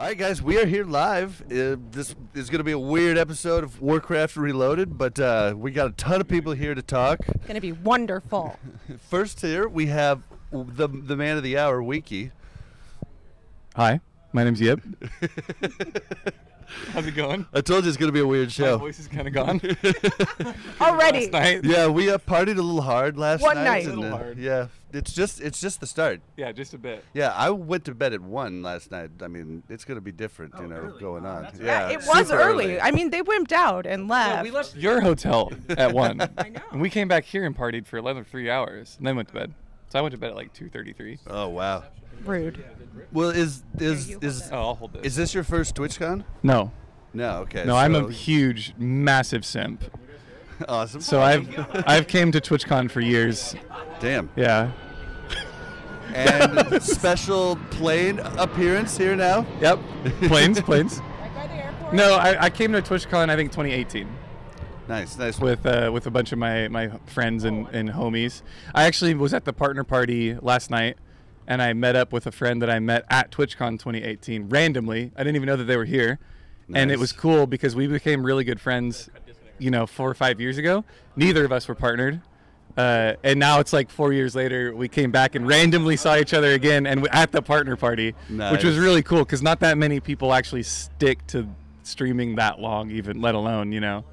All right, guys, we are here live. This is going to be a weird episode of Warcraft Reloaded, but we got a ton of people here to talk. It's going to be wonderful. First here, we have the man of the hour, Winky. Hi, my name's Yip. How's it going? I told you it's going to be a weird show. My voice is kind of gone. Already. Last night. Yeah, we partied a little hard last night. One night. A little hard. Yeah, it's just the start. Yeah, just a bit. Yeah, I went to bed at 1 last night. I mean, it's going to be different, you know, going on. Right. Yeah, it was early. I mean, they wimped out and left. Yeah, we left your hotel at 1. I know. And we came back here and partied for another 3 hours and then went to bed. So I went to bed at like 2:33. Oh, wow. Rude. Well, is this your first TwitchCon? No. No, okay. No, so I'm a huge, massive simp. Awesome. So I've came to TwitchCon for years. Damn. Yeah. And special plane appearance here now. Yep. Planes. Right by the airport. No, I came to TwitchCon I think 2018. Nice. With a bunch of my friends and homies. I actually was at the partner party last night. And I met up with a friend that I met at TwitchCon 2018 randomly. I didn't even know that they were here. Nice. And it was cool because we became really good friends, you know, 4 or 5 years ago. Neither of us were partnered. And now it's like 4 years later, we came back and randomly saw each other again and at the partner party, nice. Which was really cool because not that many people actually stick to streaming that long even, let alone, you know,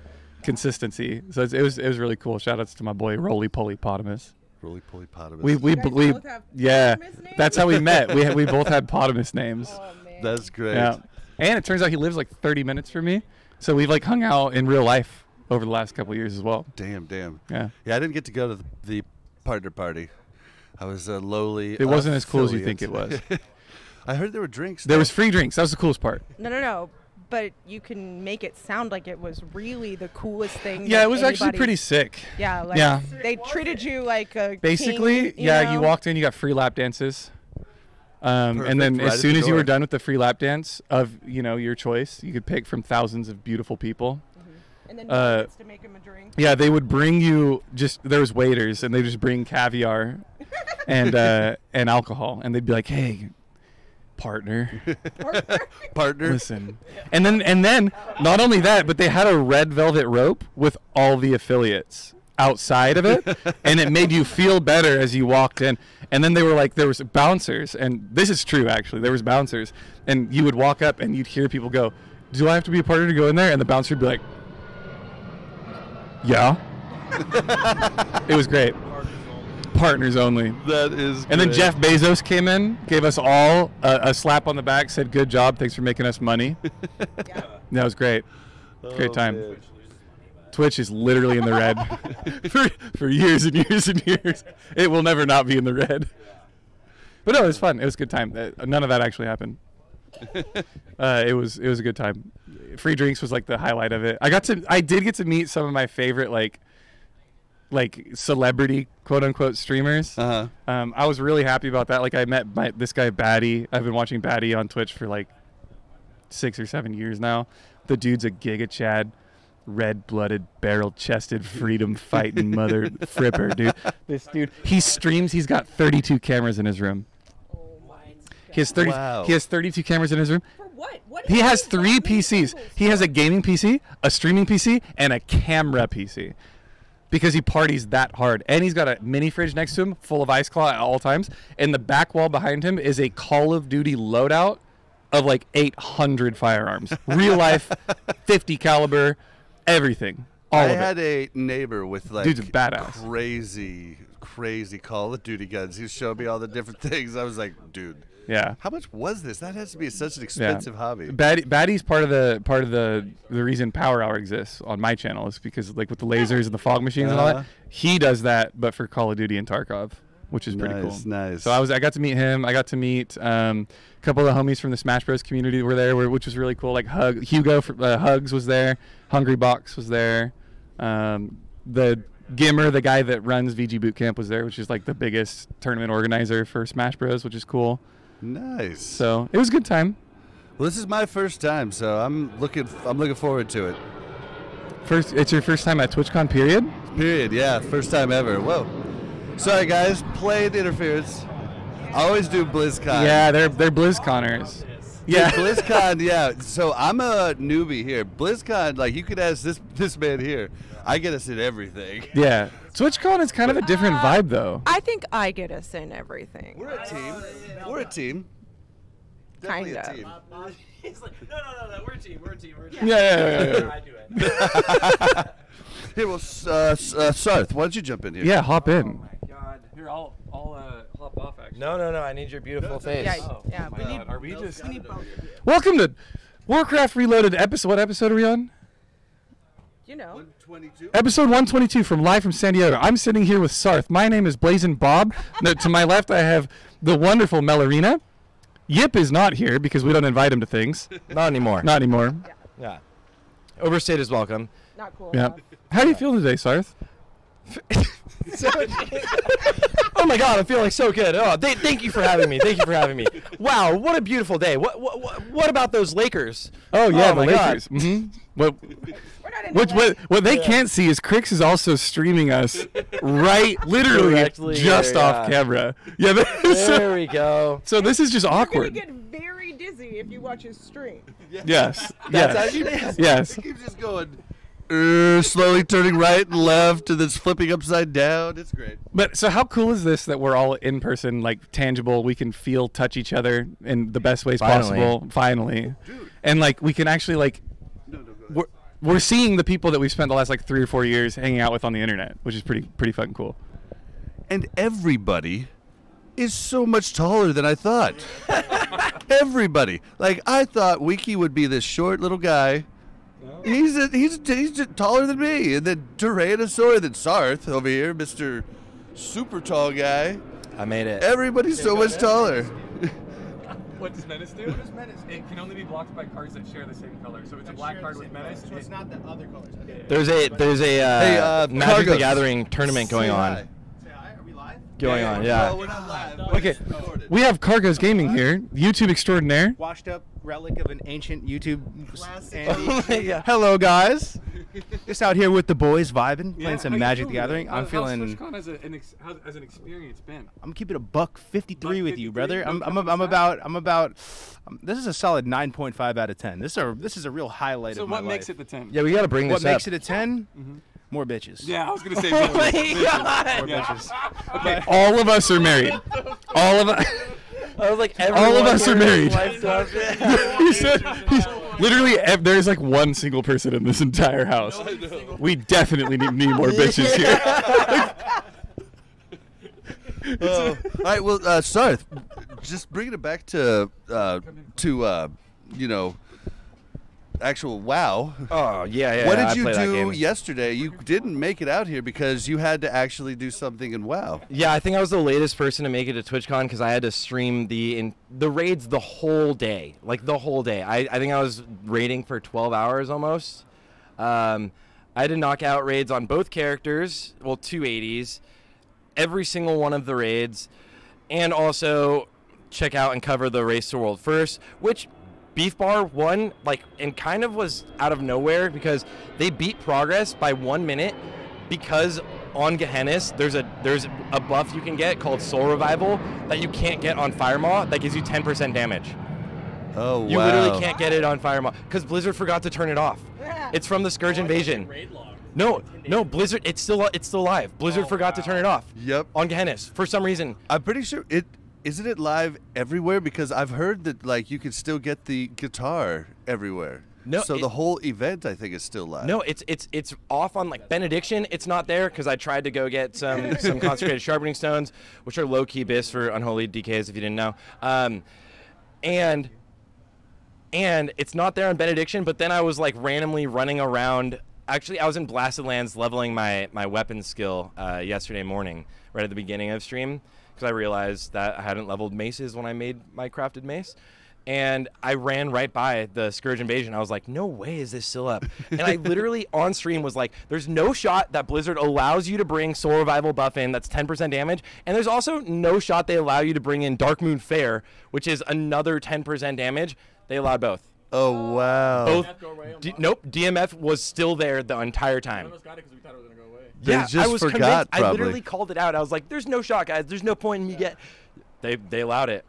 consistency. So it was really cool. Shout outs to my boy, Roly Poly Potamus. We both have Potamus names? That's how we met. We both had Potamus names. Oh, that's great. Yeah. And it turns out he lives like 30 minutes from me, so we've like hung out in real life over the last couple of years as well. Damn. Yeah. I didn't get to go to the partner party. I was a lowly. It wasn't as cool as you think it was. I heard there were drinks. There was free drinks. That was the coolest part. No. But you can make it sound like it was really the coolest thing. Yeah, it was actually pretty sick. Yeah, like they treated you like a basically, king, you walked in, you got free lap dances. And then as soon as you were done with the free lap dance of, you know, your choice, you could pick from thousands of beautiful people. Mm-hmm. And then to make them a drink. Yeah, they would bring you there was waiters and they just bring caviar and alcohol and they'd be like, "Hey, partner listen." And then not only that, but they had a red velvet rope with all the affiliates outside of it, and it made you feel better as you walked in. And then they were like, there was bouncers, and this is true actually, there was bouncers, and you would walk up and you'd hear people go, "Do I have to be a partner to go in there?" And the bouncer would be like, "Yeah." It was great. Partners only. That is. And great. Then Jeff Bezos came in, gave us all a slap on the back, said, "Good job, thanks for making us money." Yeah. That was great. Great time. Man. Twitch is literally in the red for years and years and years. It will never not be in the red. But no, it was fun. It was a good time. None of that actually happened. It was a good time. Free drinks was like the highlight of it. I did get to meet some of my favorite like celebrity quote unquote streamers. I was really happy about that. Like I met this guy Batty. I've been watching Batty on Twitch for like 6 or 7 years now. The dude's a giga chad, red-blooded, barrel-chested, freedom-fighting mother fripper, dude. This dude, he streams. He's got 32 cameras in his room. Oh my God. He has 32 cameras in his room. For what? He has 3 PCs. He has a gaming PC, a streaming PC, and a camera PC. Because he parties that hard. And he's got a mini fridge next to him full of ice claw at all times. And the back wall behind him is a Call of Duty loadout of like 800 firearms. Real life, 50 caliber, everything. I had a neighbor with like dude's a badass. Crazy Call of Duty guns. He showed me all the different things. I was like, dude. Yeah. How much was this? That has to be such an expensive hobby. Batty's part of the reason Power Hour exists on my channel is because like with the lasers and the fog machines and all that, he does that, but for Call of Duty and Tarkov, which is pretty cool. Nice. So I got to meet him. I got to meet a couple of homies from the Smash Bros community were there, which was really cool. Like Hugo from Hugs was there, Hungry Box was there, the Gimmer, the guy that runs VG Bootcamp, was there, which is like the biggest tournament organizer for Smash Bros, which is cool. Nice. So it was a good time. Well, this is my first time, so I'm looking forward to it. It's your first time at TwitchCon, period? Period, yeah. First time ever. Whoa. Sorry, guys. Played interference. I always do BlizzCon. Yeah, they're BlizzConners. Yeah, BlizzCon. Yeah. So I'm a newbie here. BlizzCon, like you could ask this man here. I get us in everything. Yeah. TwitchCon is kind of a different vibe, though. I think I get us in everything. We're a team. We're a team. Kind of. He's like, no, we're a team. We're a team. Yeah. I do it. Here, well, Sarthe, why don't you jump in here? Yeah, hop in. Oh my God. Here, I'll hop off, actually. No, I need your beautiful face. Yeah, oh, yeah. We need, are we just... We need both. Welcome to Warcraft Reloaded episode. What episode are we on? You know. 122. Episode 122 from live from San Diego. I'm sitting here with Sarthe. My name is Blazin' Bob. No, to my left, I have the wonderful Melarina. Yip is not here because we don't invite him to things. Not anymore. Yeah. Overstayed is welcome. Not cool. Yeah. How do you feel today, Sarthe? Oh my God, I'm feeling so good. Oh, thank you for having me. Wow, what a beautiful day. What about those Lakers? Oh yeah, the Lakers. Mm-hmm. What they can't see is Crix is also streaming us literally just off camera. Yeah. There we go. So this is just awkward. You're gonna get very dizzy if you watch his stream. Yes. Yes. It keeps just going. Slowly turning right and left, and then flipping upside down. It's great. But so, how cool is this that we're all in person, like tangible? We can feel, touch each other in the best ways possible. Finally, dude. And like we can actually like, we're seeing the people that we've spent the last like 3 or 4 years hanging out with on the internet, which is pretty fucking cool. And everybody is so much taller than I thought. Everybody, like I thought, Winky would be this short little guy. He's taller than me, and then Tyrannosaur, than Sarthe over here, Mr. Super Tall Guy. I made it. Everybody's so much taller. What does Menace do? What does Menace do? It can only be blocked by cards that share the same color. So it's a black card with Menace. So it's not the other colors. Okay. There's a Magic the Gathering tournament going on. Going on, yeah. No, we're not live. Okay, we have Kargoz Gaming here, YouTube extraordinaire. Washed up relic of an ancient YouTube. Yeah. Hello, guys. Just out here with the boys vibing, playing some Magic the Gathering. I'm feeling. How's an experience been? I'm keeping a $153 with you, brother. I'm about. This is a solid 9.5 out of 10. This is a real highlight of my life. So what makes it the 10? Yeah, we gotta bring this up. What makes it a 10? Mm-hmm. More bitches. Yeah, I was gonna say. Oh my God. More bitches. Okay. All of us are married. All of us. I was like, all of us are married. He said, literally, there's like one single person in this entire house. No. We definitely need more bitches here. All right. Well, Sarthe, just bringing it back to you know. Actual WoW. Oh yeah. What did you do yesterday? You didn't make it out here because you had to actually do something in WoW. Yeah, I think I was the latest person to make it to TwitchCon because I had to stream the raids the whole day, like the whole day. I think I was raiding for 12 hours almost. I had to knock out raids on both characters, well, 280s, every single one of the raids, and also check out and cover the race to world first, which. Beef Bar won, like, and kind of was out of nowhere because they beat Progress by 1 minute because on Gehennas there's a buff you can get called Soul Revival that you can't get on Firemaw that gives you 10% damage. Oh wow! You literally can't get it on Firemaw because Blizzard forgot to turn it off. It's from the Scourge Invasion. No, Blizzard. It's still live. Blizzard forgot to turn it off. Yep. On Gehennas for some reason. I'm pretty sure it. Isn't it live everywhere? Because I've heard that like you can still get the guitar everywhere. No, so the whole event I think is still live. No, it's off on like Benediction. It's not there because I tried to go get some consecrated sharpening stones, which are low key bis for unholy DKs if you didn't know. And it's not there on Benediction. But then I was like randomly running around. Actually, I was in Blasted Lands leveling my weapon skill yesterday morning, right at the beginning of stream. Because I realized that I hadn't leveled maces when I made my crafted mace. And I ran right by the Scourge Invasion. I was like, no way is this still up. And I literally on stream was like, there's no shot that Blizzard allows you to bring Soul Revival buff in. That's 10% damage. And there's also no shot they allow you to bring in Dark Moon Fair, which is another 10% damage. They allowed both. Oh, wow. Both. Nope. DMF was still there the entire time. Yeah, I was convinced. I literally called it out. I was like, "There's no shot, guys. There's no point in me get." They allowed it,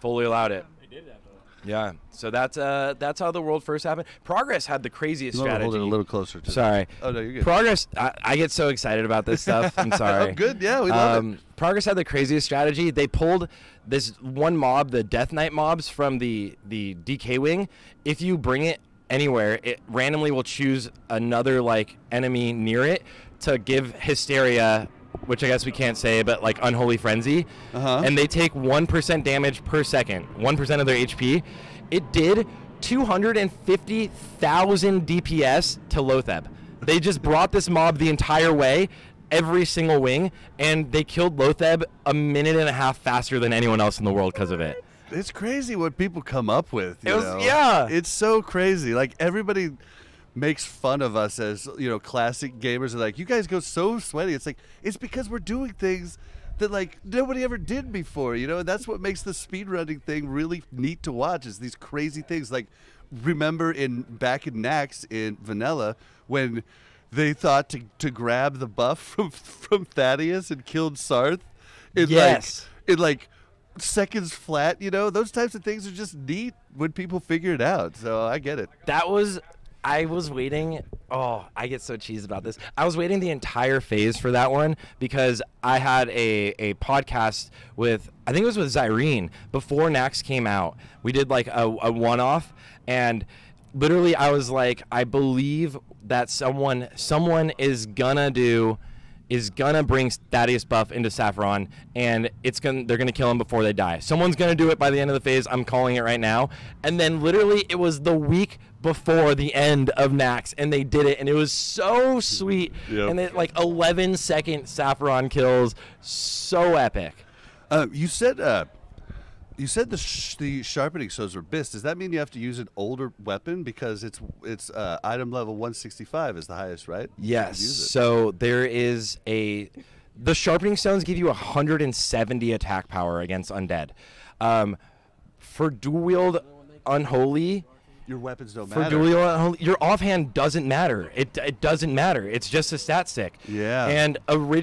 fully allowed it. They did that. Yeah, so that's how the world first happened. Progress had the craziest strategy. Hold it a little closer. To sorry. That. Oh no, you're good. Progress. I get so excited about this stuff. I'm sorry. Good. Yeah, we love it. Progress had the craziest strategy. They pulled this one mob, the Death Knight mobs, from the DK wing. If you bring it anywhere, it randomly will choose another like enemy near it to give hysteria. Which I guess we can't say, but like unholy frenzy, and they take 1% damage per second, 1% of their HP. It did 250,000 DPS to Loatheb. They just brought this mob the entire way, every single wing, and they killed Loatheb 1.5 minutes faster than anyone else in the world because of it. It's crazy what people come up with. You know? Yeah, it's so crazy. Like everybody makes fun of us as, you know, classic gamers are like, you guys go so sweaty. It's like, it's because we're doing things that like nobody ever did before, you know, and that's what makes the speedrunning thing really neat to watch is these crazy things. Like, remember back in Naxx in Vanilla when they thought to grab the buff from Thaddeus and killed Sarthe in like seconds flat, you know, those types of things are just neat when people figure it out. So I get it. I was waiting. Oh, I get so cheesed about this. I was waiting the entire phase for that one because I had a podcast with, I think it was with Zyrene before Naxx came out. We did like a one-off, and literally I was like, I believe that someone is gonna bring Thaddeus buff into Saffron, and they're gonna kill him before they die. Someone's gonna do it by the end of the phase. I'm calling it right now. And then literally it was the week before the end of Naxx, and they did it, and it was so sweet. Yep. And then like 11-second Saffron kills, so epic. You said the sharpening stones were BIS. Does that mean you have to use an older weapon because it's item level 165 is the highest, right? Yes. So there is the sharpening stones give you 170 attack power against undead. For dual wield unholy, your weapons don't matter. For dual wield unholy, your offhand doesn't matter. It doesn't matter. It's just a stat stick. Yeah. And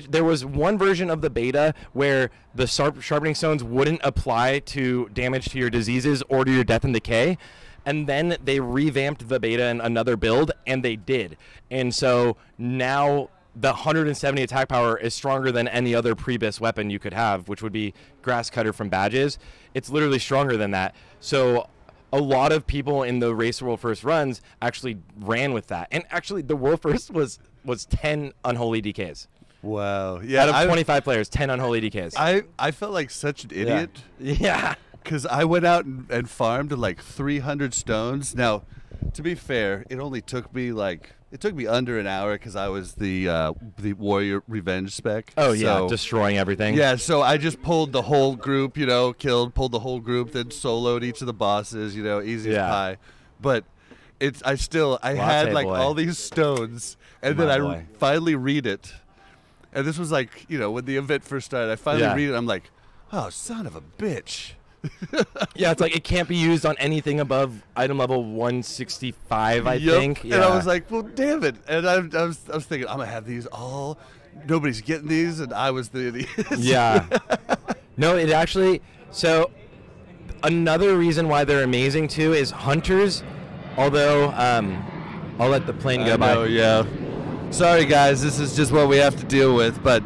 there was one version of the beta where the sharpening stones wouldn't apply to damage to your diseases or to your death and decay, and then they revamped the beta in another build, and they did. And so now the 170 attack power is stronger than any other pre-BIS weapon you could have, which would be Grass Cutter from Badges. It's literally stronger than that. So a lot of people in the Race World First runs actually ran with that. And actually, the World First was 10 unholy DKs. Wow. Yeah, out of 25 players, 10 unholy DKs. I felt like such an idiot. Yeah. Because I went out and farmed like 300 stones. Now, to be fair, it took me under an hour because I was the warrior revenge spec. Oh yeah, so, destroying everything. Yeah, so I just pulled the whole group, you know, pulled the whole group, then soloed each of the bosses, you know, easy as pie. But I had all these stones, and then I finally read it, and this was like, you know, when the event first started, I finally read it. I'm like, oh, son of a bitch. Yeah, it's like it can't be used on anything above item level 165, I think. Yeah. And I was like, well, damn it. And I was thinking, I'm going to have these all. Nobody's getting these, and I was the idiot. Yeah. No, it actually. So another reason why they're amazing, too, is hunters, although I'll let the plane go by. Oh, yeah. Sorry, guys. This is just what we have to deal with, but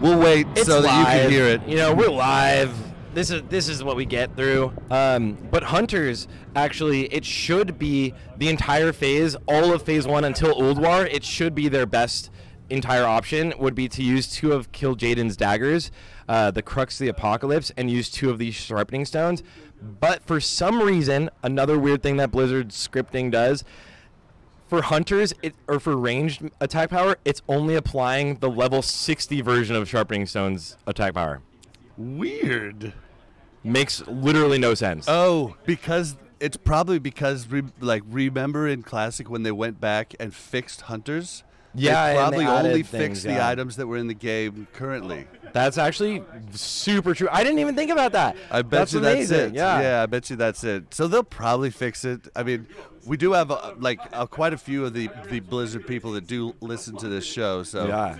we'll wait so that you can hear it. You know, we're live. This is what we get through. But hunters, actually, it should be the entire phase, all of phase 1 until Ulduar, it should be their best entire option would be to use 2 of Kill Jaden's daggers, the Crux of the Apocalypse, and use 2 of these sharpening stones. But for some reason, another weird thing that Blizzard's scripting does, for hunters, or for ranged attack power, it's only applying the level 60 version of sharpening stones attack power. Weird. Makes literally no sense. Oh, because it's probably because remember in Classic when they went back and fixed hunters? Yeah, they probably only fixed the items that were in the game currently. That's actually super true. I didn't even think about that. I bet you that's it. Yeah, I bet you that's it. So they'll probably fix it. I mean, we do have quite a few of the Blizzard people that do listen to this show. So yeah.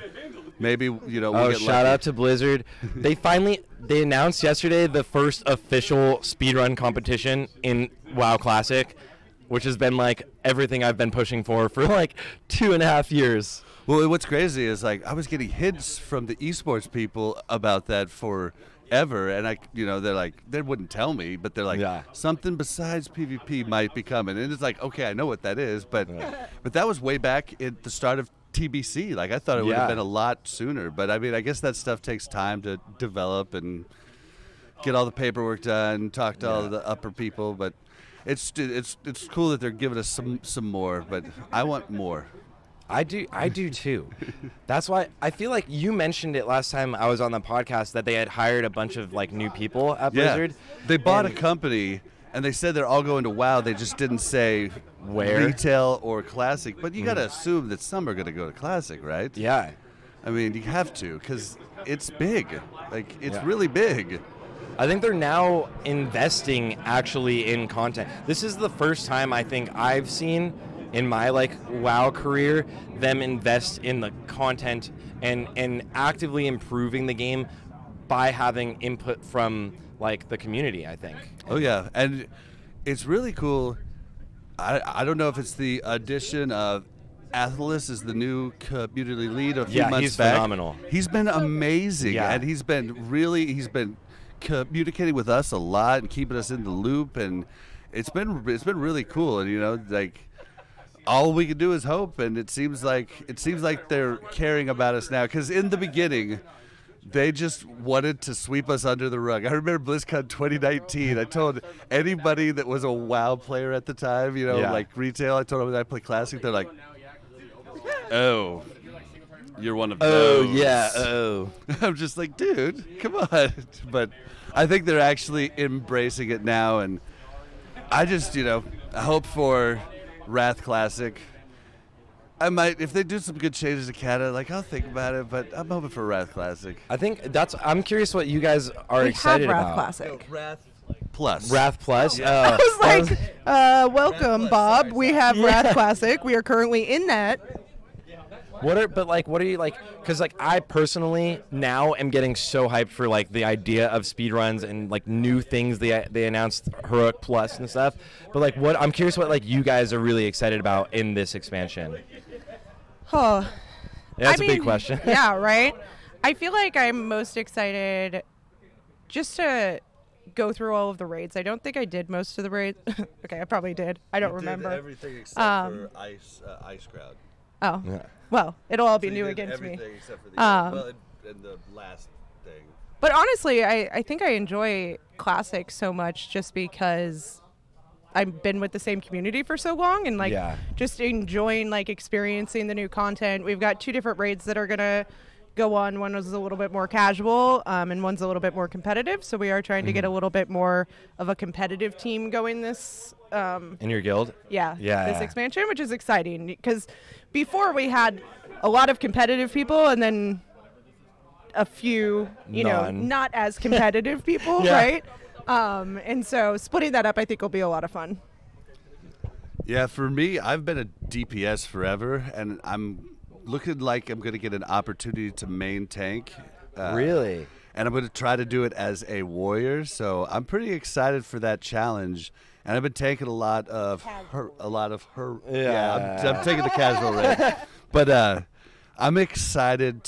Maybe, you know, we'll get lucky. Shout out to Blizzard. They announced yesterday the first official speedrun competition in WoW Classic, which has been like everything I've been pushing for like 2.5 years. Well, what's crazy is like I was getting hints from the esports people about that forever, and I, you know, they're like, they wouldn't tell me, but they're like, yeah, something besides PvP might be coming, and it's like, okay, I know what that is, but yeah, but that was way back at the start of TBC. Like I thought it would have been a lot sooner, but I mean, I guess that stuff takes time to develop and get all the paperwork done, talk to all the upper people, but it's cool that they're giving us some more, but I want more. I do too. That's why I feel like you mentioned it last time I was on the podcast that they had hired a bunch of like new people at Blizzard. They bought a company and they said they're all going to WoW. They just didn't say where, retail or classic. But you got to assume that some are going to go to classic, right? Yeah. I mean, you have to, because it's big. Like it's really big. I think they're now investing actually in content. This is the first time I think I've seen in my like WoW career them invest in the content and actively improving the game by having input from like the community, I think. Oh yeah, and it's really cool. I don't know if it's the addition of Athelis is the new community lead a few months he's back. Phenomenal. He's been amazing, and he's been communicating with us a lot and keeping us in the loop, and it's been really cool. And you know, like, all we can do is hope, and it seems like they're caring about us now, because in the beginning they just wanted to sweep us under the rug. I remember BlizzCon 2019, I told anybody that was a WoW player at the time, you know, like retail, I told them I play classic. They're like, oh, you're one of those. Oh, yeah, oh. I'm just like, dude, come on. But I think they're actually embracing it now, and I just, you know, I hope for Wrath Classic. I might, if they do some good changes to Kata, like, I'll think about it, but I'm hoping for Wrath Classic. I think that's, I'm curious what you guys are excited about. Wrath Classic. No, Wrath Plus. Wrath Plus. Yeah. I was like, welcome, Bob. Sorry. We have Wrath Classic. We are currently in that. What are you like? Because like I personally now am getting so hyped for like the idea of speedruns and like new things they announced, Heroic Plus and stuff. But like what, I'm curious what like you guys are really excited about in this expansion. Oh, yeah, that's a big question. Yeah, right. I feel like I'm most excited just to go through all of the raids. I don't think I did most of the raids. Okay, I probably did. I don't remember. Did everything except for Ice Crowd. Oh. Yeah. Well, it'll all be new again to me. Except for the and the last thing. But honestly, I think I enjoy Classic so much just because I've been with the same community for so long, and like just enjoying like experiencing the new content. We've got two different raids that are gonna go on. One is a little bit more casual, and one's a little bit more competitive. So we are trying to get a little bit more of a competitive team going this in your guild. This expansion, which is exciting, because before we had a lot of competitive people and then a few, you know, not as competitive people, right? And so splitting that up, I think, will be a lot of fun. Yeah, for me, I've been a DPS forever, and I'm looking like I'm going to get an opportunity to main tank. Really? And I'm going to try to do it as a warrior, so I'm pretty excited for that challenge. And I've been taking a lot of her. I'm taking the casual raid. But I'm excited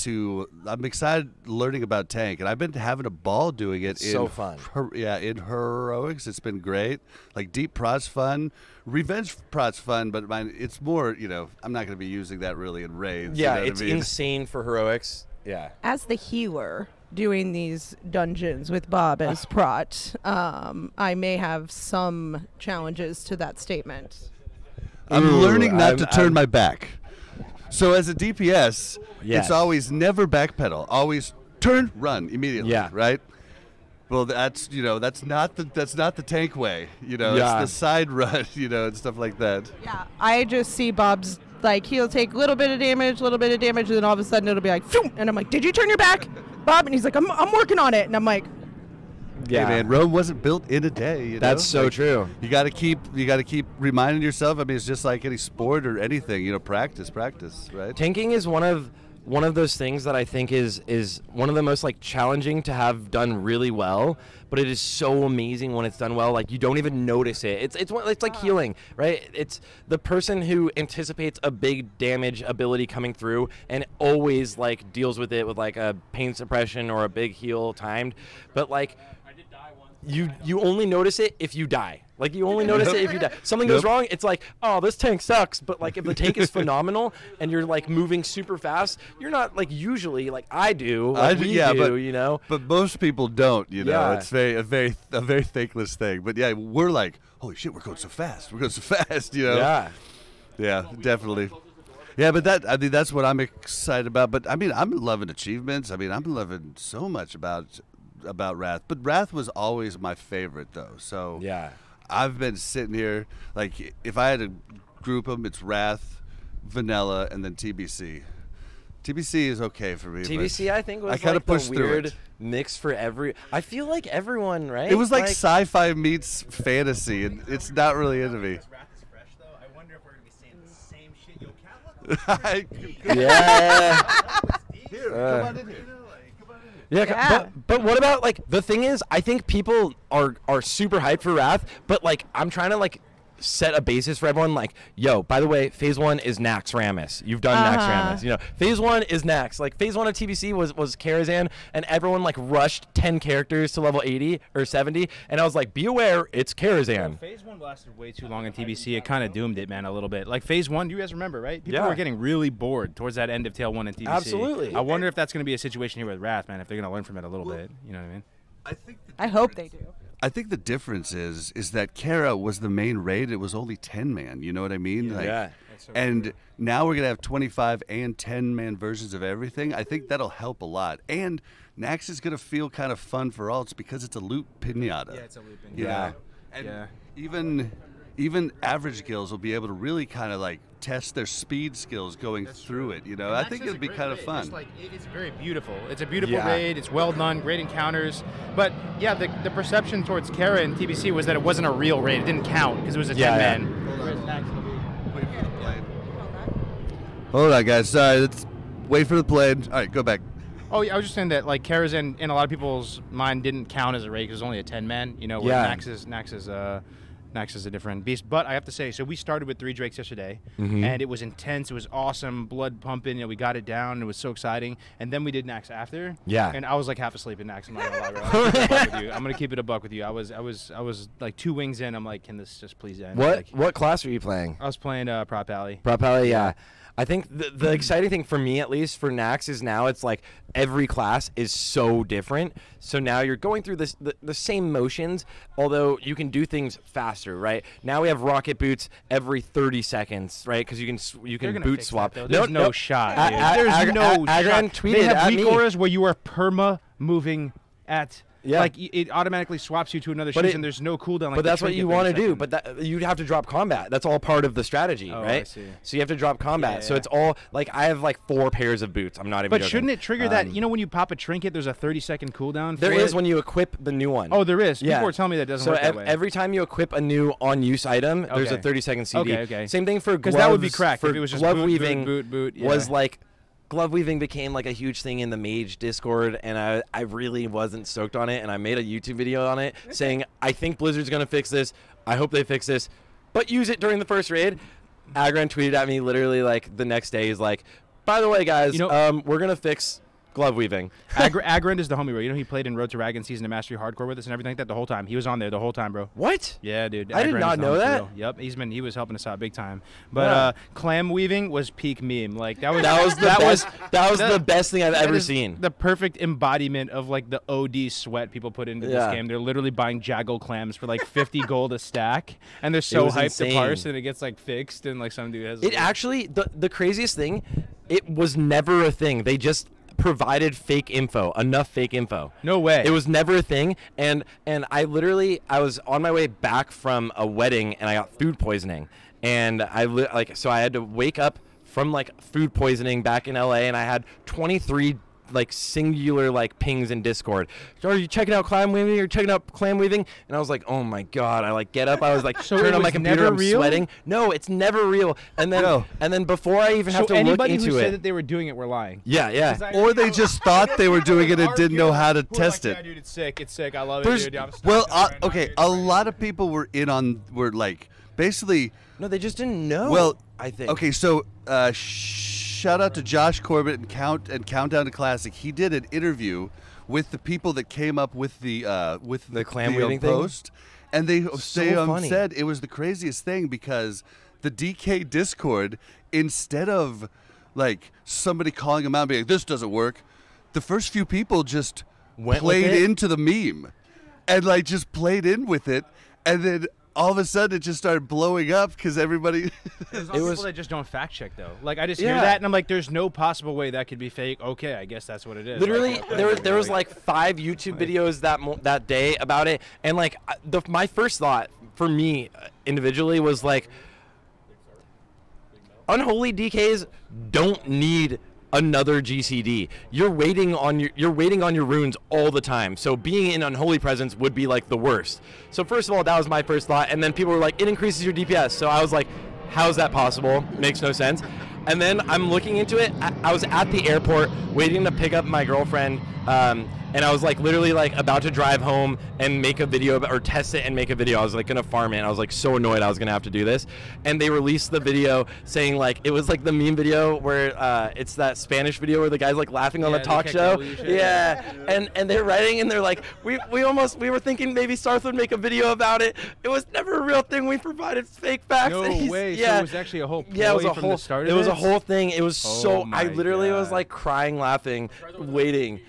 learning about tank, and I've been having a ball doing it. It's so fun. In heroics, it's been great. Like deep proc's fun, revenge proc's fun, but mine, it's more, you know, I'm not going to be using that really in raids. Yeah, you know what I mean? Insane for heroics. Yeah. As the healer doing these dungeons with Bob as Prot, I may have some challenges to that statement. I'm learning not to turn my back. So as a DPS, it's always never backpedal, always turn, run immediately, right? Well, that's, you know, that's not the tank way, you know, it's the side run, you know, and stuff like that. Yeah, I just see Bob's like, he'll take a little bit of damage, and then all of a sudden it'll be like, phoom! And I'm like, did you turn your back, Bob? And he's like, I'm working on it. And I'm like, yeah, hey man, Rome wasn't built in a day. You know? That's so true. You got to keep reminding yourself. I mean, it's just like any sport or anything. You know, practice, right? Tanking is one of one of those things that I think is one of the most like challenging to have done really well, but it is so amazing when it's done well. Like you don't even notice it. It's like healing, right? It's the person who anticipates a big damage ability coming through and always like deals with it with like a pain suppression or a big heal timed, but like you only notice it if you die. Like you only notice it if you die. Something goes wrong, it's like, oh, this tank sucks. But like if the tank is phenomenal and you're like moving super fast, you're not like usually like I do. Like we do, you know. But most people don't, you know. Yeah. It's a very thankless thing. But yeah, we're like, holy shit, we're going so fast. We're going so fast, you know. Yeah. Yeah, definitely. Yeah, but that I mean that's what I'm excited about. But I mean I'm loving achievements. I mean I'm loving so much about Wrath. But Wrath was always my favorite though. So yeah. I've been sitting here, like, if I had to group them, it's Wrath, Vanilla, and then TBC. TBC is okay for me. TBC, I think, was I kind of like the weird mix for every... I feel like everyone, right? It was like sci-fi meets fantasy, and it's not really into me. Wrath is fresh, though. I wonder if we're going to be saying the same shit. Yo, Cat, look. Yeah. Here, come on in here. Yeah, but what about like the thing is I think people are super hyped for Wrath, but like I'm trying to like set a basis for everyone like, yo, by the way, phase 1 is Naxxramas. You've done Naxxramas, you know. Phase 1 is Naxx. Like phase 1 of TBC was Karazhan, and everyone like rushed 10 characters to level 80 or 70, and I was like, be aware, it's Karazhan. Well, phase 1 lasted way too long in TBC. It kind of doomed it, man, a little bit. Like phase 1, you guys remember, right? People were getting really bored towards that end of Tale 1 in TBC. Absolutely. I wonder if that's going to be a situation here with Wrath, man. If they're going to learn from it a little bit, you know what I mean? I hope they do. I think the difference is that Kara was the main raid. It was only 10-man. You know what I mean? Yeah. Like, yeah. So and true. Now we're gonna have 25 and 10-man versions of everything. I think that'll help a lot. And Naxx is gonna feel kind of fun for all. It's because it's a loot pinata. Yeah, it's a loot pinata. Yeah. And even average guilds will be able to really kind of like test their speed skills going through it, you know. I think it'd be kind of fun. It's very beautiful. It's a beautiful raid. It's well done. Great encounters. But yeah, the perception towards Kara and TBC was that it wasn't a real raid. It didn't count because it was a 10-man. Hold on, guys. Sorry. Let's wait for the plane. All right, go back. Oh, yeah, I was just saying that, like, Karazhan in a lot of people's mind didn't count as a raid because it was only a 10-man, you know, where Naxx is a different beast, but I have to say, so we started with 3 drakes yesterday, and it was intense. It was awesome, blood pumping, and we got it down. It was so exciting, and then we did Naxx after. Yeah, and I was like half asleep in Naxx. I'm not gonna lie, bro. I'm gonna keep it a buck with you. I was like 2 wings in. I'm like, can this just please end? What class were you playing? I was playing Prop Alley. Prop Alley, yeah. I think the exciting thing for me, at least for Naxx, is now it's like every class is so different. So now you're going through this, the same motions, although you can do things faster, right? Now we have rocket boots every 30 seconds, right? Because you can boot swap. There's no shot. There's no shot. They have weak auras where you are perma moving at. Yeah. Like, it automatically swaps you to another shoot, and there's no cooldown. Like, but that's what you want to do. But you'd have to drop combat. That's all part of the strategy, right? I see. So you have to drop combat. Yeah, so it's all, like, I have, like, 4 pairs of boots. I'm not even joking. Shouldn't it trigger that? You know when you pop a trinket, there's a 30-second cooldown? There is when you equip the new one. Oh, there is? Yeah. People were telling me that doesn't work that way. Every time you equip a new on-use item, there's a 30-second CD. Okay. Same thing for gloves. Because that would be cracked if it was just glove weaving. Was, like... Glove weaving became like a huge thing in the mage Discord, and I really wasn't stoked on it, and I made a YouTube video on it saying, I think Blizzard's gonna fix this, I hope they fix this, but use it during the first raid. Agron tweeted at me literally like the next day, he's like, by the way guys, you know, we're gonna fix glove weaving. Agron is the homie, bro. You know, he played in Road to Raggan Season of Mastery Hardcore with us and everything like that the whole time. He was on there the whole time, bro. What? Yeah, dude. I did not know that. Yep, he was helping us out big time. But clam weaving was peak meme. Like that was the best thing I've ever seen. The perfect embodiment of like the OD sweat people put into this game. They're literally buying Jaggle clams for like 50 gold a stack, and they're so hyped to parse, and it gets like fixed, and like some dude has. It actually the craziest thing, it was never a thing. They just provided fake info, enough fake info. No way. It was never a thing, and I was on my way back from a wedding and I got food poisoning, and so I had to wake up from like food poisoning back in LA, and I had 23 like singular like pings in Discord. Are you checking out clam weaving? You're checking out clam weaving? And I was like, oh my god! I like get up. I was like, so turn on my computer. I'm sweating. No, it's never real. And then before I even have to look into it, anybody who said that they were doing it were lying. Yeah, yeah. Or they just thought they were doing it and didn't know how to test it. Dude, it's sick. It's sick. I love it, dude. Well, okay, a lot of people were in on basically. No, they just didn't know. Well, I think. Okay, so shout out to Josh Corbett and Countdown to Classic. He did an interview with the people that came up with the clam weaving post, and they said it was the craziest thing because the DK Discord, instead of like somebody calling them out and being like, "This doesn't work," the first few people just played into the meme, and like just played in with it, and then. All of a sudden, it just started blowing up because everybody. There's also people that just don't fact check, though. Like, I just hear that, and I'm like, there's no possible way that could be fake. Okay, I guess that's what it is. Literally, like, there was like 5 YouTube videos that day about it, and like my first thought for me individually was like, unholy DKs don't need another GCD. You're waiting on your runes all the time. So being in unholy presence would be like the worst. So first of all, that was my first thought, and then people were like, it increases your DPS. So I was like, how is that possible? Makes no sense. And then I'm looking into it. I was at the airport waiting to pick up my girlfriend, and I was like literally like about to drive home and make a video or test it and make a video. I was like gonna farm it. And I was like so annoyed I was gonna have to do this. And they released the video saying like it was like the meme video where it's that Spanish video where the guy's like laughing on a talk show. And they're writing and they're like we were thinking maybe Sarthe would make a video about it. It was never a real thing. We provided fake facts. No way. Yeah. So it was actually a whole ploy from the start of it. It was a whole thing. It was I literally was like crying, laughing, waiting.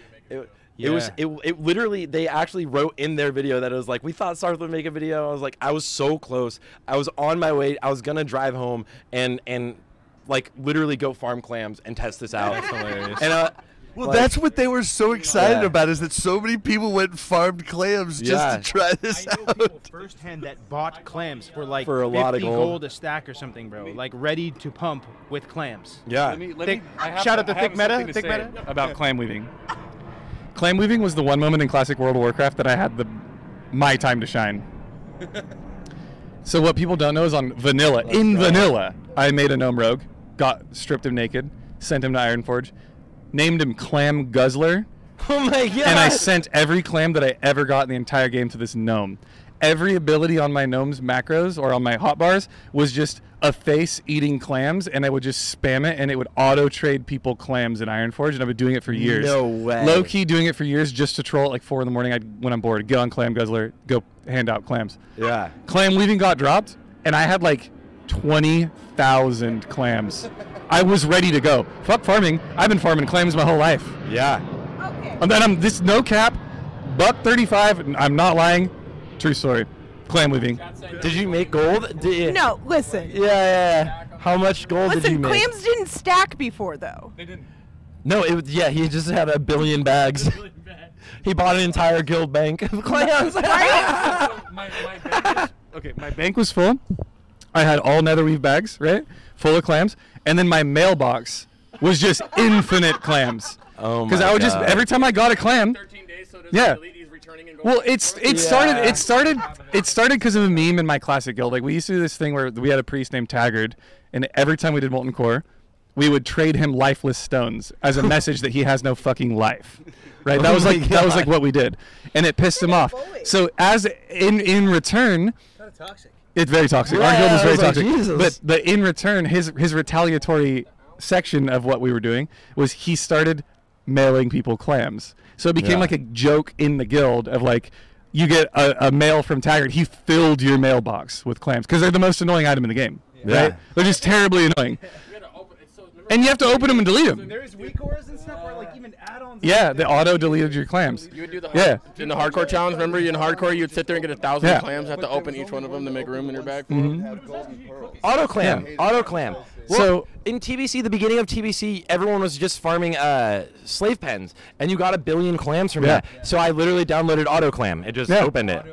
It literally, they actually wrote in their video that it was like, we thought Sarthe would make a video. I was like, I was so close. I was on my way. I was going to drive home and like literally go farm clams and test this out. That's hilarious. And, well, like, that's what they were so excited about, is that so many people went and farmed clams just to try this out. I know people firsthand that bought clams for like for a 50 lot of gold a stack or something, bro. Like ready to pump with clams. Yeah. Shout out to Thick Meta. Thick Meta about clam weaving. Clam weaving was the one moment in classic World of Warcraft that I had my time to shine. So what people don't know is on vanilla, vanilla, I made a gnome rogue, stripped him naked, sent him to Ironforge, named him Clam Guzzler. Oh my god! And I sent every clam that I ever got in the entire game to this gnome. Every ability on my gnome's macros or on my hotbars was just a face eating clams, and I would just spam it, and it would auto trade people clams in Ironforge, and I've been doing it for years. No way. Low key doing it for years just to troll at like 4 in the morning. When I'm bored, get on Clam Guzzler, go hand out clams. Yeah. Clam weaving got dropped, and I had like 20,000 clams. I was ready to go. Fuck farming. I've been farming clams my whole life. Yeah. Okay. And then I'm this no cap, $135. I'm not lying. True story. Clam weaving. Did you make gold? No, listen. Yeah. How much gold did you make? Listen, clams didn't stack before, though. They didn't. No, he just had a billion bags. He bought an entire guild bank of clams. My bank was full. I had all netherweave bags, right? Full of clams. And then my mailbox was just infinite clams. Oh my god. Because I would just, every time I got a clam. 13 days, so does the ladies returning and going well, it started because of a meme in my classic guild. Like we used to do this thing where we had a priest named Taggart, and every time we did Molten Core, we would trade him lifeless stones as a message that he has no fucking life. Right? That was like that was like what we did, and it pissed him off. So as in return, kind of toxic. It's very toxic. Our guild is very toxic. Jesus. But in return, his retaliatory section of what we were doing was he started mailing people clams. So it became like a joke in the guild of like, you get a mail from Taggart, he filled your mailbox with clams because they're the most annoying item in the game. Yeah. Right? They're just terribly annoying. And you have to open them and delete them. So there's WeCores and stuff, or like even add-ons. Yeah, they auto-deleted your clams. You would do the in the hardcore challenge. Remember, in hardcore, you'd sit there and get 1,000 clams, have to open each one of them to make room in your bag. Auto clam, auto clam. So in TBC, the beginning of TBC, everyone was just farming slave pens, and you got a billion clams from that. So I literally downloaded auto clam. It just opened it.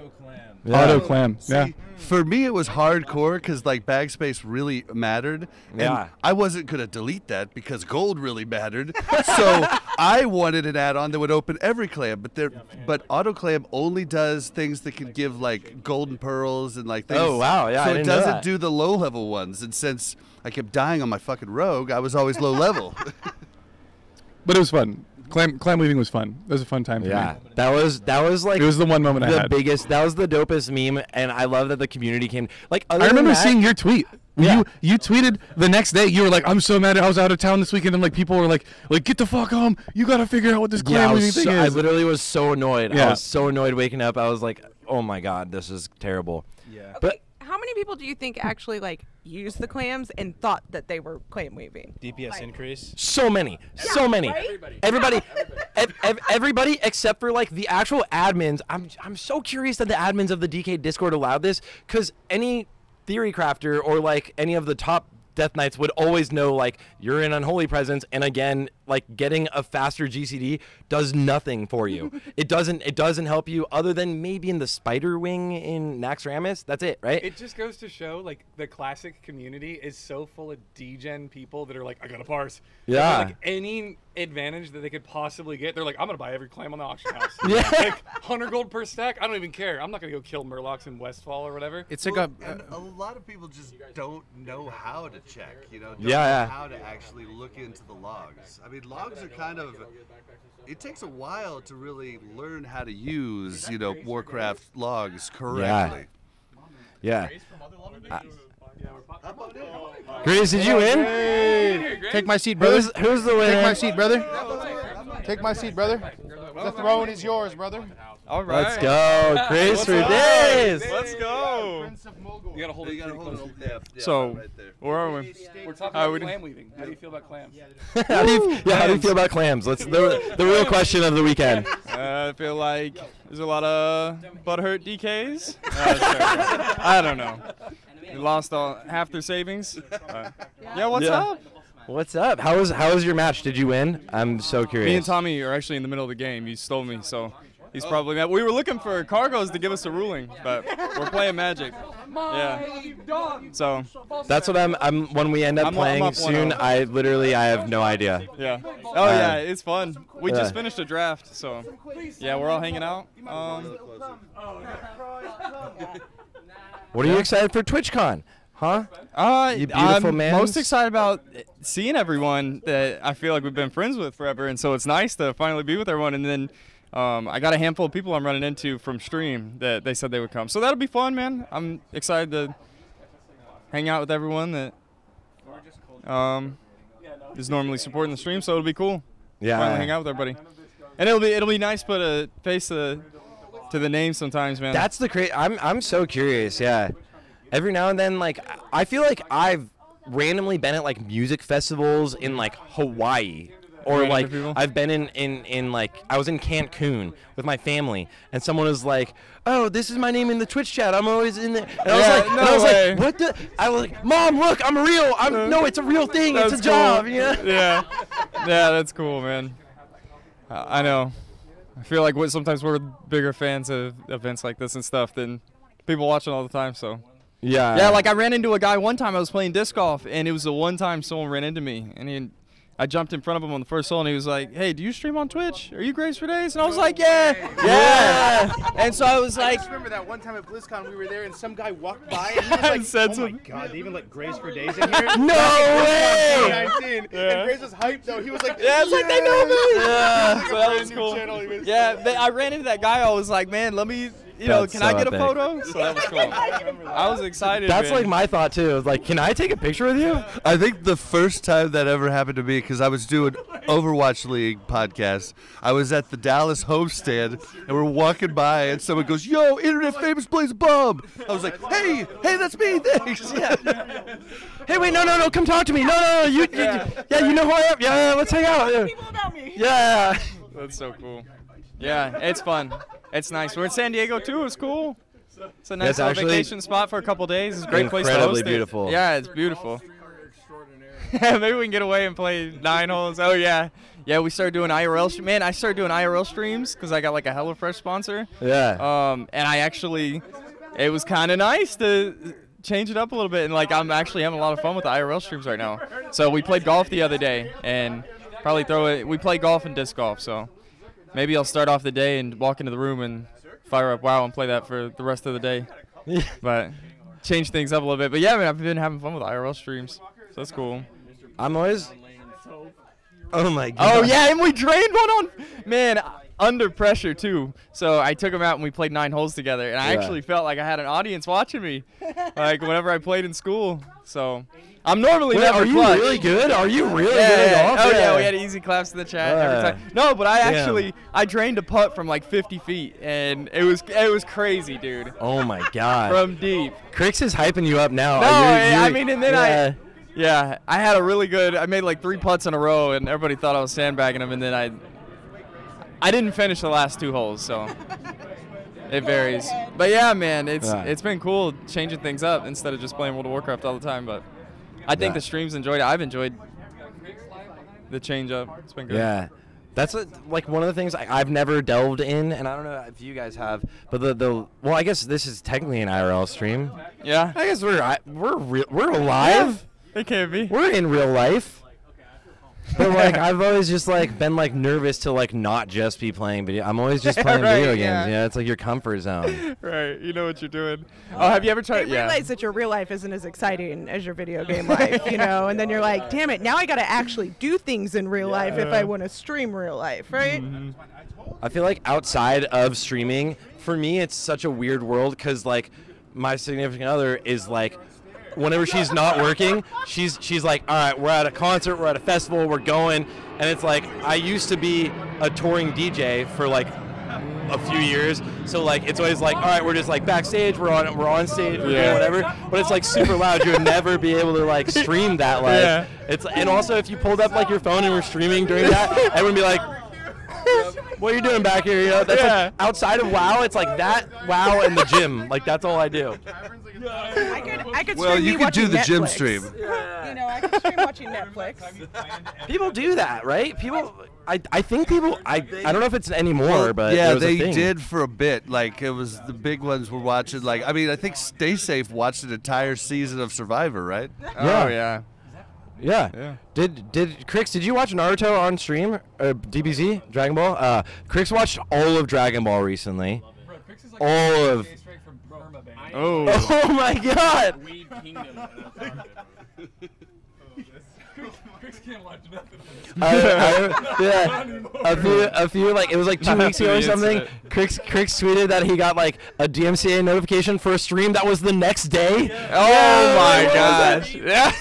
Auto clam. Yeah. For me, it was hardcore because like bag space really mattered, and I wasn't gonna delete that because gold really mattered. So I wanted an add-on that would open every clam, but there, but autoclam only does things that can give like golden pearls and like things. Oh wow, yeah. So I didn't know that. It doesn't do the low-level ones, and since I kept dying on my fucking rogue, I was always low-level. But it was fun. Clam leaving was fun. That was a fun time for me. Yeah, that was like it was the one moment I had. The biggest. That was the dopest meme, and I love that the community came. Like I remember seeing your tweet. Yeah. You tweeted the next day. You were like, "I'm so mad. I was out of town this weekend." And like people were like get the fuck home. You gotta figure out what this clam leaving thing is. I literally was so annoyed. Yeah. I was so annoyed waking up. I was like, "Oh my god, this is terrible." Yeah. But how many people do you think actually like used the clams and thought that they were clam weaving? DPS increase. So many, so many. Right? Everybody except for like the actual admins. I'm so curious that the admins of the DK Discord allowed this, because any theory crafter or like any of the top Death Knights would always know like you're in unholy presence, and again like getting a faster GCD does nothing for you. it doesn't help you other than maybe in the spider wing in Naxxramas. That's it, right? It just goes to show like the classic community is so full of degen people that are like, I gotta parse. Yeah. Like any advantage that they could possibly get, they're like, I'm gonna buy every clam on the auction house. Yeah. Like 100 gold per stack. I don't even care. I'm not gonna go kill Murlocs in Westfall or whatever. It's like a lot of people just don't know how to check, you know, don't know how to actually look into the logs. I mean, logs are kind of, it takes a while to really learn how to use, you know, Warcraft logs correctly. Yeah. Grace, did you win? Hey. Take my seat, brother. Who's the winner? Take my seat, brother. Take my seat, brother. The throne is yours, brother. All right. Let's go, Grace for days. Let's go. You gotta hold it. So, where are we? We're talking about clam weaving. How do you feel about clams? How do you feel about clams? That's the real question of the weekend. I feel like there's a lot of butthurt DKs. I don't know. We lost all half their savings. Yeah, what's up? What's up? How was your match? Did you win? I'm so curious. Me and Tommy are actually in the middle of the game. He stole me, so he's probably mad. We were looking for Kargoz to give us a ruling, but we're playing Magic. Yeah. So that's what I'm when we end up playing soon. I have no idea. Yeah. Oh yeah, it's fun. We just finished a draft, so yeah, we're all hanging out. What are you excited for TwitchCon? Huh? You beautiful man. I'm most excited about seeing everyone that I feel like we've been friends with forever, and so it's nice to finally be with everyone. And then I got a handful of people I'm running into from stream that they said they would come. So that'll be fun, man. I'm excited to hang out with everyone that is normally supporting the stream, so it'll be cool. Yeah. Finally hang out with everybody. And it'll be nice to put a face to the name sometimes, man. That's the crazy. I'm so curious. Yeah, every now and then, like I feel like I've randomly been at like music festivals in like Hawaii, or like I've been in like I was in Cancun with my family, and someone was like, "Oh, this is my name in the Twitch chat. I'm always in there." And I was like, "What the?" I was like, "Mom, look, I'm real. No, it's a real thing. It's a job." You know? Yeah. Yeah, that's cool, man. I know. I feel like sometimes we're bigger fans of events like this and stuff than people watching all the time, so. Yeah. Yeah, like I ran into a guy one time. I was playing disc golf, and it was the one time someone ran into me. And I jumped in front of him on the first hole, and he was like, "Hey, do you stream on Twitch? Are you GraysForDays?" And I was like, yeah. And so I was like. I just remember that one time at BlizzCon, we were there, and some guy walked by, and he was like, said "Oh my God, they even let GraysForDays in here?" No way! Yeah. And Grace was hyped, though. He was like, "Yeah, it's like they know me." Yeah, so that was cool. Yeah, I ran into that guy. I was like, "Man, let me." You know, can I get a photo? So that was cool. I was excited. That's like my thought too. I was like, can I take a picture with you? I think the first time that ever happened to me, because I was doing Overwatch League podcast, I was at the Dallas homestand, and we're walking by, and someone goes, "Yo, Internet Famous Plays Bob." I was like, hey, that's me. Thanks. Yeah. Hey, wait, no, come talk to me. No, you know who I am. Yeah, let's hang out. Yeah. That's so cool. Yeah, it's fun. It's nice. We're in San Diego too. It's cool. It's a nice vacation spot for a couple days. It's a great place to host it. Incredibly beautiful. Yeah, it's beautiful. Maybe we can get away and play 9 holes. Oh yeah, yeah. We started doing IRL. Man, I started doing IRL streams because I got like a HelloFresh sponsor. Yeah. And I actually it was kind of nice to change it up a little bit, and like I'm actually having a lot of fun with the IRL streams right now. So we played golf the other day, and probably throw it. We play golf and disc golf, so maybe I'll start off the day and walk into the room and fire up WoW and play that for the rest of the day. But change things up a little bit. But yeah, man, I've been having fun with IRL streams, so that's cool. I'm always. Oh my god. Oh yeah, and we drained one on, man, under pressure too. So I took him out and we played 9 holes together, and I actually felt like I had an audience watching me, like whenever I played in school. So I'm normally never clutch. Are you really good? Are you really good? Oh yeah, we had easy claps in the chat every time. No, but I actually I drained a putt from like 50 feet, and it was crazy, dude. Oh my god. From deep. Crix is hyping you up now. No, I mean, and then yeah, I had a really good. I made like 3 putts in a row, and everybody thought I was sandbagging them, and then I didn't finish the last 2 holes, so it varies. But yeah, man, it's been cool changing things up instead of just playing World of Warcraft all the time. But I think the streams enjoyed it. I've enjoyed the change up. It's been good. Yeah. That's like one of the things I've never delved in, and I don't know if you guys have, but well, I guess this is technically an IRL stream. Yeah. I guess we're alive. Yeah. It can't be. We're in real life. But like I've always just like been like nervous to like not just be playing video. I'm always just playing video games. Yeah. It's like your comfort zone. Right. You know what you're doing. Oh, have you ever tried? You realize that your real life isn't as exciting as your video game life, you know. And then you're like, damn it, now I got to actually do things in real life if I want to stream real life, right? I feel like outside of streaming, for me, it's such a weird world because like my significant other is like. Whenever she's not working, she's like, all right, we're at a concert, we're at a festival, we're going, and it's like I used to be a touring DJ for like a few years, so like it's always like, all right, we're just like backstage, we're on stage, we're doing whatever, but it's like super loud. You'll never be able to like stream that live. Yeah. It's and also if you pulled up like your phone and were streaming during that, everyone would be like. What are you doing back here? You know, that's like outside of WoW, it's like that WoW and the gym. Like that's all I do. I could well, you could do the Netflix. Gym stream. Yeah. You know, I could stream watching Netflix. People do that, right? People, I think people. I don't know if it's anymore, but yeah, they did for a bit. Like it was the big ones were watching. Like I mean, I think Stay Safe watched an entire season of Survivor, right? Yeah. Oh yeah. Yeah. Did Crix? Did you watch Naruto on stream? DBZ Dragon Ball. Crix watched all of Dragon Ball recently. Bro, Crix is like all of. Oh my god. A few like it was like 2 weeks ago or something. Crix tweeted that he got like a DMCA notification for a stream that was the next day. Yeah. Oh my gosh. Yeah.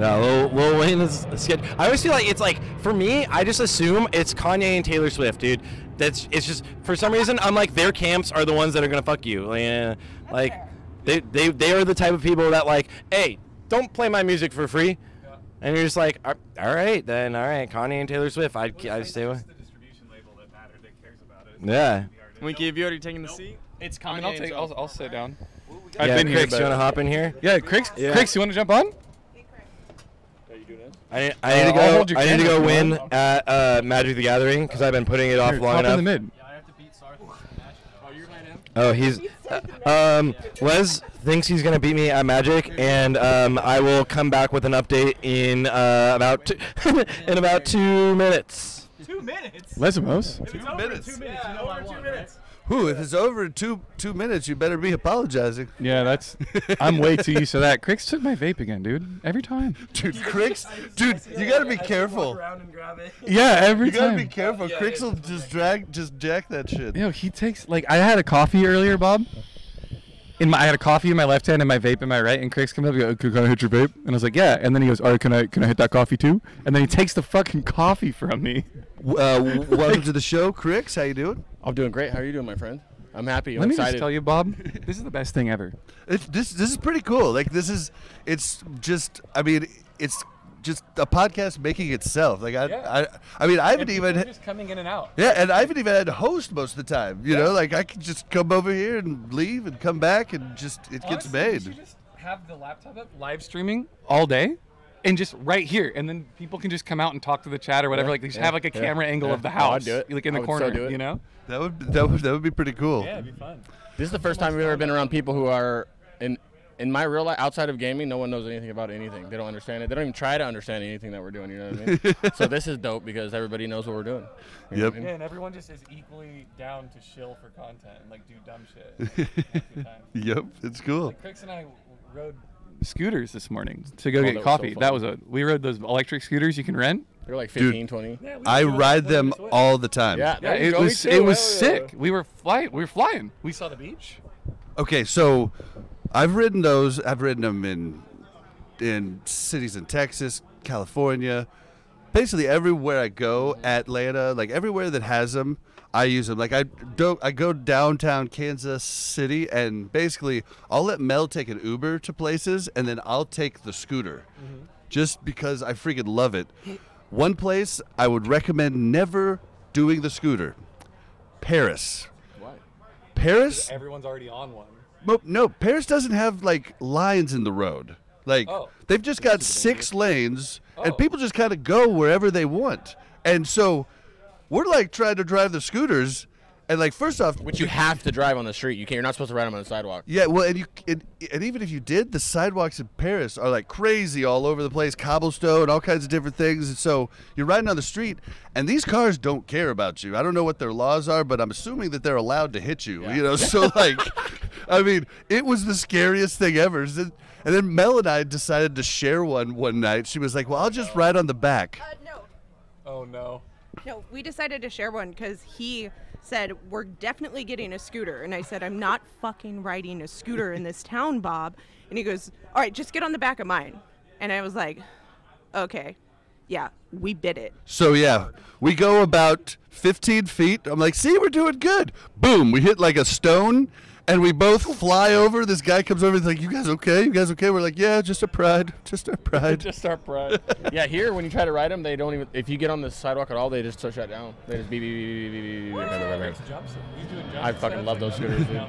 Yeah, Lil Wayne is a sketch. I always feel like it's like for me, I just assume it's Kanye and Taylor Swift, dude. It's just for some reason I'm like their camps are the ones that are gonna fuck you. Like they are the type of people that like, hey, don't play my music for free, and you're just like, all right then, all right, Kanye and Taylor Swift, I stay away. Yeah. Winky, have you already taken the seat? It's Kanye. I mean, I'll sit down. I've been here. Crix, you want to hop in here? Yeah, Crix. Yeah. Crix, you want to jump on? I need to go win at Magic the Gathering because I've been putting it off long enough. In the mid. Yeah, I have to beat Sarthe. Oh, you're right in. Oh, he's. Les thinks he's gonna beat me at Magic, and I will come back with an update in about 2 minutes. 2 minutes. Les Amos. 2 minutes. Yeah, over 2 minutes. Who? If it's over in two minutes, you better be apologizing. Yeah, that's. I'm way too used to that. Crix took my vape again, dude. Every time. Dude, Crix, dude, you gotta be careful. Yeah, every time. You gotta be careful. Crix will just jack that shit. Yo, he takes like I had a coffee earlier, Bob. I had a coffee in my left hand and my vape in my right, and Crix comes up and goes, can I hit your vape? And I was like, yeah. And then he goes, all right, can I hit that coffee too? And then he takes the fucking coffee from me. Welcome to the show, Crix. How you doing? I'm doing great. How are you doing, my friend? I'm happy. I'm excited. Let me just tell you, Bob, this is the best thing ever. This is pretty cool. Like it's just a podcast making itself. Like I mean, I haven't even just coming in and out. Yeah, and I haven't even had to host most of the time. You know, like I could just come over here and leave and come back and just it gets made. have the laptop up live streaming all day and just right here, and then people can just come out and talk to the chat or whatever. Yeah, like just have like a camera angle of the house, no, I'd do it. Like in the corner, so you know. That would be pretty cool. Yeah, it'd be fun. This is the first time we've ever been around people who are in my real life, outside of gaming, no one knows anything about anything. They don't understand it. They don't even try to understand anything that we're doing. You know what I mean? So this is dope because everybody knows what we're doing. You yep. I mean? Yeah, and everyone just is equally down to shill for content and like do dumb shit. Like, yep, it's cool. Like, Crix and I rode scooters this morning to go get coffee. So that was we rode those electric scooters you can rent. They're like 15, dude, 20. Yeah, I ride them all the time. Yeah, yeah, it was sick. We were flying. We saw the beach. Okay, so I've ridden those. I've ridden them in cities in Texas, California, basically everywhere I go. Atlanta, like everywhere that has them, I use them. Like I go downtown Kansas City, and basically I'll let Mel take an Uber to places, and then I'll take the scooter, just because I freaking love it. One place I would recommend never doing the scooter: Paris. Why? Paris. Everyone's already on one. No, Paris doesn't have like lines in the road. Like they've just got 6 lanes, and people just kind of go wherever they want. And so we're like trying to drive the scooters, and like first off, which you have to drive on the street. You can't. You're not supposed to ride them on the sidewalk. Yeah, well, and even if you did, the sidewalks in Paris are like crazy all over the place, cobblestone, and all kinds of different things. And so you're riding on the street, and these cars don't care about you. I don't know what their laws are, but I'm assuming that they're allowed to hit you. Yeah. You know, so like. I mean, it was the scariest thing ever. And then Mel and I decided to share one night. She was like, well, I'll just ride on the back. No. Oh, no. No, we decided to share one because he said, we're definitely getting a scooter. And I said, I'm not fucking riding a scooter in this town, Bob. And he goes, all right, just get on the back of mine. And I was like, okay. Yeah, we bit it. So, yeah, we go about 15 feet. I'm like, see, we're doing good. Boom, we hit like a stone. And we both fly over. This guy comes over and he's like, you guys okay? You guys okay? We're like, yeah, just our pride. Just our pride. Just our pride. Yeah, here, when you try to ride them, they don't even, if you get on the sidewalk at all, they just shut down. They just beep, beep, beep, beep, beep, beep. I fucking love those scooters, dude.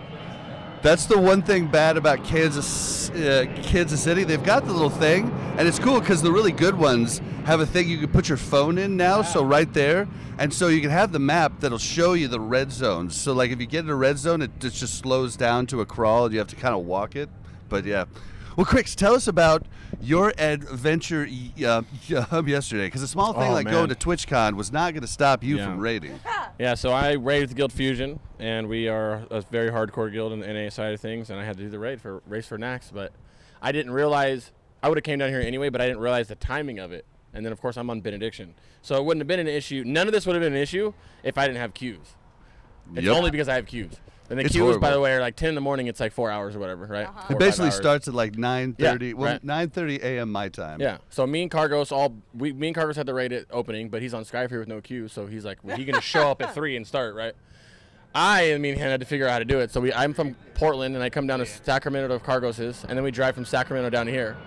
That's the one thing bad about Kansas City. They've got the little thing, and it's cool because the really good ones have a thing you can put your phone in now, so right there, and so you can have the map that'll show you the red zones. So like if you get in a red zone, it just slows down to a crawl, and you have to kind of walk it. But yeah. Well, Crix, tell us about your adventure yesterday, because a small thing like going to TwitchCon was not going to stop you from raiding. Yeah, so I raided the Guild Fusion, and we are a very hardcore guild in the NA side of things, and I had to do the raid for Race for Nax, but I didn't realize, I would have came down here anyway, but I didn't realize the timing of it. And then, of course, I'm on Benediction. So it wouldn't have been an issue, none of this would have been an issue if I didn't have queues. It's only because I have queues. And the queues, by the way, are like 10 in the morning. It's like 4 hours or whatever, right? It basically starts at like 9:30. Well, 9:30 a.m. my time. Yeah. So me and Kargoz had the raid at opening, but he's on Skyfury with no queue, so he's like, well, he's gonna show up at 3 and start, right? I had to figure out how to do it. So I'm from Portland, and I come down to Sacramento to Kargoz's, and then we drive from Sacramento down here.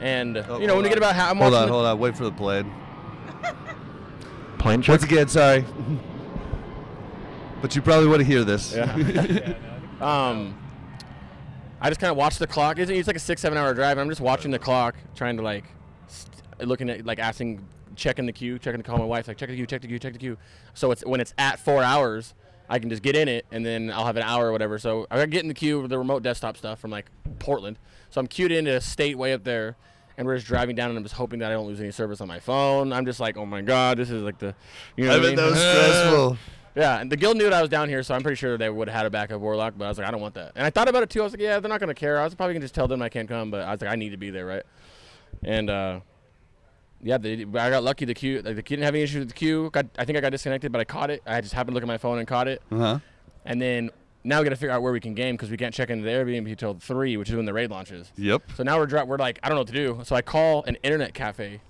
And you know, when we get about how I'm hold on, wait for the plane. Plane trip. Once again, sorry. But you probably want to hear this. Yeah. I just kind of watched the clock. It's like a 6-7 hour drive, and I'm just watching the clock, trying to like, looking at, like, asking, checking the queue, checking to call my wife, like, check the queue, check the queue, check the queue. So it's when it's at 4 hours, I can just get in it, and then I'll have an hour or whatever. So I get in the queue with the remote desktop stuff from like Portland. So I'm queued into a state way up there, and we're just driving down, and I'm just hoping that I don't lose any service on my phone. I'm just like, oh my God, this is like the, you know what I mean? That was stressful. Yeah, and the guild knew that I was down here, so I'm pretty sure they would have had a backup warlock, but I was like, I don't want that. And I thought about it too. I was like, yeah, they're not going to care. I was probably going to just tell them I can't come, but I was like, I need to be there, right? And, yeah, I got lucky. The queue, like, the queue didn't have any issues with the queue. I think I got disconnected, but I caught it. I just happened to look at my phone and caught it. And then now we got to figure out where we can game, because we can't check into the Airbnb until 3, which is when the raid launches. Yep. So now we're like, I don't know what to do. So I call an internet cafe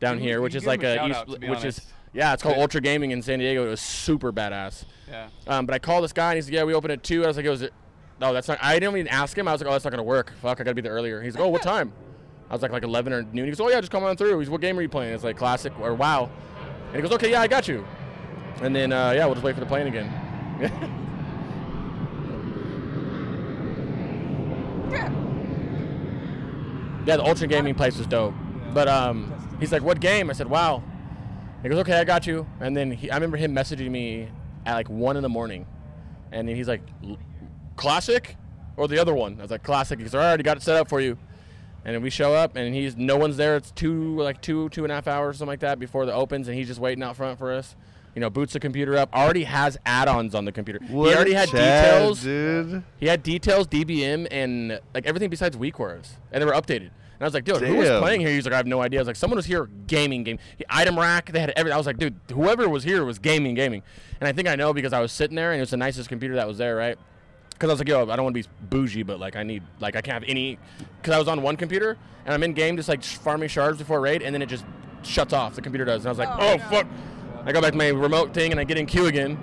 down here, which is like a East, which is... Yeah, it's called Ultra Gaming in San Diego. It was super badass. Yeah. But I called this guy, and he's like, yeah, we open at 2. I was like, was it? No, that's not. I didn't even ask him. I was like, oh, that's not going to work. Fuck, I got to be there earlier. He's like, oh, what time? I was like 11 or noon. He goes, oh, yeah, just come on through. He's, what game are you playing? It's like Classic or WoW. And he goes, okay, yeah, I got you. And then, yeah, we'll just wait for the plane again. Yeah, the Ultra Gaming place was dope. But he's like, what game? I said, WoW. He goes, okay, I got you. And then I remember him messaging me at like 1 in the morning. And then he's like, Classic or the other one? I was like, Classic. He goes, I already got it set up for you. And then we show up and he's, no one's there. It's two and a half hours, something like that before the opens. And he's just waiting out front for us. You know, boots the computer up. Already has add-ons on the computer. What, he already had details, dude. He had details, DBM, and like everything besides weak words, and they were updated. And I was like, dude, damn, who was playing here? He's like, I have no idea. I was like, someone was here gaming. Item rack, they had everything. I was like, dude, whoever was here was gaming. And I think I know because I was sitting there, and it was the nicest computer that was there, right? Because I was like, yo, I don't want to be bougie, but like, I need, like, I can't have any. Because I was on one computer, and I'm in game, just like farming shards before raid, and then it just shuts off. The computer does, and I was like, oh fuck. I go back to my remote thing, and I get in queue again,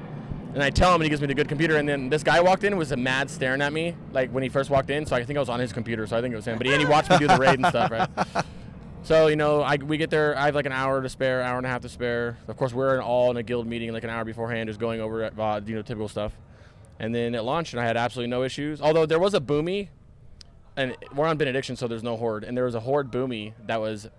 and I tell him, and he gives me the good computer, and then this guy walked in and was a mad staring at me, like, when he first walked in, so I think I was on his computer, so I think it was him, but he, and he watched me do the raid and stuff, right? So, you know, we get there, I have, like, an hour to spare, hour and a half to spare. Of course, we're all in a guild meeting, like, an hour beforehand, just going over, you know, typical stuff. And then it launched, and I had absolutely no issues, although there was a boomy, and we're on Benediction, so there's no horde, and there was a horde boomy that was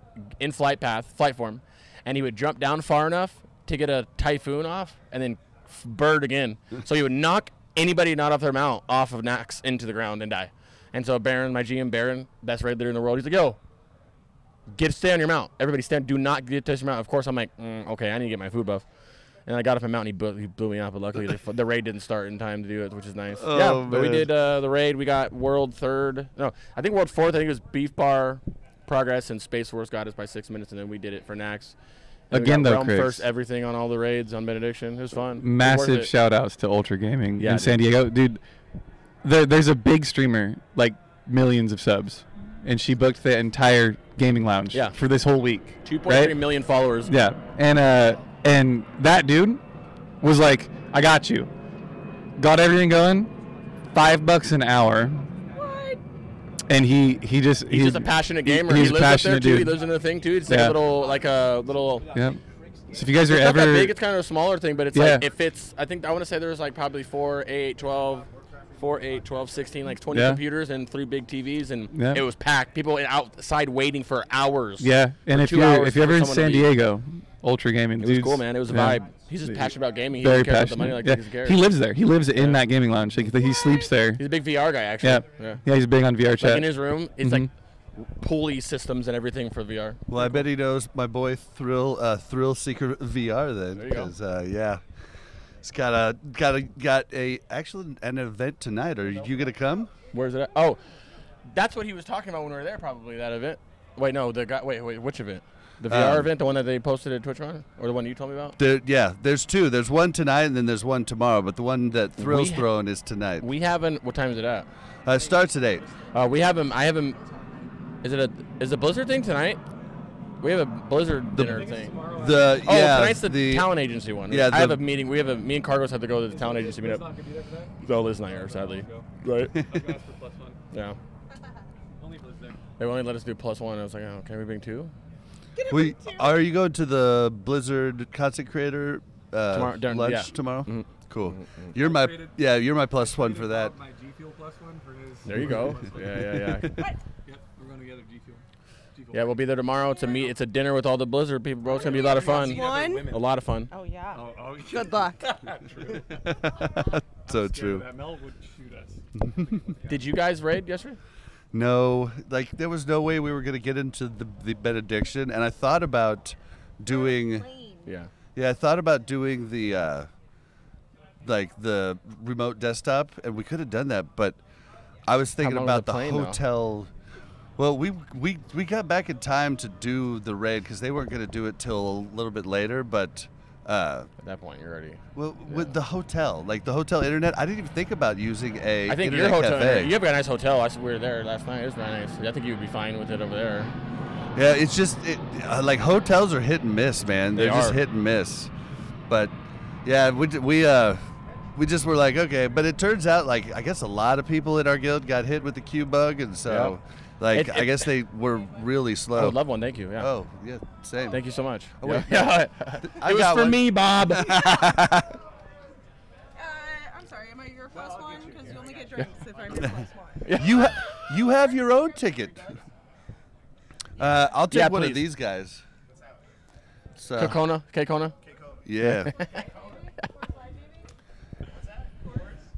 in flight path, flight form, and he would jump down far enough to get a typhoon off and then bird again. So you would knock anybody not off their mount off of Nax into the ground and die. And so Baron, my GM Baron, best raid leader in the world, he's like, yo, stay on your mount. Everybody stand, do not get to your mount. Of course, I'm like, okay, I need to get my food buff. And I got up a mountain, he blew me up, but luckily the raid didn't start in time to do it, which is nice. Oh, yeah, man. But we did the raid. We got world third. No, I think world fourth. I think it was Beef Bar, Progress, and Space Wars got us by 6 minutes, and then we did it for Nax. Again, though, Crix, first everything on all the raids on Benediction. It was fun. Massive shout outs to Ultra Gaming in San Diego. Dude, there's a big streamer, like millions of subs, and she booked the entire gaming lounge for this whole week. 2.3 million followers. Yeah. And that dude was like, I got you. Got everything going. $5 an hour. And he's just a passionate gamer. He lives up there too. He lives in the thing too. It's like a little, So if you guys are ever, it's not that big. It's kind of a smaller thing, but it's like it fits. I think I want to say there's like probably 4, 8, 12, 16, like 20 computers and 3 big TVs, and it was packed. People outside waiting for hours. Yeah, and if you're ever in San Diego, Ultra Gaming, it was cool, man. It was a vibe. He's just passionate about gaming. He doesn't care about the money like he doesn't care. He lives there. He lives in that gaming lounge. Like, he sleeps there. He's a big VR guy, actually. Yeah, yeah, he's big on VR chat. Like in his room, it's like pulley systems and everything for VR. Well, I bet he knows my boy Thrill Seeker VR then. There you go. Yeah, it's got actually an event tonight. Are you gonna come? Where's it at? Oh, that's what he was talking about when we were there. Probably that event. Wait, no, the guy. Wait, which event? The VR event, the one that they posted at TwitchCon, or the one you told me about? Yeah, there's two. There's one tonight, and then there's one tomorrow. But the one that Thrill's throwing is tonight. We haven't. What time is it at? It starts at 8. We have him. I have him. Is it a Blizzard thing tonight? We have a Blizzard dinner thing. Tonight's the talent agency one. Yeah, I have a meeting. Me and Kargoz have to go to the talent agency meetup. No, Liz and I are sadly. Right. Yeah. They only let us do +1. I was like, oh, can we bring 2? Are you going to the Blizzard content creator lunch tomorrow? Mm-hmm. Cool. Mm-hmm. You're my +1 for that. My G Fuel +1 for his. There you go. Yeah. What? Yep, we're going together G Fuel. Yeah, we'll be there tomorrow. It's a dinner with all the Blizzard people, bro. It's gonna be a lot of fun. A lot of fun. Oh yeah. Oh, good luck. True. So true. That Mel would shoot us. Did you guys raid yesterday? No, like there was no way we were gonna get into the benediction, and I thought about doing, the like the remote desktop, and we could have done that, but I was thinking about the hotel. Well, we got back in time to do the raid because they weren't gonna do it till a little bit later, but. At that point, you're already. Well, with the hotel, like the hotel internet, I didn't even think about using a. I think your hotel. You have a nice hotel. We were there last night. It was really nice. I think you would be fine with it over there. Yeah, it's just like hotels are hit and miss, man. They're just hit and miss. But yeah, we just were like okay, but it turns out like I guess a lot of people in our guild got hit with the Q bug, and so. Yeah. Like, I guess they were really slow. I would love one. Thank you. Yeah. Oh, yeah. Same. Thank you so much. Oh, wait. Yeah. It was for me, Bob. I'm sorry. Am I your +1? Because you only get drinks if I'm your +1. You have your own ticket. I'll take one of these guys. Kokona? K-Kona? Yeah.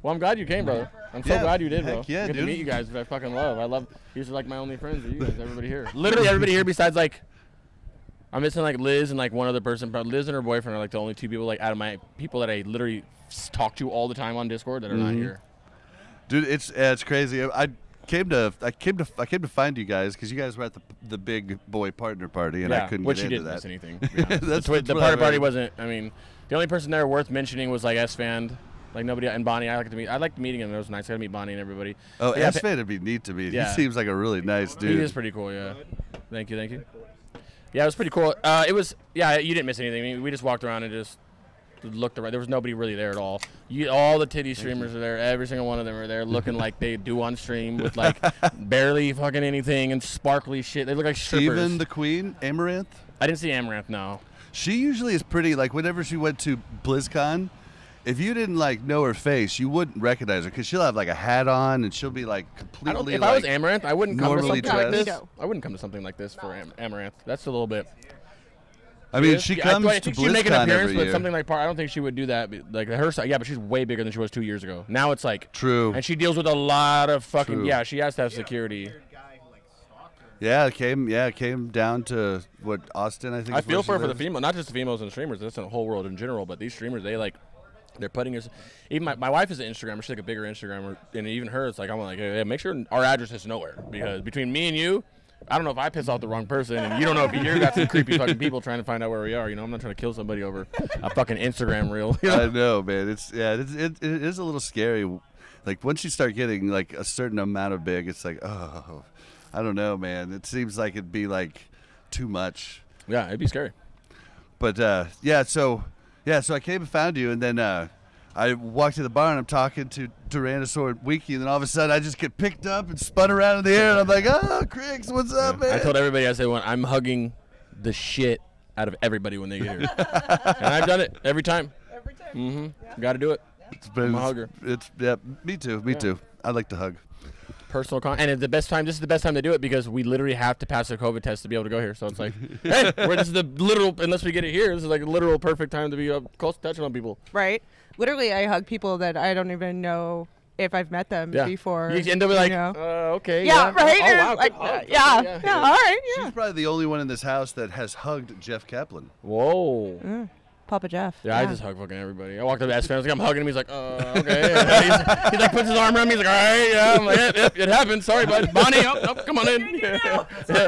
Well, I'm glad you came, brother. I'm so glad you did, bro. Yeah, good to meet you guys, but I fucking love. I love. These are like my only friends. Are you guys, everybody here. Literally everybody here besides like. I'm missing like Liz and like one other person, but Liz and her boyfriend are like the only two people like out of my people that I literally talk to all the time on Discord that are not here. Dude, it's crazy. I came to find you guys because you guys were at the big boy partner party and I couldn't get into that. Which you didn't miss anything. The partner party wasn't. I mean, the only person there worth mentioning was like S-Fan. Like nobody, and Bonnie, I liked meeting him. It was nice. I got to meet Bonnie and everybody. Oh, yeah, S-Fan would be neat to meet. Yeah. He seems like a really nice dude. He is pretty cool, yeah. Thank you, thank you. Yeah, it was pretty cool. It was, yeah, you didn't miss anything. I mean, we just walked around and just looked around. There was nobody really there at all. All the titty streamers are there. Every single one of them are there looking like they do on stream with like barely fucking anything and sparkly shit. They look like strippers. Even the queen, Amaranth? I didn't see Amaranth, no. She usually is pretty, like whenever she went to BlizzCon, if you didn't like know her face, you wouldn't recognize her because she'll have like a hat on and she'll be like completely. If I was Amaranth, I wouldn't come to something like this. I wouldn't come to something like this for Amaranth. That's a little bit. I mean, she comes to BlizzCon make an appearance, but something like I don't think she would do that. Like her side, yeah, but she's way bigger than she was 2 years ago. Now it's like true, and she deals with a lot of fucking. True. Yeah, she has to have security. Yeah, it came down to what Austin. I think I feel for the female, not just the females and streamers. That's in the whole world in general, but these streamers, they like. They're putting us. Even my wife is an Instagrammer. She's like a bigger Instagrammer, and even her, it's like I'm like, hey, make sure our address is nowhere because between me and you, I don't know if I piss off the wrong person, and you don't know if you're got some creepy fucking people trying to find out where we are. You know, I'm not trying to kill somebody over a fucking Instagram reel. You know? I know, man. It is a little scary. Like once you start getting like a certain amount of big, it's like, oh, I don't know, man. It seems like it'd be like too much. Yeah, it'd be scary. But so I came and found you, and then I walked to the bar, and I'm talking to Tyrannosaur and Winky, and then all of a sudden I just get picked up and spun around in the air, and I'm like, oh, Crix, what's up, man? I told everybody, I said, well, I'm hugging the shit out of everybody when they get here. And I've done it every time. Every time. Mm-hmm. Yeah. Got to do it. Yeah. I'm a hugger. Me too. I like to hug. Personal con, and it's the best time. This is the best time to do it because we literally have to pass a COVID test to be able to go here. So it's like, hey, this is the literal. Unless we get it here, this is like a literal perfect time to be up close to touching on people. Right. Literally, I hug people that I don't even know if I've met them before. You end up like, okay, yeah, right. Oh, wow, like, yeah, all right. Yeah. She's probably the only one in this house that has hugged Jeff Kaplan. Whoa. Mm. Papa Jeff. Yeah, I just hug fucking everybody. I walked up to S-Fan, I was like, I'm hugging him. He's like, okay. He like puts his arm around me. He's like, all right, yeah. I'm like, it happened. Sorry, bud. Bonnie, come on in. Yeah,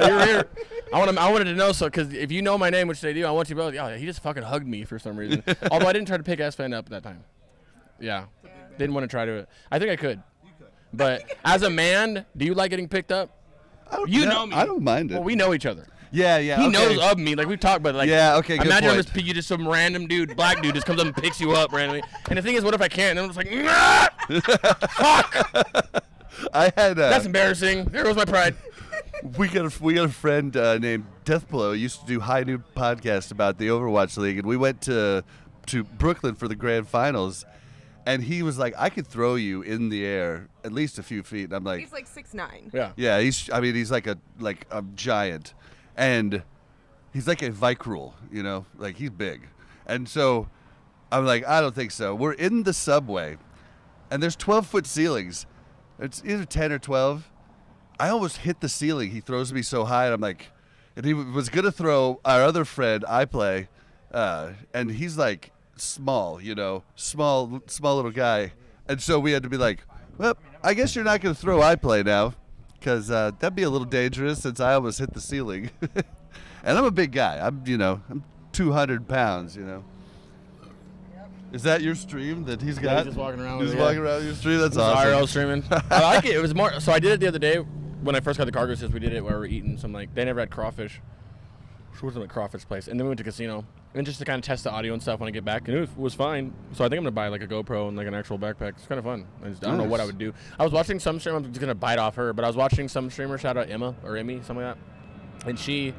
you're here. I wanted to know, so because if you know my name, which they do, I want you to be like, oh, he just fucking hugged me for some reason. Although I didn't try to pick S-Fan up that time. Yeah. Didn't want to try to. I think I could. You could. But as a man, do you like getting picked up? You know me. I don't mind it. Well, we know each other. Yeah. He knows of me. Like, we've talked, but, like, good imagine point. I'm just some random dude, black dude, just comes up and picks you up randomly. And the thing is, what if I can't? And I'm just like, fuck! That's embarrassing. There goes my pride. We got a friend named Deathblow. He used to do High Noon podcast about the Overwatch League, and we went to Brooklyn for the grand finals. And he was like, I could throw you in the air at least a few feet. And I'm like... He's like 6'9". Yeah. Yeah, he's like a giant. And he's like a Vikrul, you know? Like, he's big. And so I'm like, I don't think so. We're in the subway, and there's 12-foot ceilings. It's either 10 or 12. I almost hit the ceiling. He throws me so high, and I'm like... And he was going to throw our other friend, and he's like... small, you know, small little guy, and so we had to be like, well, I guess you're not going to throw iPlay now, because that'd be a little dangerous since I almost hit the ceiling. And I'm a big guy. I'm 200 pounds, you know. Is that your stream that he's got? He's just walking around with your stream? That's awesome. IRL streaming. I like it. It was more, so I did it the other day when I first got the Kargoz, we did it where we were eating some, like, they never had crawfish. We went to the crawfish place, and then we went to casino. And just to kind of test the audio and stuff when I get back, and it was fine. So I think I'm gonna buy like a GoPro and like an actual backpack. It's kind of fun. I don't know what I would do. I was watching some streamer. I'm just gonna bite off her, but I was watching some streamer. Shout out Emmy, something like that. And she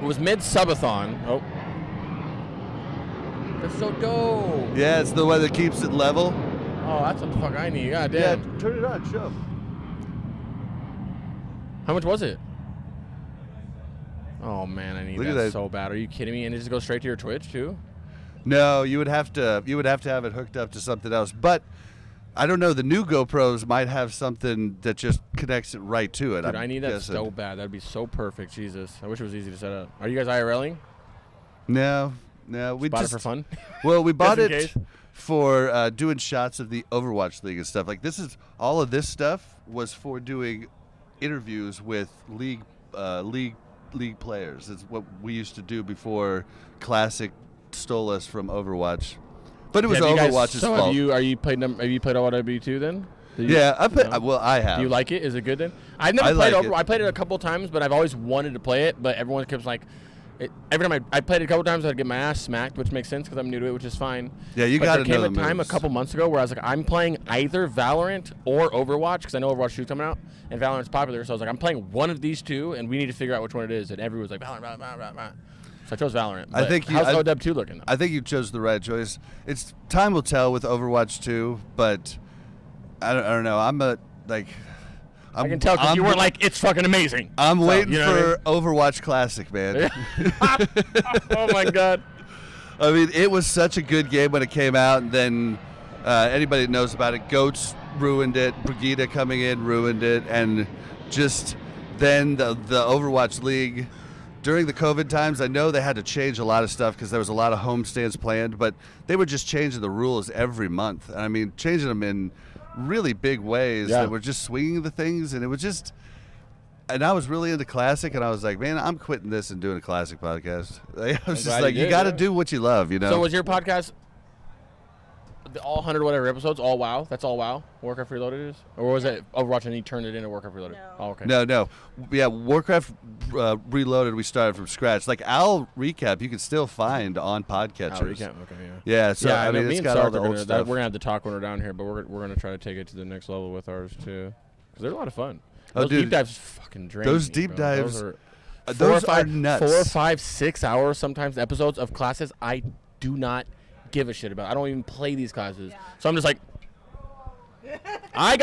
was mid subathon. Oh, that's so dope. Yeah, it's the one that keeps it level. Oh, that's what the fuck I need. God damn. Yeah, turn it on. Shove. How much was it? Oh man, I need that so bad. Are you kidding me? And it just goes straight to your Twitch too? No, you would have to have it hooked up to something else. But I don't know, the new GoPros might have something that just connects it right to it. Dude, I need that so bad. That'd be so perfect. Jesus. I wish it was easy to set up. Are you guys IRLing? No. No, we just bought it for fun. Well, we bought it for doing shots of the Overwatch League and stuff. Like this is all of this stuff was for doing interviews with league players. It's what we used to do before Classic stole us from Overwatch. But it was Overwatch's fault. Have you played OWT2 then? Yeah, I played. Well, I have. Do you like it? Is it good then? I've never played Overwatch. I played it a couple times, but I've always wanted to play it. But everyone keeps like. Every time I played it a couple times, I'd get my ass smacked, which makes sense because I'm new to it, which is fine. Yeah, you got to know the moves. But there came a time a couple months ago where I was like, I'm playing either Valorant or Overwatch because I know Overwatch 2 is coming out, and Valorant's popular. So I was like, I'm playing one of these two, and we need to figure out which one it is. And everyone was like, Valorant, Valorant, Valorant, Valorant. So I chose Valorant. But I think how's Loatheb 2 looking, though? I think you chose the right choice. It's time will tell with Overwatch 2, but I don't know. I'm a like. I can tell because you were like, it's fucking amazing. I'm waiting for Overwatch Classic, man. Oh, my God. I mean, it was such a good game when it came out, and then anybody that knows about it, Goats ruined it, Brigida coming in ruined it, and just then the Overwatch League, during the COVID times, I know they had to change a lot of stuff because there was a lot of homestands planned, but they were just changing the rules every month. I mean, changing them in really big ways that were just swinging the things, and it was just, and I was really into Classic, and I was like, man, I'm quitting this and doing a Classic podcast. Like, I was just like, you got to do what you love, you know. So was your podcast all 100 whatever episodes all WoW? That's all WoW. Warcraft Reloaded is, or was it Overwatch and he turned it into Warcraft Reloaded? No. Oh, okay. No. Yeah, Warcraft Reloaded. We started from scratch. Like Owl Recap, you can still find on podcatchers. Owl Recap. Okay. Yeah. So yeah, I mean, it's got all the old stuff. We're gonna have to talk when we're down here, but we're gonna try to take it to the next level with ours too, because they're a lot of fun. Those deep dives fucking drain. Those deep dives. Those are nuts. 4 or 5, 6 hour sometimes episodes of classes I do not give a shit about. I don't even play these classes, so I'm just like, I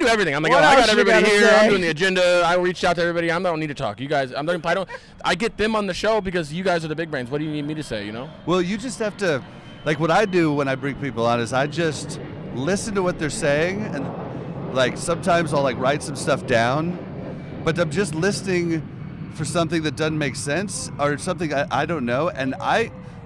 do everything. I'm like, I got everybody here. I'm doing the agenda. I reached out to everybody. I don't need to talk. You guys, I get them on the show because you guys are the big brains. What do you need me to say? You know. Well, you just have to, like, what I do when I bring people on is I just listen to what they're saying, and like sometimes I'll like write some stuff down, but I'm just listening for something that doesn't make sense or something I don't know, and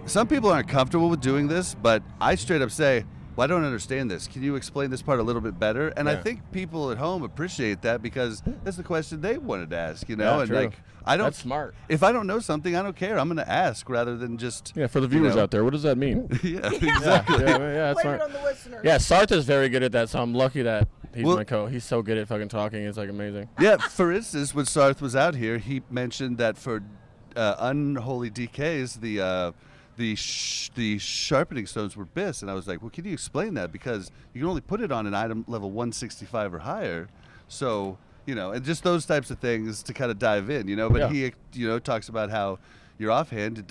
Some people aren't comfortable with doing this, but I straight up say, well, I don't understand this. Can you explain this part a little bit better? And I think people at home appreciate that because that's the question they wanted to ask, you know? Yeah, and true. Like, that's smart. If I don't know something, I don't care. I'm going to ask rather than just. Yeah, for the viewers out there, what does that mean? Yeah, exactly. Yeah, that's smart. Blame it on the listener. Yeah, Sarthe is very good at that, so I'm lucky that he's my co. He's so good at fucking talking. It's like amazing. Yeah, for instance, when Sarthe was out here, he mentioned that for unholy DKs, the sharpening stones were BIS, and I was like, well, can you explain that? Because you can only put it on an item level 165 or higher, so, you know, and just those types of things to kind of dive in, you know, but he, you know, talks about how your offhand,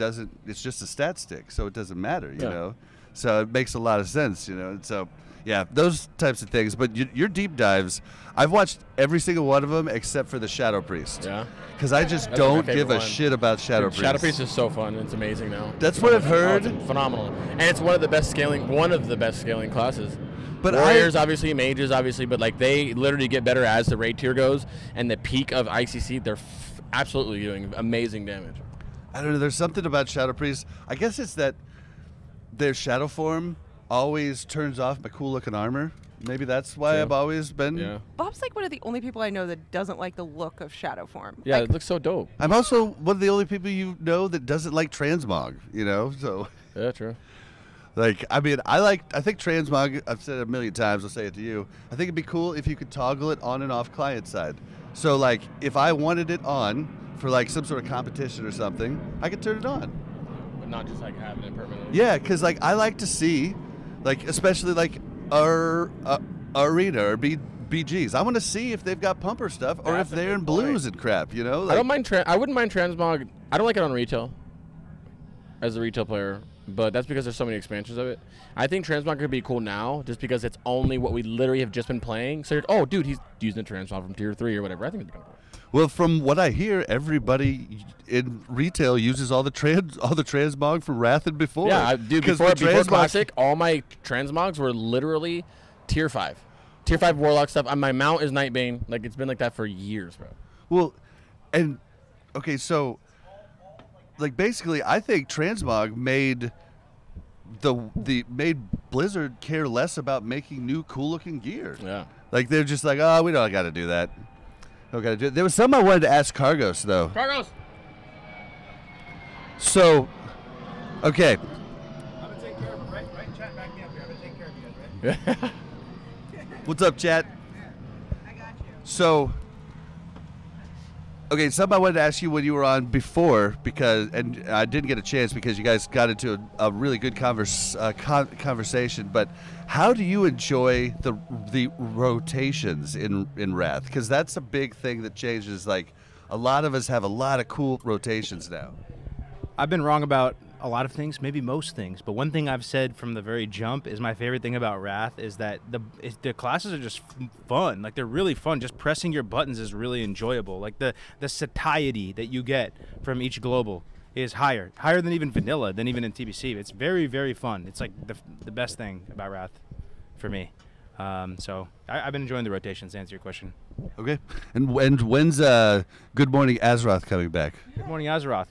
it's just a stat stick, so it doesn't matter, you know, so it makes a lot of sense, you know, and so, yeah, those types of things, but your deep dives, I've watched every single one of them except for the Shadow Priest. Yeah. Because I just don't give a shit about Shadow Priest. Shadow Priest is so fun. It's amazing now. That's what I've heard. Phenomenal. And it's one of the best scaling classes. But Warriors, obviously, mages, obviously, but like they literally get better as the raid tier goes, and the peak of ICC, they're absolutely doing amazing damage. I don't know. There's something about Shadow Priest. I guess it's that their shadow form always turns off my cool-looking armor. Maybe that's why I've always been. Yeah. Bob's like one of the only people I know that doesn't like the look of Shadow Form. Yeah, like, it looks so dope. I'm also one of the only people you know that doesn't like transmog. You know, so yeah, true. Like, I mean, I think transmog. I've said it a million times. I'll say it to you. I think it'd be cool if you could toggle it on and off client side. So like, if I wanted it on for like some sort of competition or something, I could turn it on. But not just like having it permanently. Yeah, because like I like to see, like especially like. Arena or BGs. I want to see if they've got pumper stuff or if they're in blues and crap. You know, like, I wouldn't mind transmog. I don't like it on retail as a retail player, but that's because there's so many expansions of it. I think transmog could be cool now, just because it's only what we literally have just been playing. So, oh, dude, he's using a transmog from tier 3 or whatever. I think it's gonna be cool. Well, from what I hear, everybody in retail uses all the transmog from Wrath and before. Yeah, I do. Before Classic, all my transmogs were literally tier 5 warlock stuff. My mount is Nightbane. Like, it's been like that for years, bro. Well, and okay, so like basically, I think transmog made made Blizzard care less about making new cool looking gear. Yeah, like they're just like, oh, we don't got to do that. Okay, there was something I wanted to ask Kargoz, though. Kargoz! So, okay. I'm going to take care of him, right? Chat, back me up here. I'm going to take care of you guys, right? What's up, chat? I got you. So, okay, something I wanted to ask you when you were on before, because, and I didn't get a chance because you guys got into a really good conversation, but how do you enjoy the rotations in Wrath? Because that's a big thing that changes. Like, a lot of us have a lot of cool rotations now. I've been wrong about a lot of things, maybe most things, but one thing I've said from the very jump is my favorite thing about Wrath is that the classes are just fun. Like, they're really fun. Just pressing your buttons is really enjoyable. Like, the satiety that you get from each global is higher than even vanilla, than even in TBC. It's very, very fun. It's like the best thing about Wrath for me. So I've been enjoying the rotations, to answer your question. Okay. And when's Good Morning Azeroth coming back? Good Morning Azeroth.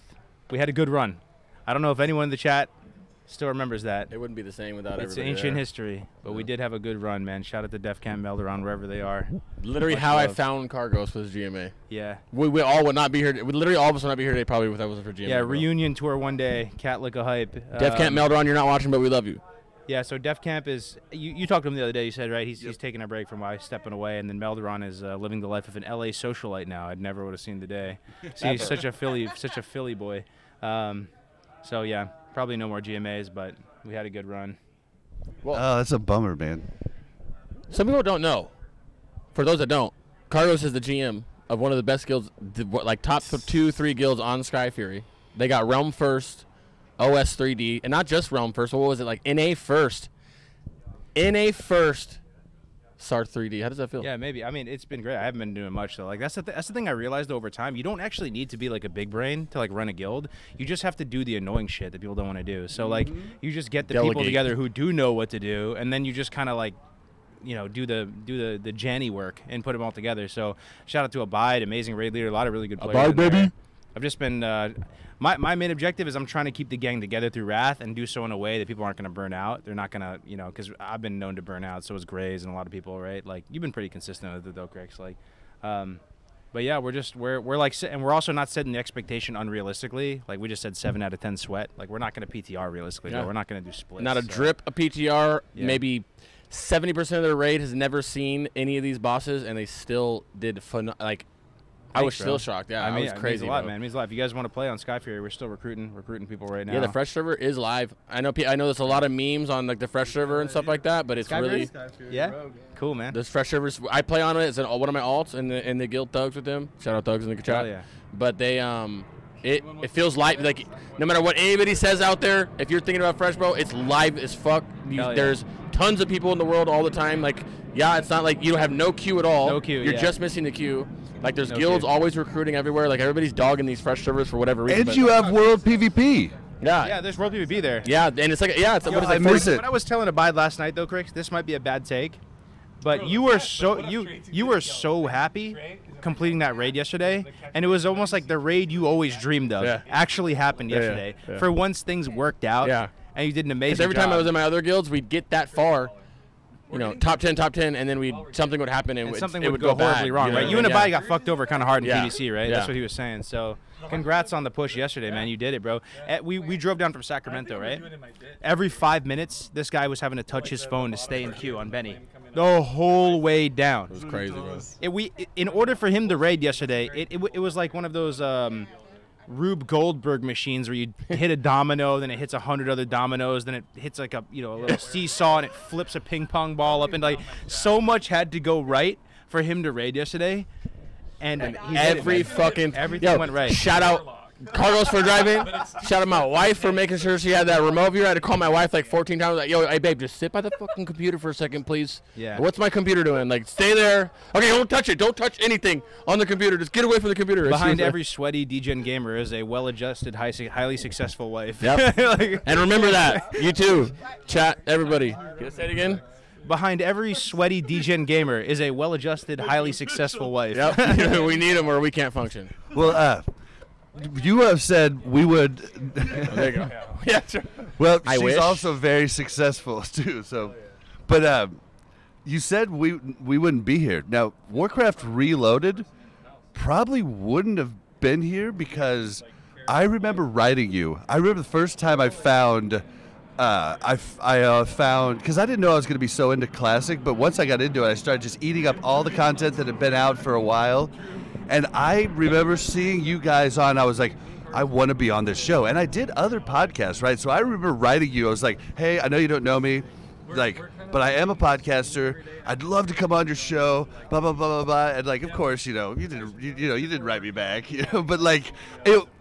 We had a good run. I don't know if anyone in the chat still remembers that. It wouldn't be the same without everybody. It's ancient history, but we did have a good run, man. Shout out to Defcam, Melderon, wherever they are. Literally how I found Kargoz was GMA. Yeah. We all would not be here. Literally all of us would not be here today probably if that wasn't for GMA. Yeah, bro. Reunion tour one day, Catlicka hype. Defcam, Melderon, you're not watching, but we love you. Yeah, so Def Camp is, you talked to him the other day, you said, right? He's taking a break from why stepping away, and then Melderon is living the life of an LA socialite now. I'd never would have seen the day. See, he's such a Philly boy. So yeah, probably no more GMAs, but we had a good run. Well, oh, that's a bummer, man. Some people don't know. For those that don't, Kargoz is the GM of one of the best guilds, like top 2-3 guilds on Skyfury. They got Realm first, OS 3D, and not just Realm first. What was it, like NA first? NA first, Sarthe 3D. How does that feel? Yeah, maybe. I mean, it's been great. I haven't been doing much though. Like that's the thing I realized over time. You don't actually need to be like a big brain to like run a guild. You just have to do the annoying shit that people don't want to do. So like you just get the people together who do know what to do, and then you just kind of like, you know, do the Janny work and put them all together. So shout out to Abide, amazing raid leader, a lot of really good players. Abide, baby. There. I've just been my main objective is I'm trying to keep the gang together through Wrath and do so in a way that people aren't going to burn out. They're not going to, you know, because I've been known to burn out. So is Grays and a lot of people, right? Like, you've been pretty consistent with it though, Crix. Like, but yeah, we're like, and we're also not setting the expectation unrealistically. Like we just said, 7 out of 10 sweat. Like we're not going to PTR realistically. Yeah. Though. We're not going to do splits. Not a drip of PTR. Yeah. Maybe 70% of their raid has never seen any of these bosses, and they still did like. Thanks, I was still shocked. Yeah, I mean, it was crazy. It means a lot, man. It means a lot. If you guys want to play on Skyfury, we're still recruiting people right now. Yeah, the Fresh server is live. I know there's a lot of memes on like the Fresh server and stuff like that, but it's really Skyfury, cool, man. This Fresh servers I play on it. It's one of my alts in the guild Thugs with them. Shout out Thugs in the chat. Yeah. But they it feels like no matter what anybody says out there, if you're thinking about Fresh, bro, it's live as fuck. There's tons of people in the world all the time. Like, yeah, it's not like you don't have no queue at all. No queue. You're just missing the queue. Like, there's guilds always recruiting everywhere. Like, everybody's dogging these Fresh servers for whatever reason. And you have World PvP. Yeah. Yeah, there's World PvP there. Yeah, and it's like, yeah, it's like, I miss it. What I was telling Abide last night, though, Crix, this might be a bad take, but you were so happy completing that raid yesterday, and it was almost like the raid you always dreamed of actually happened yesterday. Yeah. For once, things worked out, and you did an amazing job. Every time I was in my other guilds, we'd get that far. You know, top 10, and then something would happen, and it would go horribly bad. Wrong, right? You and Abide got fucked over kind of hard in PDC, right? Yeah. That's what he was saying. So, congrats on the push yesterday, man. You did it, bro. Yeah. We drove down from Sacramento, right? Every 5 minutes, this guy was having to touch his phone to stay in queue on Benny. The whole way down. It was crazy, bro. In order for him to raid yesterday, it was like one of those Rube Goldberg machines where you hit a domino, then it hits 100 other dominoes, then it hits like a little seesaw, and it flips a ping pong ball up, and like so much had to go right for him to raid yesterday, and everything went right. Shout out Kargoz for driving. Shout out my wife for making sure she had that remote viewer. I had to call my wife like 14 times. Like, yo, hey, babe, just sit by the fucking computer for a second, please. Yeah. What's my computer doing? Like, stay there. Okay, don't touch it. Don't touch anything on the computer. Just get away from the computer. Behind every sweaty degen gamer is a well-adjusted, highly successful wife. Yep. Like, and remember that. You too. Chat, everybody. Can I say it again? Behind every sweaty degen gamer is a well-adjusted, highly successful wife. Yep. We need them or we can't function. Well, you have said we would. Oh, there you go. Yeah, sure. Well, I she's wish. Also very successful too. So, oh, yeah. But you said we wouldn't be here. Now, Warcraft Reloaded probably wouldn't have been here because I remember writing you. I remember the first time I found. I found because I didn't know I was going to be so into Classic, but once I got into it, I started just eating up all the content that had been out for a while, and I remember seeing you guys on. I was like, I want to be on this show, and I did other podcasts, right? So I remember writing you. I was like, hey, I know you don't know me, like, but I am a podcaster. I'd love to come on your show. Blah blah blah blah blah. And like, of course, you know, you didn't write me back, you know, but like,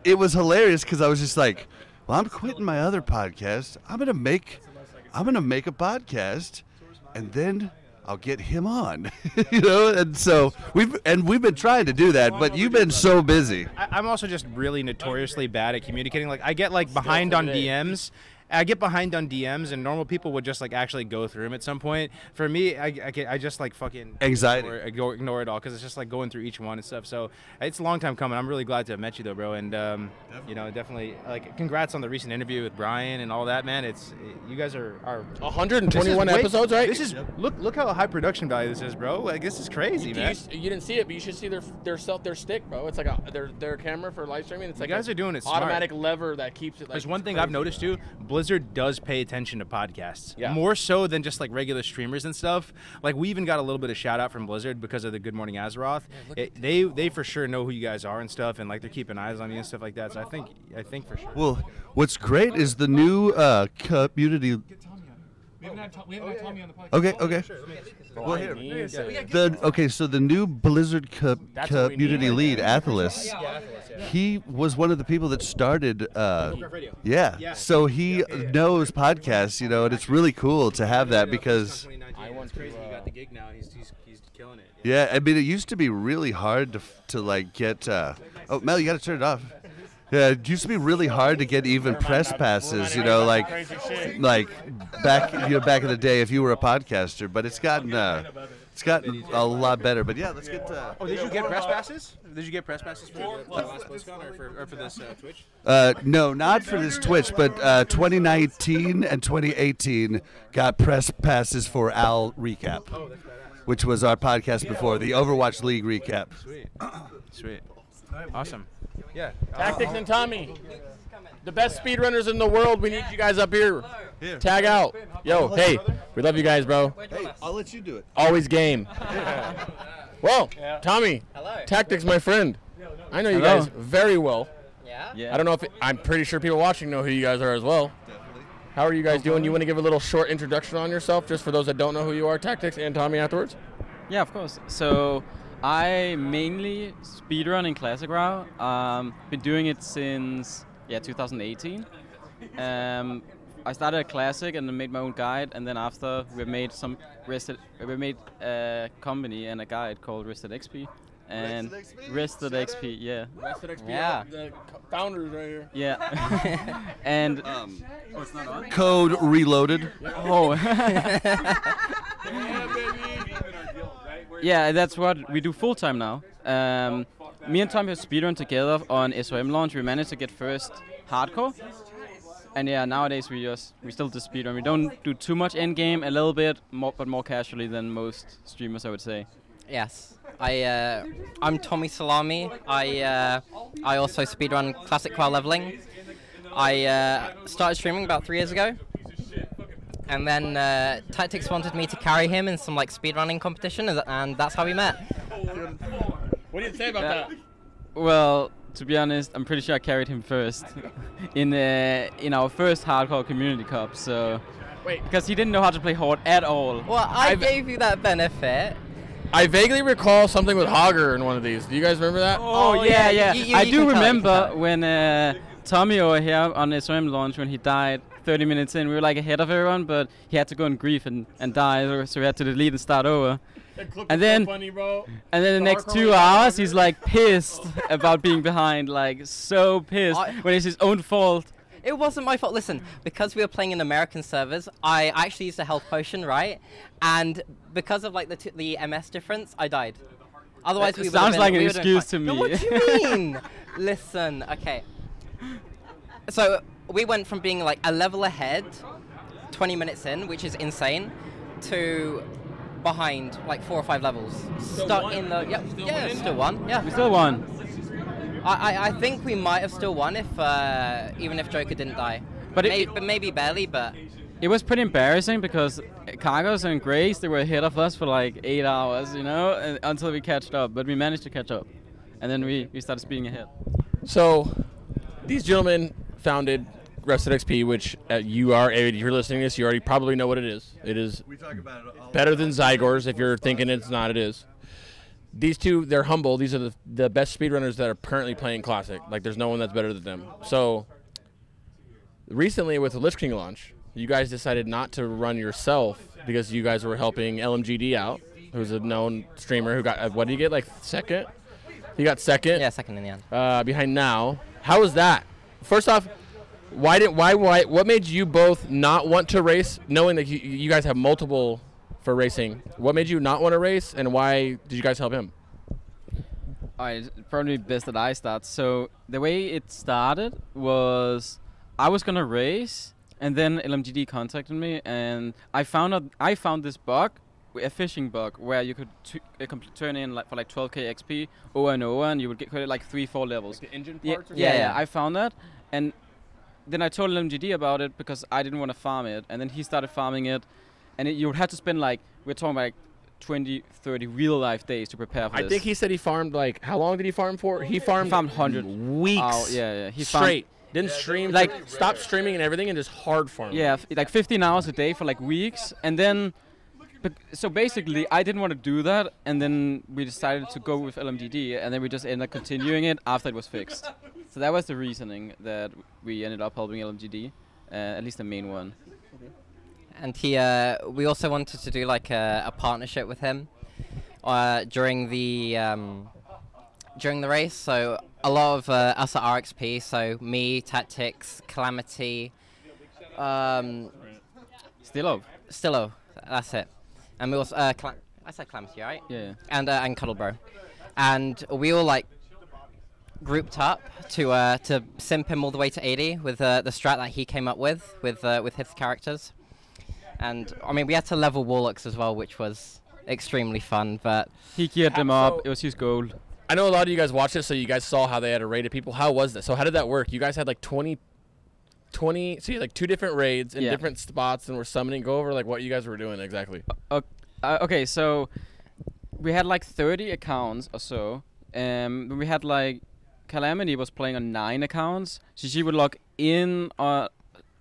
it was hilarious because I was just like. Well, I'm quitting my other podcast. I'm gonna make a podcast, and then I'll get him on. You know, and so we've been trying to do that, but you've been so busy. I'm also just really notoriously bad at communicating. Like I get like behind on DMs. I get behind on DMs, and normal people would just like actually go through them at some point. For me, I just like fucking anxiety, ignore it all because it's just like going through each one and stuff. So it's a long time coming. I'm really glad to have met you though, bro. And you know, definitely like congrats on the recent interview with Brian and all that, man. It's you guys are 121 episodes, right? This is look how high production value this is, bro. Like this is crazy, man. You didn't see it, but you should see their stick, bro. It's like their camera for live streaming. It's like you guys are doing it smart. Automatic lever that keeps it. Like, there's one thing I've noticed too. Blizzard does pay attention to podcasts, yeah. More so than just like regular streamers and stuff. Like we even got a little bit of shout out from Blizzard because of the Good Morning Azeroth. Yeah, they for sure know who you guys are and stuff, and like they're keeping eyes on you and stuff like that. So I think for sure. Well, what's great is the new community. We haven't had Tommy on the podcast. Okay. Well, so the new Blizzard community lead, Athalas, he was one of the people that started. So he knows podcasts, you know, and it's really cool to have that because. It's crazy. He got the gig now. He's killing it. Yeah, I mean, it used to be really hard to like get. Oh, Mel, you got to turn it off. Yeah, it used to be really hard to get even press passes, you know, like back in the day if you were a podcaster. But it's gotten a lot better. But yeah, let's get. Oh, did you get press passes? Did you get press passes for the last BlizzCon or for this Twitch? No, not for this Twitch, but 2019 and 2018 got press passes for Al Recap, which was our podcast before the Overwatch League recap. Sweet. Awesome. Yeah. Tactics and Tommy. The best speedrunners in the world. We need you guys up here. Tag out. Yo, hey. We love you guys, bro. Hey, I'll let you do it. Always game. Whoa, Tommy. Hello. Tactics, my friend. I know you guys very well. Yeah. I don't know if I'm pretty sure people watching know who you guys are as well. How are you guys doing? You want to give a little short introduction on yourself just for those that don't know who you are, Tactics and Tommy afterwards? Yeah, of course. So I mainly speedrun in Classic WoW. Been doing it since 2018. I started at Classic and then made my own guide, and then after we made a company and a guide called Rested XP. And Rested XP, yeah. Rested XP, yeah. The founders right here. Yeah. And it's not on. Code Reloaded. Oh. Yeah, that's what we do full time now. Me and Tommy have speedrun together on SOM launch. We managed to get first hardcore, and yeah, nowadays we still do speedrun. We don't do too much end game, a little bit, but more casually than most streamers, I would say. Yes, I'm Tommy Salami. I also speedrun Classic WoW leveling. I started streaming about 3 years ago. And then Tactics wanted me to carry him in some like speedrunning competition, and that's how we met. What do you say about that? Well, to be honest, I'm pretty sure I carried him first in our first hardcore community cup. So, because he didn't know how to play horde at all. Well, I gave you that benefit, I vaguely recall something with Hogger in one of these. Do you guys remember that? Oh yeah, yeah. I do remember when Tommy over here on SOM launch, when he died 30 minutes in, we were like ahead of everyone, but he had to go and grief and die, so we had to delete and start over. And then, so funny, bro. And then the next 2 hours, he's like pissed about being behind, like so pissed when it's his own fault. It wasn't my fault. Listen, because we were playing in American servers, I actually used a health potion, right? And because of like the MS difference, I died. Otherwise, we would have been. Sounds like an excuse to me. No, what do you mean? Listen, okay. So we went from being like a level ahead, 20 minutes in, which is insane, to behind like 4 or 5 levels. Stuck in the still won. Yeah, we still won. I think we might have still won if even if Joker didn't die, but maybe barely. But it was pretty embarrassing because Kargoz and Grace, they were ahead of us for like 8 hours, you know, and, until we catched up. But we managed to catch up, and then we started speeding ahead. So these gentlemen founded Rested XP, which you are, if you're listening to this, you already probably know what it is. It is better than Zygor's. If you're thinking it's not, it is. These two, they're humble. These are the best speedrunners that are currently playing Classic. Like, there's no one that's better than them. So, recently with the Lich King launch, you guys decided not to run yourself because you guys were helping LMGD out, who's a known streamer who got, what did he get, like second? He got second? Yeah, second in the end. Behind Now. How was that? First off, what made you both not want to race, knowing that you guys have multiple for racing? What made you not want to race, and why did you guys help him? All right, it's probably best that I start. So the way it started was I was gonna race, and then LMGD contacted me, and I found this bug, a phishing bug, where you could turn in like for like 12k XP over and over, and you would get credit like 3-4 levels. Like the engine parts. Yeah, I found that, and then I told LMGD about it because I didn't want to farm it, and then he started farming it. And you would have to spend like, we're talking about like 20, 30 real life days to prepare for this. I think he said he farmed like, how long did he farm for? He farmed 100 weeks. Oh, yeah, yeah. He straight. Didn't stream, like stopped streaming and everything and just hard farmed. Yeah, like 15 hours a day for like weeks. And then, so basically I didn't want to do that. And then we decided to go with LMDD, and then we just ended up continuing it after it was fixed. So that was the reasoning that we ended up helping LMGD, at least the main one. And he, we also wanted to do like a partnership with him during the race. So a lot of us at RXP, so me, Tactics, Calamity, Stillo, that's it. And we also, I said Calamity, right? Yeah. And Cuddlebro, and we all like grouped up to simp him all the way to 80 with the strat that he came up with his characters. And I mean, we had to level Warlocks as well, which was extremely fun, but he geared them up. It was his goal. I know a lot of you guys watched it, so you guys saw how they had a raid of people. How was that? So how did that work? You guys had like 20, see, like 2 different raids in different spots, and were summoning. Go over like what you guys were doing exactly. Okay, so we had like 30 accounts or so. We had like Calamity was playing on 9 accounts. So she would log in.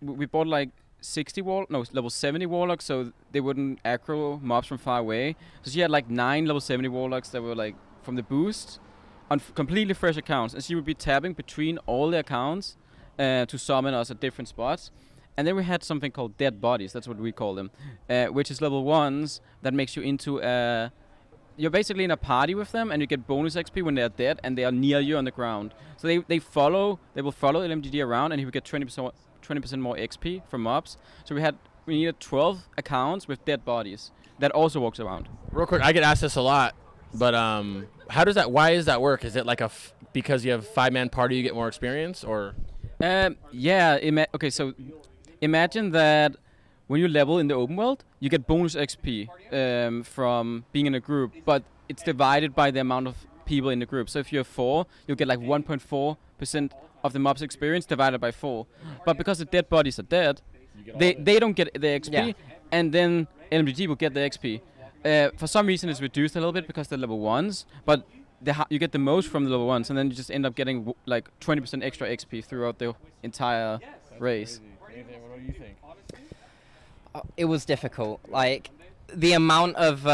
We bought like 60 level 70 warlocks, so they wouldn't aggro mobs from far away. So she had like 9 level 70 warlocks that were like from the boost on completely fresh accounts, and she would be tapping between all the accounts to summon us at different spots. And then we had something called dead bodies, that's what we call them, which is level 1s that makes you into a you're basically in a party with them, and you get bonus XP when they're dead and they are near you on the ground. So they will follow LMGD around, and he would get 20% more XP from mobs. So we needed 12 accounts with dead bodies that also walks around. Real quick, I get asked this a lot, but how does that? Why is that work? Is it like because you have a 5-man party, you get more experience, or? Okay, so imagine that when you level in the open world, you get bonus XP from being in a group, but it's divided by the amount of people in the group. So if you're 4, you'll get like 1.4% of the mob's experience divided by 4. But because the dead bodies are dead, they don't get the XP, and then LMGD will get the XP. For some reason it's reduced a little bit because they're level 1s, but you get the most from the level 1s, and then you just end up getting like 20% extra XP throughout the entire race. Nathan, what do you think? It was difficult. Like, the amount of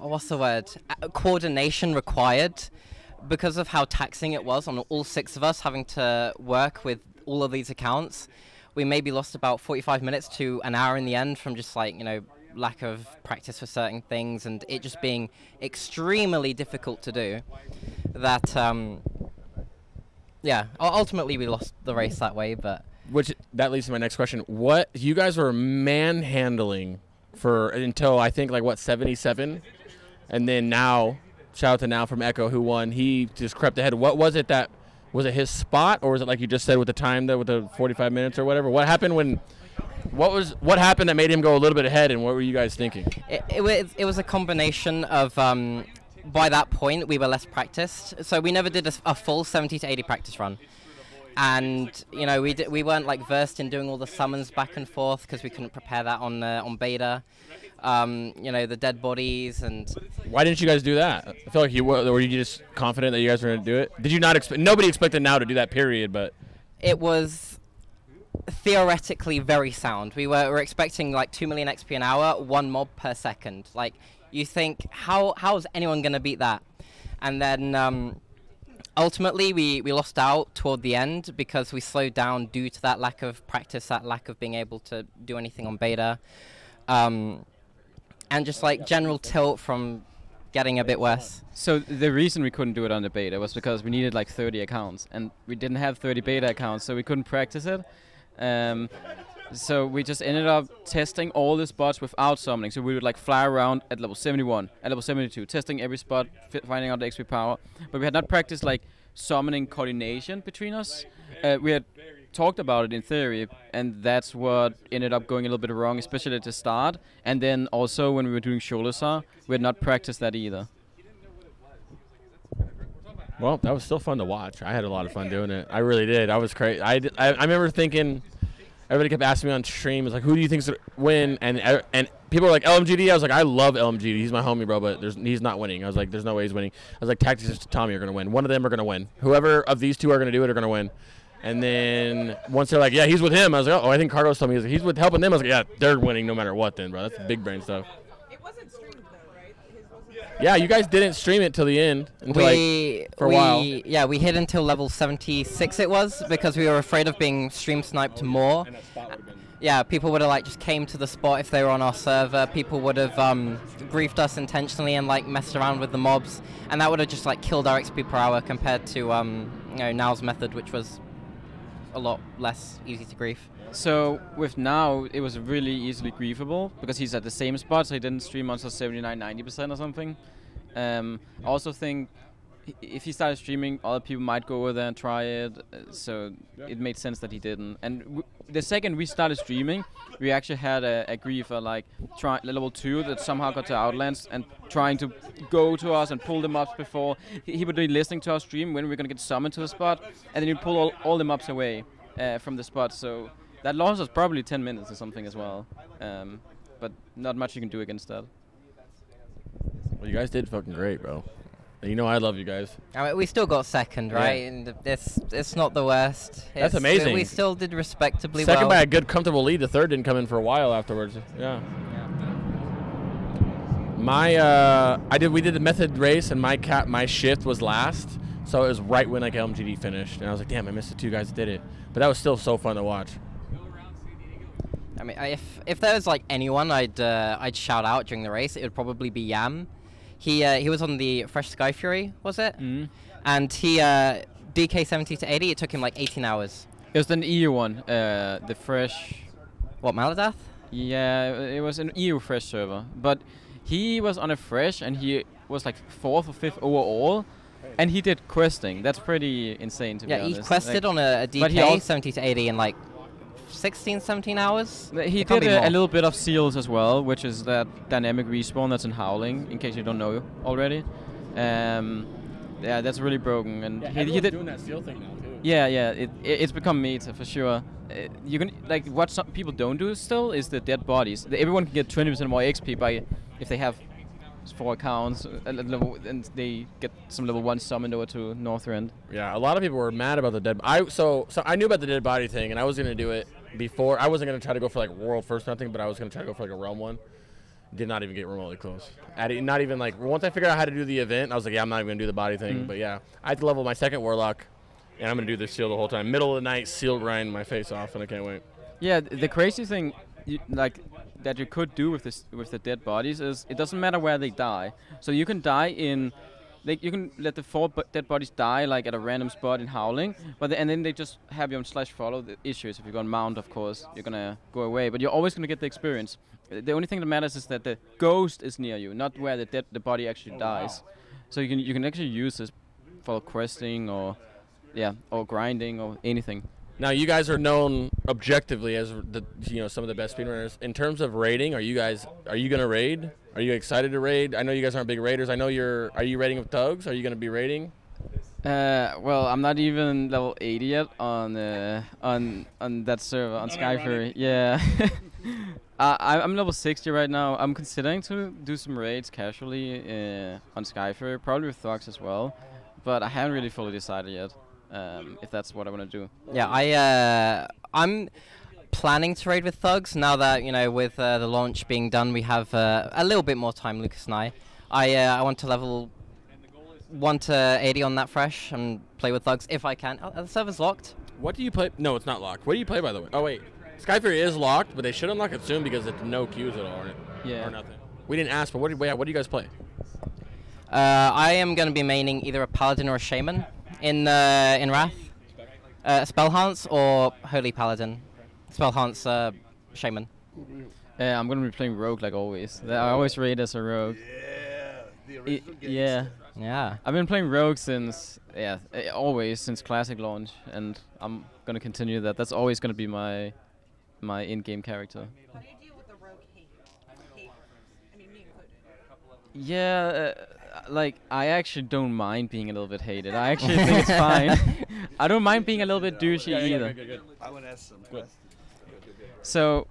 what's the word, coordination required because of how taxing it was on all six of us having to work with all of these accounts. We maybe lost about 45 minutes to an hour in the end from just like, you know, lack of practice for certain things and it just being extremely difficult to do that, yeah, ultimately we lost the race that way, but... Which, that leads to my next question. What, you guys were manhandling for, until I think like what, 77? And then Now, shout out to Now from Echo who won, he just crept ahead. What was it that, was it his spot or was it like you just said with the time though, with the 45 minutes or whatever? What happened when, what happened that made him go a little bit ahead and what were you guys thinking? It was a combination of, by that point we were less practiced. So we never did a full 70 to 80 practice run. And, you know, we weren't, like, versed in doing all the summons back and forth because we couldn't prepare that on beta. You know, the dead bodies and... Why didn't you guys do that? I feel like you were you just confident that you guys were going to do it? Did you not expect... Nobody expected Now to do that, period, but... It was theoretically very sound. We were expecting, like, 2 million XP an hour, 1 mob per second. Like, you think, how is anyone going to beat that? And then... Ultimately, we lost out toward the end because we slowed down due to that lack of practice, that lack of being able to do anything on beta. And just like general tilt from getting a bit worse. So the reason we couldn't do it on the beta was because we needed like 30 accounts and we didn't have 30 beta accounts, so we couldn't practice it. So we just ended up testing all the spots without summoning. So we would like fly around at level 71, at level 72, testing every spot, finding out the XP power. But we had not practiced like summoning coordination between us. We had talked about it in theory, and that's what ended up going a little bit wrong, especially at the start. And then also when we were doing Sholosar, we had not practiced that either. Well, that was still fun to watch. I had a lot of fun doing it. I really did. I was crazy. I remember thinking... Everybody kept asking me on stream, it's like, who do you think's gonna win? And people were like, LMGD. I was like, I love LMGD. He's my homie, bro, but he's not winning. I was like, there's no way he's winning. I was like, Tactics and Tommy are going to win. One of them are going to win. Whoever of these two are going to do it are going to win. And then once they're like, yeah, he's with him. I was like, oh, I think Kargoz told me. He was like, he's with helping them. I was like, yeah, they're winning no matter what then, bro. That's big brain stuff. It wasn't streamed, though, right? Yeah, you guys didn't stream it till the end. Until for a while. Yeah, we hid until level 76 it was because we were afraid of being stream sniped more. Yeah, people would have like just came to the spot if they were on our server. People would have griefed us intentionally and like messed around with the mobs, and that would have just like killed our XP per hour compared to you know, Now's method, which was a lot less easy to grief. So with Now, it was really easily griefable because he's at the same spot, so he didn't stream until 79, 90% or something. I also think if he started streaming, other people might go over there and try it, so it made sense that he didn't. And the second we started streaming, we actually had a griefer like level 2 that somehow got to Outlands and trying to go to us and pull them up before. He would be listening to our stream when we were going to get summoned to the spot, and then he'd pull all the mobs away from the spot. So that lost us probably 10 minutes or something as well, but not much you can do against that. Well, you guys did fucking great, bro. You know I love you guys. I mean, we still got second, right? Yeah. And it's not the worst. That's amazing. We still did respectably well. Second by a good, comfortable lead. The third didn't come in for a while afterwards. Yeah. We did the method race, and my shift was last, so it was right when like LMGD finished, and I was like, damn, I missed the two guys that did it, but that was still so fun to watch. I mean, if there was like anyone I'd shout out during the race, it would probably be Yam. He was on the fresh Skyfury, was it? Mm. And he DK 70 to 80. It took him like 18 hours. It was an EU one, the fresh. What, Maladath? Yeah, it was an EU fresh server, but he was on a fresh and he was like 4th or 5th overall. And he did questing. That's pretty insane to be honest. Yeah, he quested like, on a DK 70 to 80 in like 16, 17 hours. He did a little bit of seals as well, which is that dynamic respawn that's in Howling, in case you don't know already. Yeah, that's really broken. And yeah, he did doing that seal thing now too. Yeah, yeah, it's become meta for sure. You can like what some people don't do still is the dead bodies. Everyone can get 20% more XP by if they have 4 accounts and they get some level 1 summoned over to Northrend. Yeah, a lot of people were mad about the dead. So I knew about the dead body thing, and I was gonna do it before. I wasn't gonna try to go for like world first or nothing, but I was gonna try to go for like a realm one. Did not even get remotely close. Not even like, once I figured out how to do the event, I was like, yeah, I'm not even gonna do the body thing. But yeah, I had to level my second warlock, and I'm gonna do this seal the whole time. Middle of the night, seal grind my face off, and I can't wait. Yeah, the crazy thing, that you could do with this, with the dead bodies, is it doesn't matter where they die. So you can die in, you can let the four dead bodies die like at a random spot in Howling, but and then they just have you on slash follow the issues. If you're going mount, of course, you're gonna go away, but you're always gonna get the experience. The only thing that matters is that the ghost is near you, not where the body actually dies. So you can actually use this for questing or or grinding or anything. Now you guys are known objectively as the some of the best speedrunners. In terms of raiding, are you gonna raid? Are you excited to raid? I know you guys aren't big raiders. I know you're. Are you raiding with Thugs? Are you gonna be raiding? Well, I'm not even level 80 yet on that server on Skyfury. Yeah. I'm level 60 right now. I'm considering to do some raids casually on Skyfury, probably with Thugs as well, but I haven't really fully decided yet. If that's what I want to do. Yeah, I'm planning to raid with Thugs now that with the launch being done, we have a little bit more time, Lucas and I. I want to level 1 to 80 on that fresh and play with Thugs if I can. Oh, are the server's locked? What do you play? No, it's not locked. What do you play, by the way? Oh wait, Skyfury is locked, but they should unlock it soon because it's no queues at all, right? Yeah. Or nothing. We didn't ask, but what do you guys play? I am going to be maining either a paladin or a shaman. In Wrath, Spellhance or Holy Paladin, Spellhance Shaman. I'm gonna be playing Rogue like always. I always raid as a Rogue. Yeah, the original games. Yeah. I've been playing Rogue since always since Classic launch, and I'm gonna continue that. That's always gonna be my in-game character. How do you deal with the Rogue hate? I mean, me included. Yeah. Like, I actually don't mind being a little bit hated. I actually think it's fine. I don't mind being a little bit douchey either. I would ask some questions. So,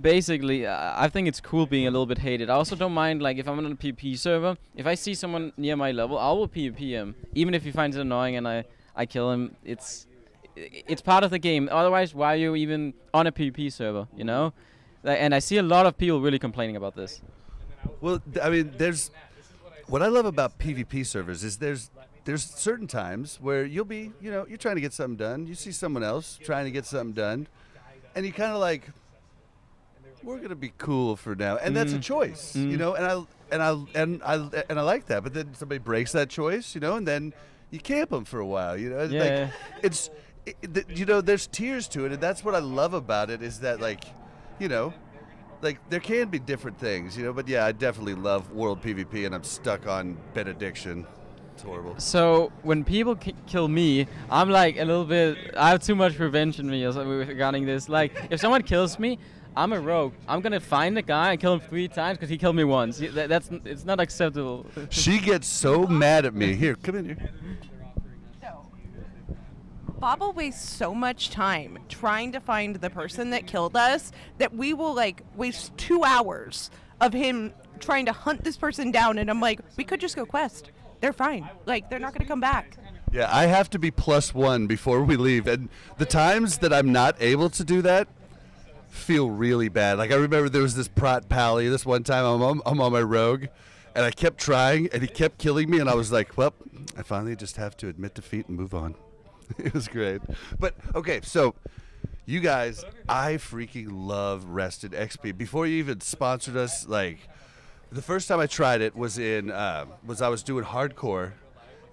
basically, I think it's cool being a little bit hated. I also don't mind, like, if I'm on a PvP server, if I see someone near my level, I will PvP him. Even if he finds it annoying and I kill him, it's part of the game. Otherwise, why are you even on a PvP server, And I see a lot of people really complaining about this. Well, I mean, there's what I love about PvP servers is there's certain times where you'll be, you're trying to get something done. You see someone else trying to get something done, and you kind of like, we're gonna be cool for now, and that's a choice, And I like that. But then somebody breaks that choice, and then you camp them for a while, There's tiers to it, and that's what I love about it is that there can be different things, but yeah, I definitely love world PvP, and I'm stuck on Benediction. It's horrible. So when people kill me, I'm like a little bit, I have too much revenge in me regarding this. Like, if someone kills me, I'm a rogue. I'm going to find the guy and kill him 3 times because he killed me once. It's not acceptable. She gets so mad at me. Here, come in here. Bobble wastes so much time trying to find the person that killed us that we will waste 2 hours of him trying to hunt this person down, and I'm like, we could just go quest. They're fine. They're not going to come back. Yeah, I have to be +1 before we leave, and the times that I'm not able to do that feel really bad. Like, I remember there was this Prot Pally. This one time I'm on my rogue, and I kept trying, and he kept killing me, and I was like, well, I finally just have to admit defeat and move on. It was great. But, okay, so you guys, I freaking love Rested XP. Before you even sponsored us, the first time I tried it was I was doing hardcore,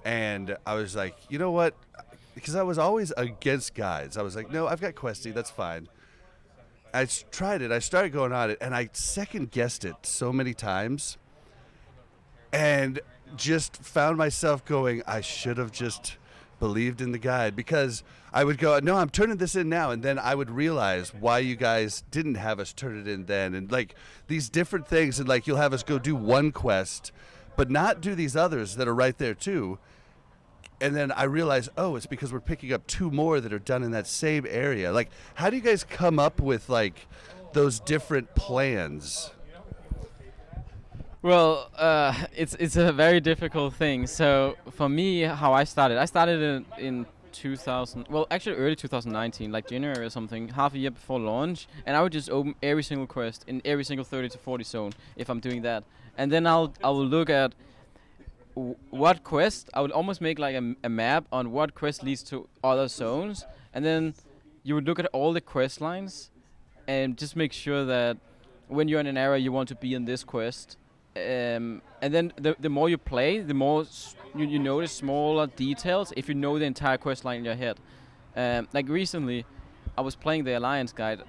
and I was like, you know what? Because I was always against guides. I was like, no, I've got questing. That's fine. I tried it. I started going on it, and I second-guessed it so many times and just found myself going, I should have just believed in the guide, because I would go, no, I'm turning this in now, and then I would realize why you guys didn't have us turn it in then, and these different things, and you'll have us go do one quest but not do these others that are right there too, and then I realize, oh, it's because we're picking up 2 more that are done in that same area. How do you guys come up with those different plans? Well, it's a very difficult thing. So for me, how I started in 2000, well, actually early 2019, like January or something, half a year before launch, and I would just open every single quest in every single 30 to 40 zone if I'm doing that. And then I will look at what quest, I would almost make like a map on what quest leads to other zones, and then you would look at all the quest lines and just make sure that when you're in an area you want to be in this quest. And then the more you play, the more you notice smaller details if you know the entire quest line in your head. Like recently, I was playing the Alliance Guide,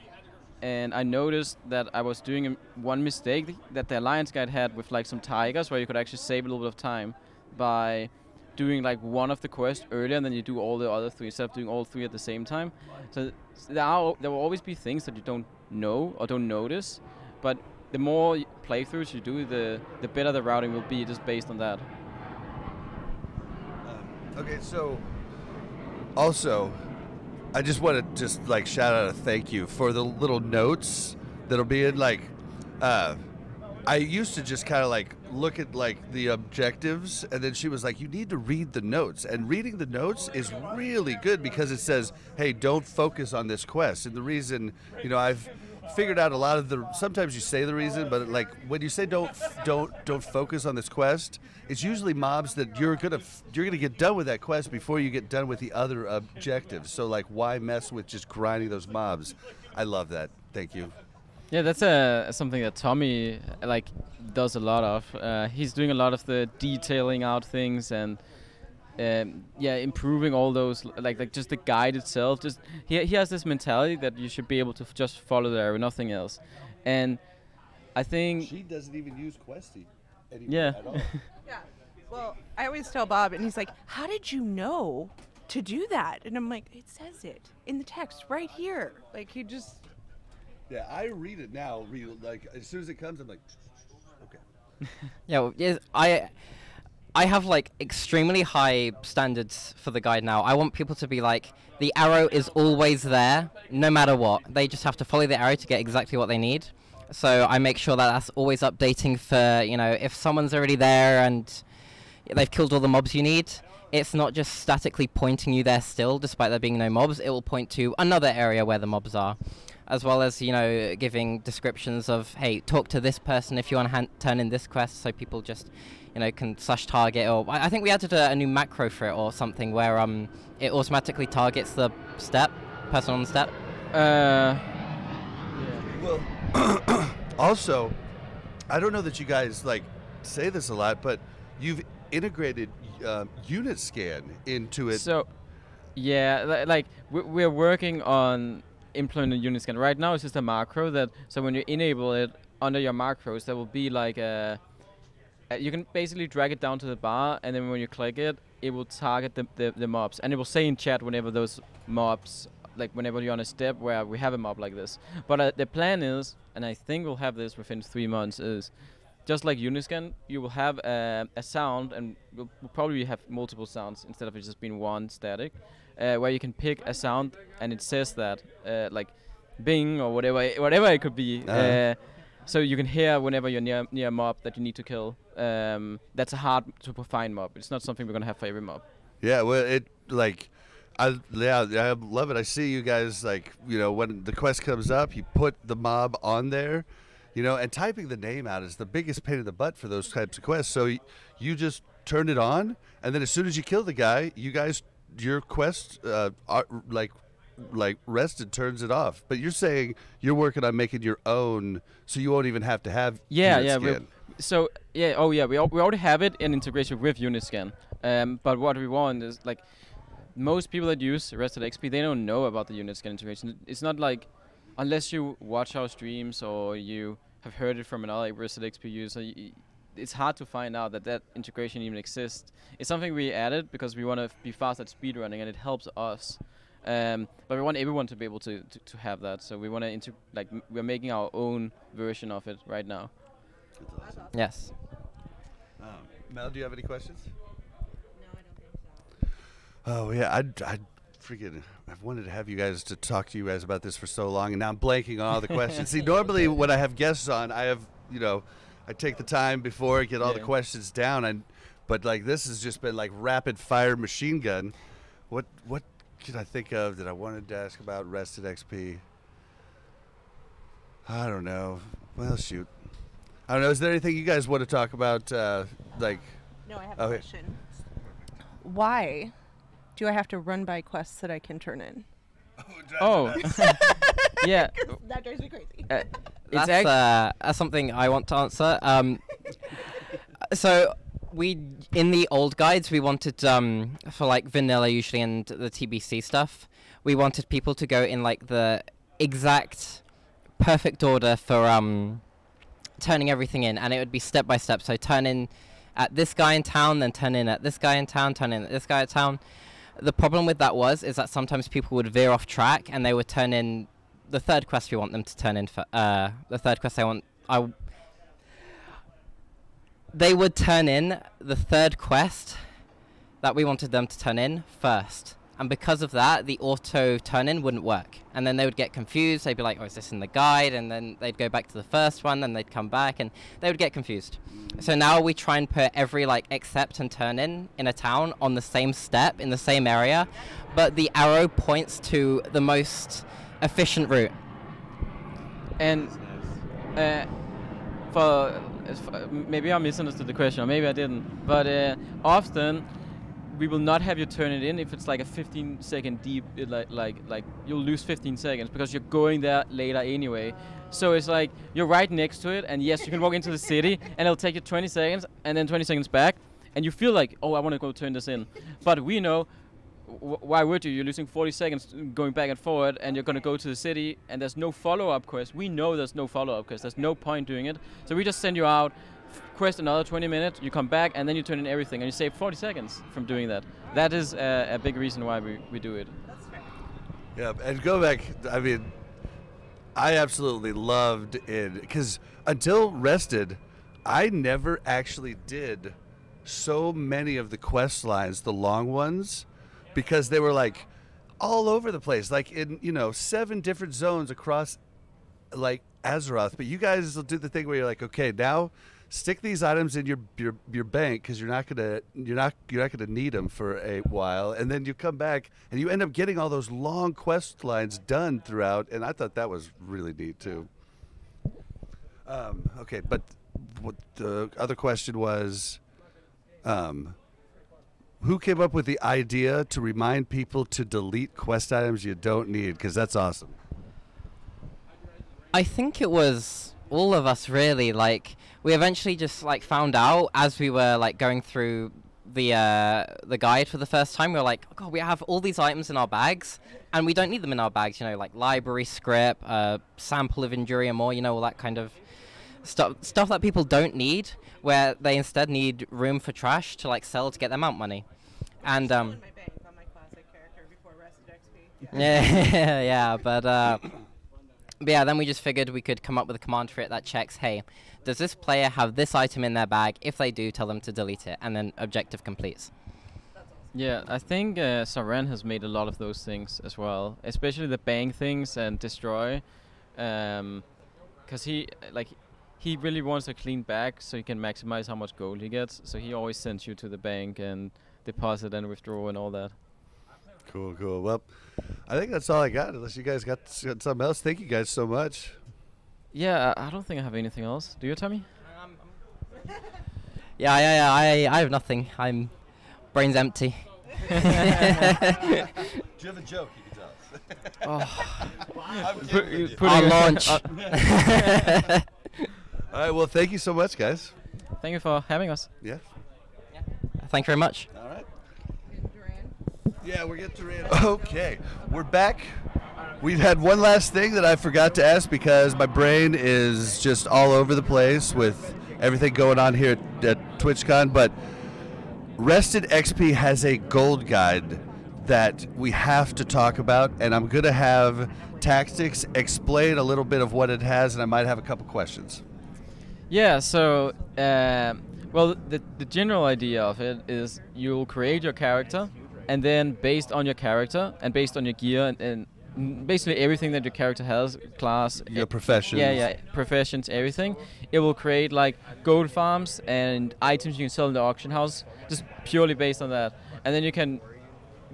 and I noticed that I was doing one mistake that the Alliance Guide had with like some tigers, where you could actually save a little bit of time by doing like one of the quests earlier and then you do all the other three instead of doing all three at the same time. So there will always be things that you don't know or don't notice, but the more playthroughs you do, the better the routing will be, just based on that. Okay, so also, I just want to just like shout out a thank you for the little notes that'll be in like, I used to just kind of like look at like the objectives, and then she was like, you need to read the notes, and reading the notes is really good because it says, hey, don't focus on this quest. And the reason, you know, I've figured out a lot of the, sometimes you say the reason, but like when you say don't focus on this quest, it's usually mobs that you're gonna get done with that quest before you get done with the other objectives. So like, why mess with just grinding those mobs? I love that. Thank you. Yeah, that's something that Tommy like does a lot of. He's doing a lot of the detailing out things and yeah, improving all those, like just the guide itself. Just he has this mentality that you should be able to just follow the area, nothing else. And I think she doesn't even use questing anymore. Yeah. At all. Yeah. Well, I always tell Bob, and he's like, "How did you know to do that?" And I'm like, "It says it in the text right here." Like he just. Yeah, I read it now. Like as soon as it comes, I'm like, okay. Yeah. Well, yes, I have like extremely high standards for the guide now. I want people to be like, the arrow is always there, no matter what. They just have to follow the arrow to get exactly what they need. So I make sure that that's always updating for, you know, if someone's already there and they've killed all the mobs you need, it's not just statically pointing you there still, despite there being no mobs. It will point to another area where the mobs are, as well as, you know, giving descriptions of, hey, talk to this person if you want to turn in this quest, so people just, you know, can slash target, or I think we added a new macro for it or something where it automatically targets the step, person on the step. Yeah. Well, also, I don't know that you guys like say this a lot, but you've integrated unit scan into it. So, yeah, like we're working on implementing unit scan. Right now, it's just a macro that, so when you enable it under your macros, there will be like a. You can basically drag it down to the bar, and then when you click it, it will target the mobs, and it will say in chat whenever those mobs, like whenever you're on a step where we have a mob like this. But the plan is, and I think we'll have this within 3 months, is just like Uniscan, you will have a sound, and we'll probably have multiple sounds instead of it just being one static, where you can pick a sound, and it says that, like bing or whatever it could be. So you can hear whenever you're near a mob that you need to kill. That's a hard to find mob. It's not something we're gonna have for every mob. Yeah, well, it like, I love it. I see you guys like, you know, when the quest comes up, you put the mob on there, you know, and typing the name out is the biggest pain in the butt for those types of quests. So you just turn it on, and then as soon as you kill the guy, you guys, your quest are like Rested turns it off. But you're saying you're working on making your own, so you won't even have to have Uniscan. So yeah, oh yeah, we already have it in integration with Uniscan. But what we want is, like, most people that use Rested XP, they don't know about the Uniscan integration. It's not like, unless you watch our streams or you have heard it from another Rested XP user, it's hard to find out that integration even exists. It's something we added because we want to be fast at speedrunning, and it helps us. But we want everyone to be able to have that, so we want to, like, we're making our own version of it right now. Awesome. Yes. Mel, do you have any questions? No, I don't think so. Oh yeah, I've wanted to have you guys to talk to you guys about this for so long, and now I'm blanking on all the questions. See, normally when I have guests on, I have, you know, I take the time before I get all the questions down, but like this has just been like rapid fire machine gun. What could I think of that I wanted to ask about Rested XP? I don't know. Well, shoot. I don't know. Is there anything you guys want to talk about? Like, no, I have a question. Why do I have to run by quests that I can turn in? Oh, yeah. That drives me crazy. That's something I want to answer. So we, in the old guides, we wanted for like vanilla usually and the TBC stuff, we wanted people to go in like the exact perfect order for turning everything in, and it would be step by step. So turn in at this guy in town, then turn in at this guy in town, turn in at this guy in town. The problem with that is that sometimes people would veer off track and they would turn in the third quest we want them to turn in. They would turn in the third quest that we wanted them to turn in first. And because of that, the auto turn-in wouldn't work. And then they would get confused. They'd be like, oh, is this in the guide? And then they'd go back to the first one, then they'd come back, and they would get confused. So now we try and put every, like, accept and turn-in in a town on the same step, in the same area, but the arrow points to the most efficient route. And maybe I misunderstood the question, or maybe I didn't, but often, we will not have you turn it in if it's like a 15-second deep. You'll lose 15 seconds because you're going there later anyway. So it's like you're right next to it, and yes, you can walk into the city, and it'll take you 20 seconds, and then 20 seconds back, and you feel like, oh, I want to go turn this in. But we know, why would you? You're losing 40 seconds going back and forward, and you're going to go to the city, and there's no follow-up quest. We know there's no follow-up quest. There's no point doing it. So we just send you out. Quest another 20 minutes, you come back, and then you turn in everything, and you save 40 seconds from doing that. That is a big reason why we do it. That's fair. Yeah, and go back, I mean, I absolutely loved it, because until Rested, I never actually did so many of the quest lines, the long ones, because they were like all over the place, like in, you know, 7 different zones across like Azeroth. But you guys will do the thing where you're like, okay, now stick these items in your bank, because you're not gonna need them for a while, and then you come back and you end up getting all those long quest lines done throughout. And I thought that was really neat too. Okay, but what the other question was, who came up with the idea to remind people to delete quest items you don't need? Because that's awesome. I think it was all of us, really. Like, we eventually just like found out as we were like going through the guide for the first time. We were like, oh god, we have all these items in our bags, and we don't need them in our bags. You know, like library script, sample of Enduria More, you know, all that kind of stuff that people don't need, where they instead need room for trash to like sell to get their mount money. And in my bank on my classic character before Rested XP. Yeah, yeah, but. But yeah, then we just figured we could come up with a command for it that checks, hey, does this player have this item in their bag? If they do, tell them to delete it, and then objective completes. Awesome. Yeah, I think Saran has made a lot of those things as well, especially the bang things and destroy, because he really wants a clean bag so he can maximize how much gold he gets. So he always sends you to the bank and deposit and withdraw and all that. Cool, cool. Well, I think that's all I got, unless you guys got something else. Thank you guys so much. Yeah, I don't think I have anything else. Do you, Tommy? I have nothing. I'm brain's empty. Do you have a joke you can tell us? I'll launch. All right, well, thank you so much, guys. Thank you for having us. Yeah. Thank you very much. All right. Yeah, we're getting to random. Okay, we're back. We had one last thing that I forgot to ask because my brain is just all over the place with everything going on here at TwitchCon, but Rested XP has a gold guide that we have to talk about, and I'm going to have Tactics explain a little bit of what it has, and I might have a couple questions. Yeah, so, well, the general idea of it is you'll create your character, and then based on your character and based on your gear and basically everything that your character has, class, your professions. Yeah, professions, everything. It will create like gold farms and items you can sell in the auction house, just purely based on that. And then you can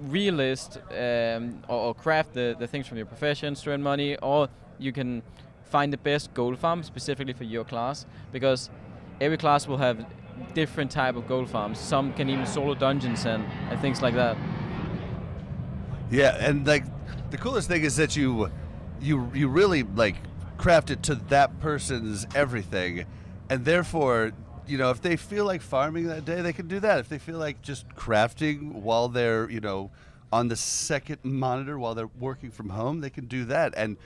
relist or craft the things from your professions to earn money, or you can find the best gold farm specifically for your class, because every class will have different type of gold farms. Some can even solo dungeons and things like that. Yeah, and like the coolest thing is that you really like craft it to that person's everything, and therefore, you know, if they feel like farming that day, they can do that. If they feel like just crafting while they're, you know, on the second monitor while they're working from home, they can do that. And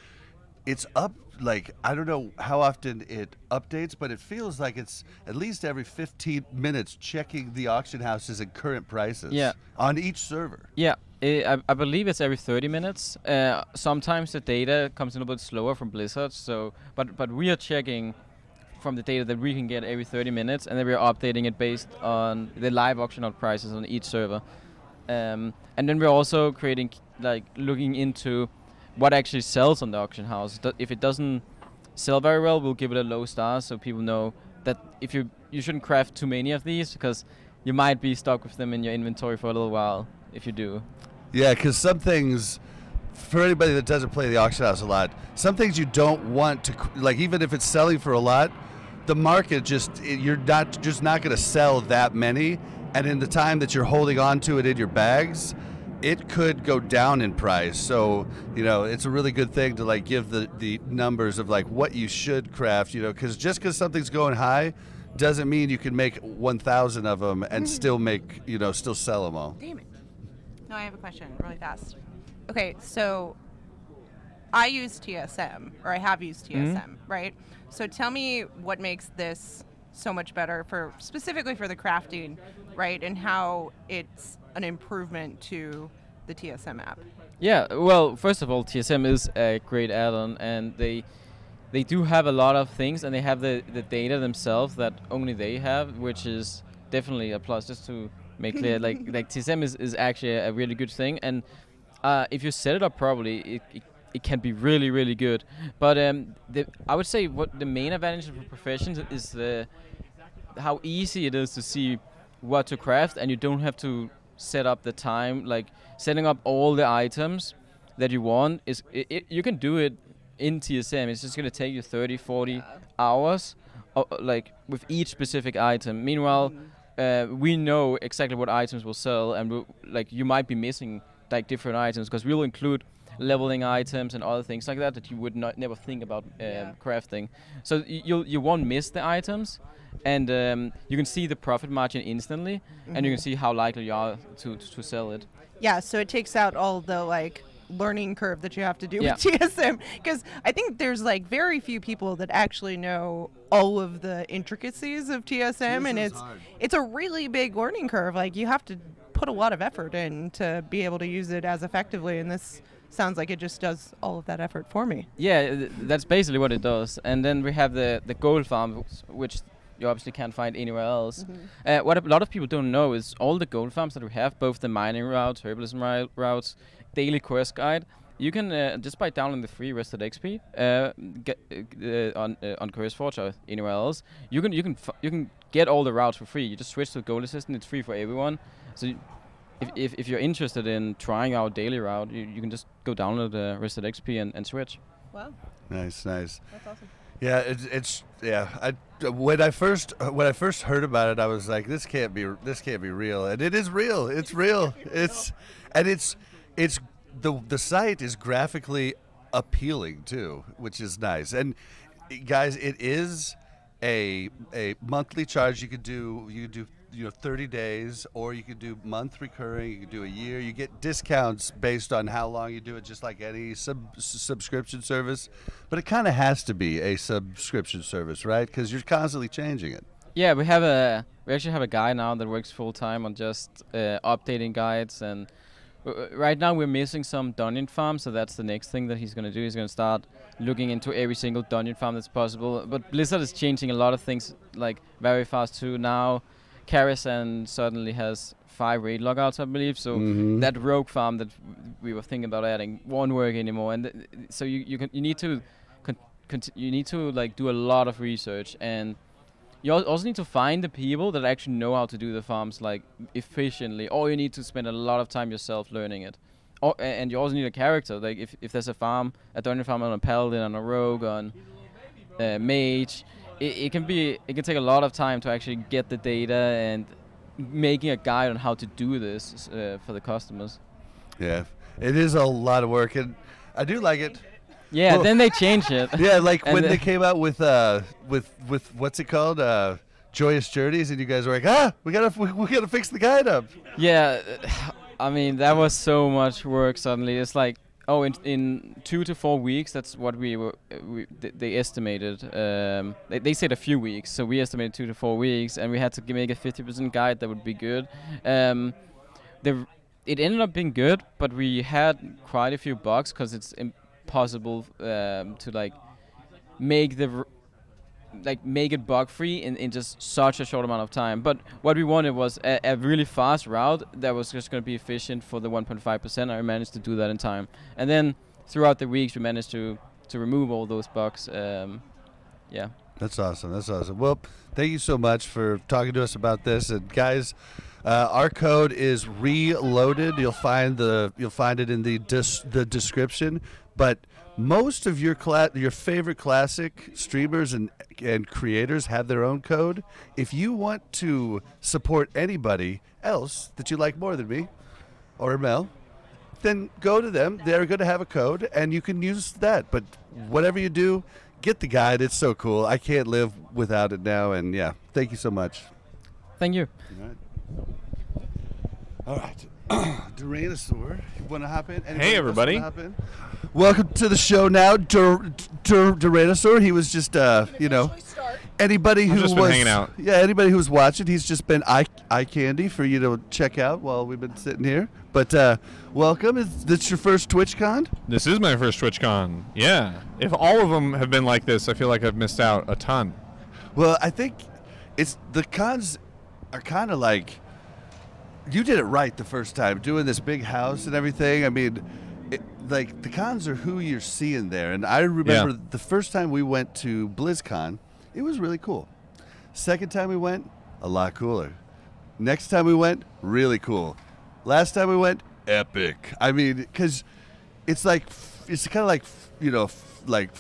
it's up, like, I don't know how often it updates, but it feels like it's at least every 15 minutes checking the auction houses and current prices on each server. Yeah, I believe it's every 30 minutes. Sometimes the data comes in a bit slower from Blizzard, so but we are checking from the data that we can get every 30 minutes, and then we're updating it based on the live auction out prices on each server. And then we're also creating, like, looking into what actually sells on the auction house. If it doesn't sell very well, we'll give it a low star, so people know that if you shouldn't craft too many of these, because you might be stuck with them in your inventory for a little while if you do. Yeah, because some things, for anybody that doesn't play the auction house a lot, some things you don't want to, like, even if it's selling for a lot, the market just, you're just not going to sell that many, and in the time that you're holding on to it in your bags, it could go down in price. So, you know, it's a really good thing to, like, give the numbers of, like, what you should craft, you know, because just because something's going high doesn't mean you can make 1,000 of them and still make, you know, still sell them all. Damn it. No, I have a question really fast. Okay, so I use TSM, or I have used TSM, right? So tell me what makes this so much better for, specifically for the crafting, right? And how it's an improvement to the TSM app. Yeah, well, first of all, TSM is a great add-on, and they do have a lot of things, and they have the data themselves that only they have, which is definitely a plus, just to make clear. like TSM is actually a really good thing, and if you set it up properly, it can be really, really good. But I would say what the main advantage of professions is how easy it is to see what to craft, and you don't have to set up the time. Like, setting up all the items that you want is you can do it in TSM. It's just gonna take you 30-40 hours, like, with each specific item. Meanwhile, we know exactly what items will sell, and like, you might be missing, like, different items, because we'll include leveling items and other things like that that you would never think about crafting. So you won't miss the items, and you can see the profit margin instantly, and you can see how likely you are to sell it. Yeah, so it takes out all the, like, learning curve that you have to do with TSM, because I think there's, like, very few people that actually know all of the intricacies of TSM, and it's a really big learning curve. Like, you have to put a lot of effort in to be able to use it as effectively, and this sounds like it just does all of that effort for me. Yeah, that's basically what it does. And then we have the gold farm, which you obviously can't find anywhere else. What a lot of people don't know is all the gold farms that we have, both the mining routes, herbalism routes, daily quest guide, you can just by downloading the free Rested XP on GraysForDays or anywhere else, you can get all the routes for free. You just switch to the gold assistant; it's free for everyone. So if you're interested in trying our daily route, you can just go download the Rested XP and switch. Wow. Nice, nice. That's awesome. Yeah, when I first heard about it, I was like, this can't be real, and it is real. It's real. It's the site is graphically appealing too, which is nice. And guys, it is a monthly charge. You can do you know, 30 days, or you could do month recurring, you could do a year. You get discounts based on how long you do it, just like any subscription service. But it kind of has to be a subscription service, right? Because you're constantly changing it. Yeah, we actually have a guy now that works full time on just updating guides, and right now we're missing some dungeon farms, so that's the next thing that he's going to do. He's going to start looking into every single dungeon farm that's possible. But Blizzard is changing a lot of things, like, very fast too now. Karazhan suddenly has 5 raid logouts, I believe, so that rogue farm that we were thinking about adding won't work anymore, and so you need to like do a lot of research, and You also need to find the people that actually know how to do the farms like efficiently, or you need to spend a lot of time yourself learning it. Or, and you also need a character. Like if there's a farm, a dungeon farm on a paladin, on a rogue, on a mage, it can take a lot of time to actually get the data and making a guide on how to do this for the customers. Yeah, it is a lot of work, and I do like it. Yeah, well, then they changed it. Yeah, like when they came out with what's it called, Joyous Journeys, and you guys were like, ah, we gotta fix the guide up. Yeah, I mean that was so much work. Suddenly, it's like, oh, in 2 to 4 weeks, that's what they estimated. They said a few weeks, so we estimated 2 to 4 weeks, and we had to make a 50% guide that would be good. It ended up being good, but we had quite a few bugs because it's possible to make it bug free in just such a short amount of time. But what we wanted was a really fast route that was just going to be efficient for the 1.5%. I managed to do that in time, and then throughout the weeks we managed to remove all those bugs. Yeah, that's awesome. That's awesome. Well, thank you so much for talking to us about this, and guys. Our code is Reloaded. You'll find it in the description. But most of your favorite classic streamers and creators have their own code. If you want to support anybody else that you like more than me or Mel, then go to them. They're going to have a code, and you can use that. But whatever you do, get the guide. It's so cool. I can't live without it now. And yeah, thank you so much. Thank you. All right. Duranosaur, you want to hop in? Anybody, hey, everybody. Hop in? Welcome to the show now, Duranosaur. He was just, you know, anybody who was watching, he's just been eye candy for you to check out while we've been sitting here. But welcome. Is this your first TwitchCon? This is my first TwitchCon, yeah. If all of them have been like this, I feel like I've missed out a ton. Well, I think it's the cons are kind of like, you did it right the first time, doing this big house and everything. I mean, like the cons are who you're seeing there. And I remember the first time we went to BlizzCon, it was really cool. Second time we went, a lot cooler. Next time we went, really cool. Last time we went, epic. I mean, because it's like, it's kind of like, you know, like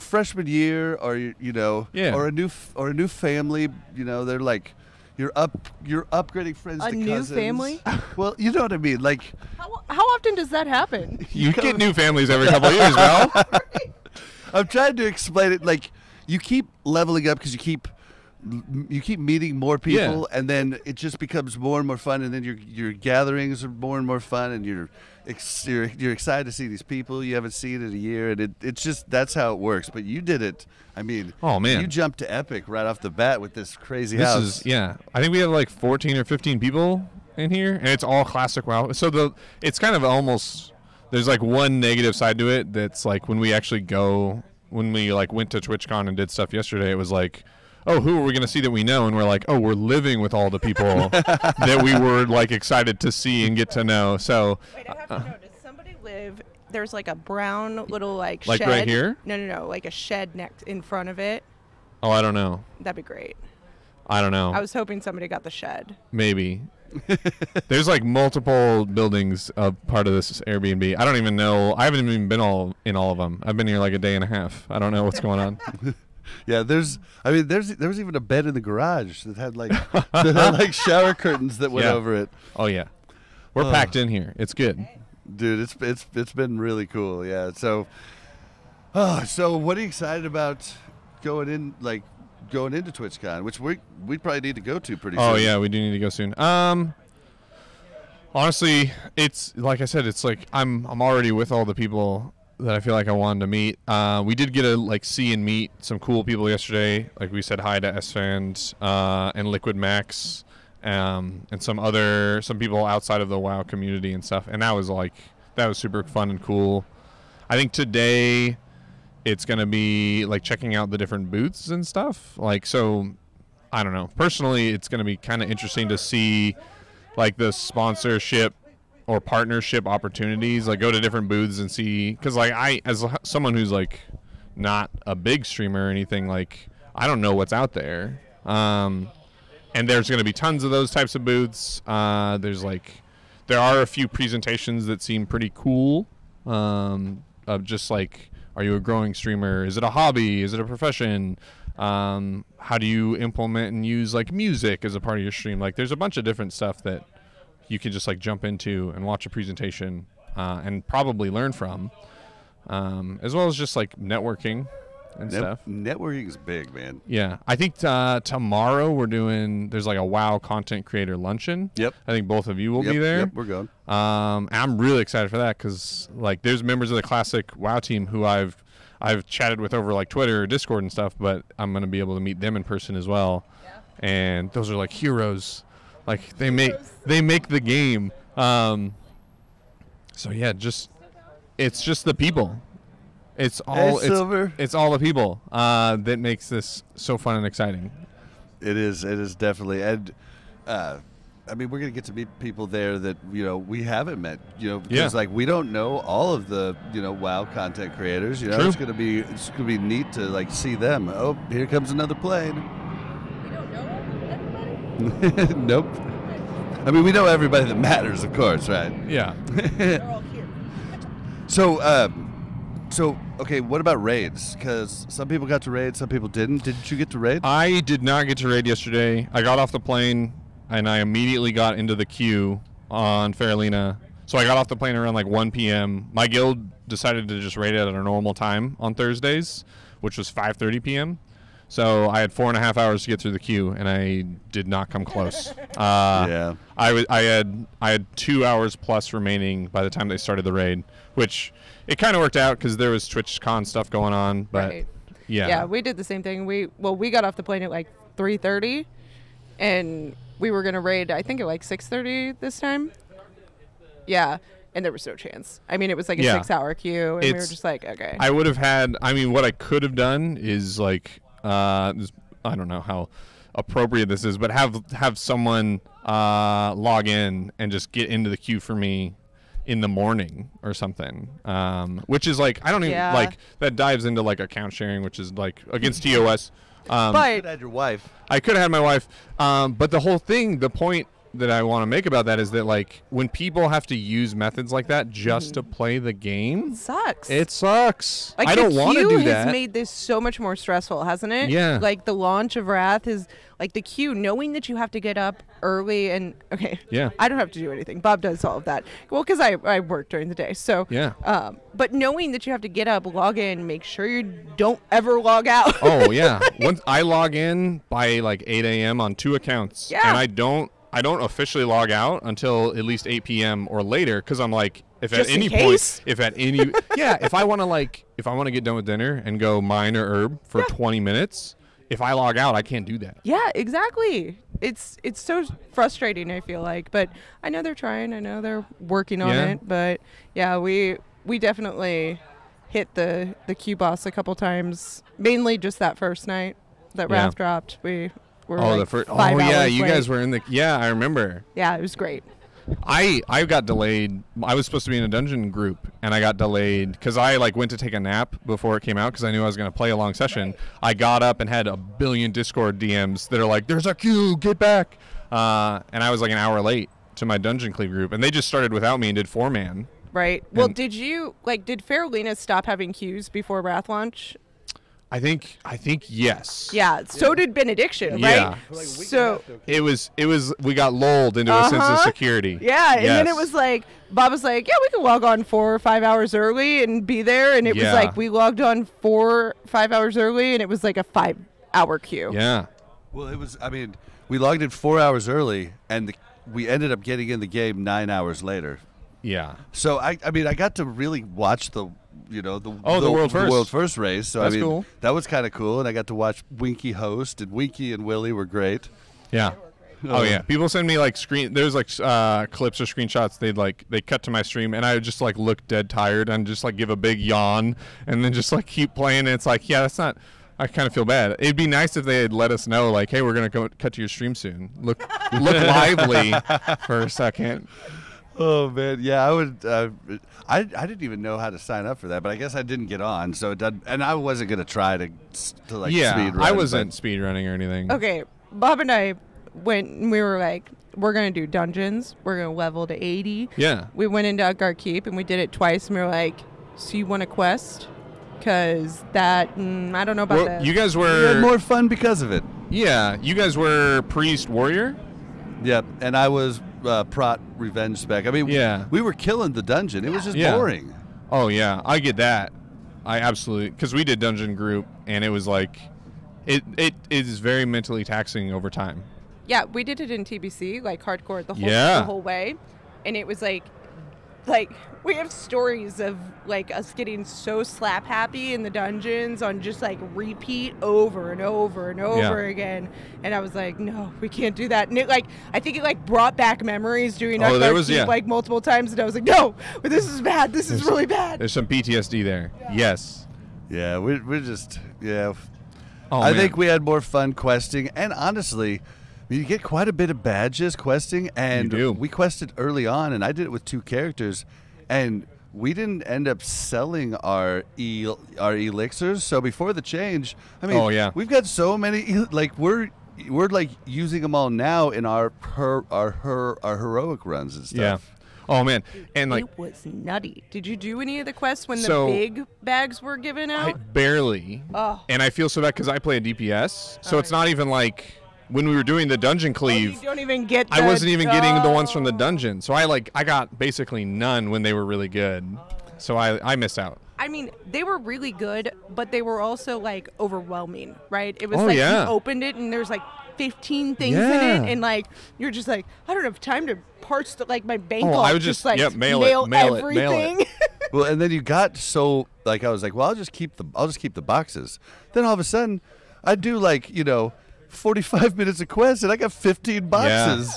freshman year, or you know, or a new family. You know, they're like, you're upgrading friends to cousins. A new family? Well, you know what I mean. Like, how often does that happen? You get new families every couple of years, well. I'm trying to explain it. Like, you keep leveling up because you keep meeting more people, and then it just becomes more and more fun. And then your gatherings are more and more fun, and you're excited to see these people you haven't seen in a year, and it's just, that's how it works. But you did it. I mean, oh man, you jumped to epic right off the bat with this crazy house. This is, yeah, I think we have like 14 or 15 people in here, and it's all classic WoW. So it's kind of almost, there's like one negative side to it, that's like when we actually go, when we like went to TwitchCon and did stuff yesterday, it was like, oh, who are we going to see that we know? And we're like, oh, we're living with all the people that we were like excited to see and get to know. So, wait, I have to know, does somebody live? There's like a brown little like shed. Like right here? No, like a shed next in front of it. Oh, I don't know. That'd be great. I don't know. I was hoping somebody got the shed. Maybe. There's like multiple buildings of part of this Airbnb. I don't even know. I haven't even been in all of them. I've been here like a day and a half. I don't know what's going on. Yeah, there was even a bed in the garage that had like shower curtains that went over it. Oh yeah, we're packed in here. It's good, dude. It's been really cool. Yeah. So, so what are you excited about going into TwitchCon, which we probably need to go to pretty soon? Oh yeah, we do need to go soon. Honestly, it's like I said, it's like I'm already with all the people that I feel like I wanted to meet. We did get to like see and meet some cool people yesterday. Like we said hi to S-Fans and Liquid Max and some people outside of the WoW community and stuff. And that was super fun and cool. I think today it's gonna be like checking out the different booths and stuff. Like, so I don't know. Personally, it's gonna be kind of interesting to see like the sponsorship or partnership opportunities, like go to different booths and see, because like I, as someone who's like not a big streamer or anything, like I don't know what's out there. And there's going to be tons of those types of booths. There are a few presentations that seem pretty cool. Of just like, are you a growing streamer? Is it a hobby? Is it a profession? How do you implement and use like music as a part of your stream? Like, there's a bunch of different stuff that you can just like jump into and watch a presentation and probably learn from, as well as just like networking and stuff. Networking is big, man. Yeah, I think tomorrow there's like a WoW content creator luncheon. Yep. I think both of you will be there. Yep, we're going. I'm really excited for that because like there's members of the classic WoW team who I've chatted with over like Twitter or Discord and stuff, but I'm gonna be able to meet them in person as well. Yeah. And those are like heroes. Like they make the game. So yeah, it's just the people. It's all the people that makes this so fun and exciting. It is definitely, and I mean, we're gonna get to meet people there that we haven't met. Because like we don't know all of the WoW content creators. True. It's gonna be neat to like see them. Oh, here comes another plane. We don't know everybody. Nope. I mean, we know everybody that matters, of course, right? Yeah. They're all here. So, okay, what about raids? Because some people got to raid, some people didn't. Didn't you get to raid? I did not get to raid yesterday. I got off the plane, and I immediately got into the queue on Faralina. So I got off the plane around like 1 p.m. My guild decided to just raid it at our normal time on Thursdays, which was 5:30 p.m. So I had 4.5 hours to get through the queue, and I did not come close. Yeah. I had 2 hours plus remaining by the time they started the raid, which... It kind of worked out because there was TwitchCon stuff going on, but right. Yeah, we did the same thing. We got off the plane at like 3:30, and we were gonna raid. I think at like 6:30 this time. Yeah, and there was no chance. I mean, it was like a 6-hour queue, and we were just like, okay. I would have had. I mean, what I could have done is like, I don't know how appropriate this is, but have someone log in and just get into the queue for me in the morning or something, which is like, I don't even like that dives into like account sharing, which is like against TOS. But you could have had your wife. I could have had my wife. But the point that I want to make about that is that like when people have to use methods like that just to play the game, it sucks. Like, I don't want to do that. The queue has made this so much more stressful, hasn't it? Yeah. Like the launch of Wrath is like the queue, knowing that you have to get up early and okay. Yeah. I don't have to do anything. Bob does all of that. Well, because I work during the day, so yeah. But knowing that you have to get up, log in, make sure you don't ever log out. Oh yeah. Once I log in by like 8 a.m. on 2 accounts, and I don't officially log out until at least 8 p.m. or later, because I'm like, if I want to like, if I want to get done with dinner and go mine or herb for 20 minutes, if I log out, I can't do that. Yeah, exactly. It's so frustrating, I feel like, but I know they're trying. I know they're working on it, but yeah, we definitely hit the queue boss a couple times, mainly just that first night that Wrath dropped. You guys were in the... Yeah, I remember. Yeah, it was great. I got delayed. I was supposed to be in a dungeon group, and I got delayed because I like went to take a nap before it came out because I knew I was going to play a long session. Right. I got up and had a billion Discord DMs that are like, there's a queue, get back. And I was like an hour late to my dungeon cleave group, and they just started without me and did 4-man. Right. Well, did Faralina stop having queues before Wrath launch? I think yes. Yeah. So did Benediction, right? Yeah. So it was we got lulled into a sense of security. Yeah, and then it was like Bob was like, yeah, we can log on 4 or 5 hours early and be there, and it was like we logged on 4 or 5 hours early, and it was like a 5-hour queue. Yeah. Well, it was. I mean, we logged in 4 hours early, and we ended up getting in the game 9 hours later. Yeah. So I mean, I got to really watch the world first race. So that's cool. That was kind of cool, and I got to watch Winky host, and Winky and Willie were great. Yeah. Oh yeah. People send me like there's like clips or screenshots. They cut to my stream, and I would just like look dead tired and just like give a big yawn, and then just like keep playing. And it's like, yeah, that's not. I kind of feel bad. It'd be nice if they had let us know, like, hey, we're gonna cut to your stream soon. Look lively for a second. Oh man, yeah, I would. I didn't even know how to sign up for that, but I guess I didn't get on, so it did. And I wasn't gonna try to like speed run. I wasn't speed running or anything. Okay, Bob and I went. We were like, we're gonna do dungeons. We're gonna level to 80. Yeah. We went into Utgar Keep and we did it twice, and we were like, so you want a quest? Because that I don't know about that. You guys were. You had more fun because of it. Yeah, you guys were priest warrior. Yep, and I was prot revenge spec. I mean, yeah, we were killing the dungeon. It was just boring. Oh yeah, I get that. I absolutely, because we did dungeon group, and it was like, it is very mentally taxing over time. Yeah, we did it in TBC, like hardcore the whole way, and it was like we have stories of like us getting so slap happy in the dungeons on just like repeat over and over and over again, and I was like, no, we can't do that. And it like, I think it like brought back memories doing like multiple times, and I was like, no, this is bad, there's really bad, there's some PTSD there. I think we had more fun questing, and honestly you get quite a bit of badges questing, and we quested early on, and I did it with 2 characters, and we didn't end up selling our elixirs. So before the change, I mean, we've got so many. Like we're like using them all now in our heroic runs and stuff. Oh man, and like it was nutty. Did you do any of the quests when the big bags were given out? Barely. Oh, and I feel so bad because I play a DPS, so it's not even like. When we were doing the dungeon cleave, you don't even get I wasn't even getting the ones from the dungeon. So I got basically none when they were really good. So I miss out. I mean, they were really good, but they were also like overwhelming, right? It was you opened it and there's like 15 things in it, and like you're just like, I don't have time to parse like my bank off. I was just like mail everything. Well, and then you got so like I was like, well, I'll just keep the boxes. Then all of a sudden, I do like, 45 minutes of quest, and I got 15 boxes.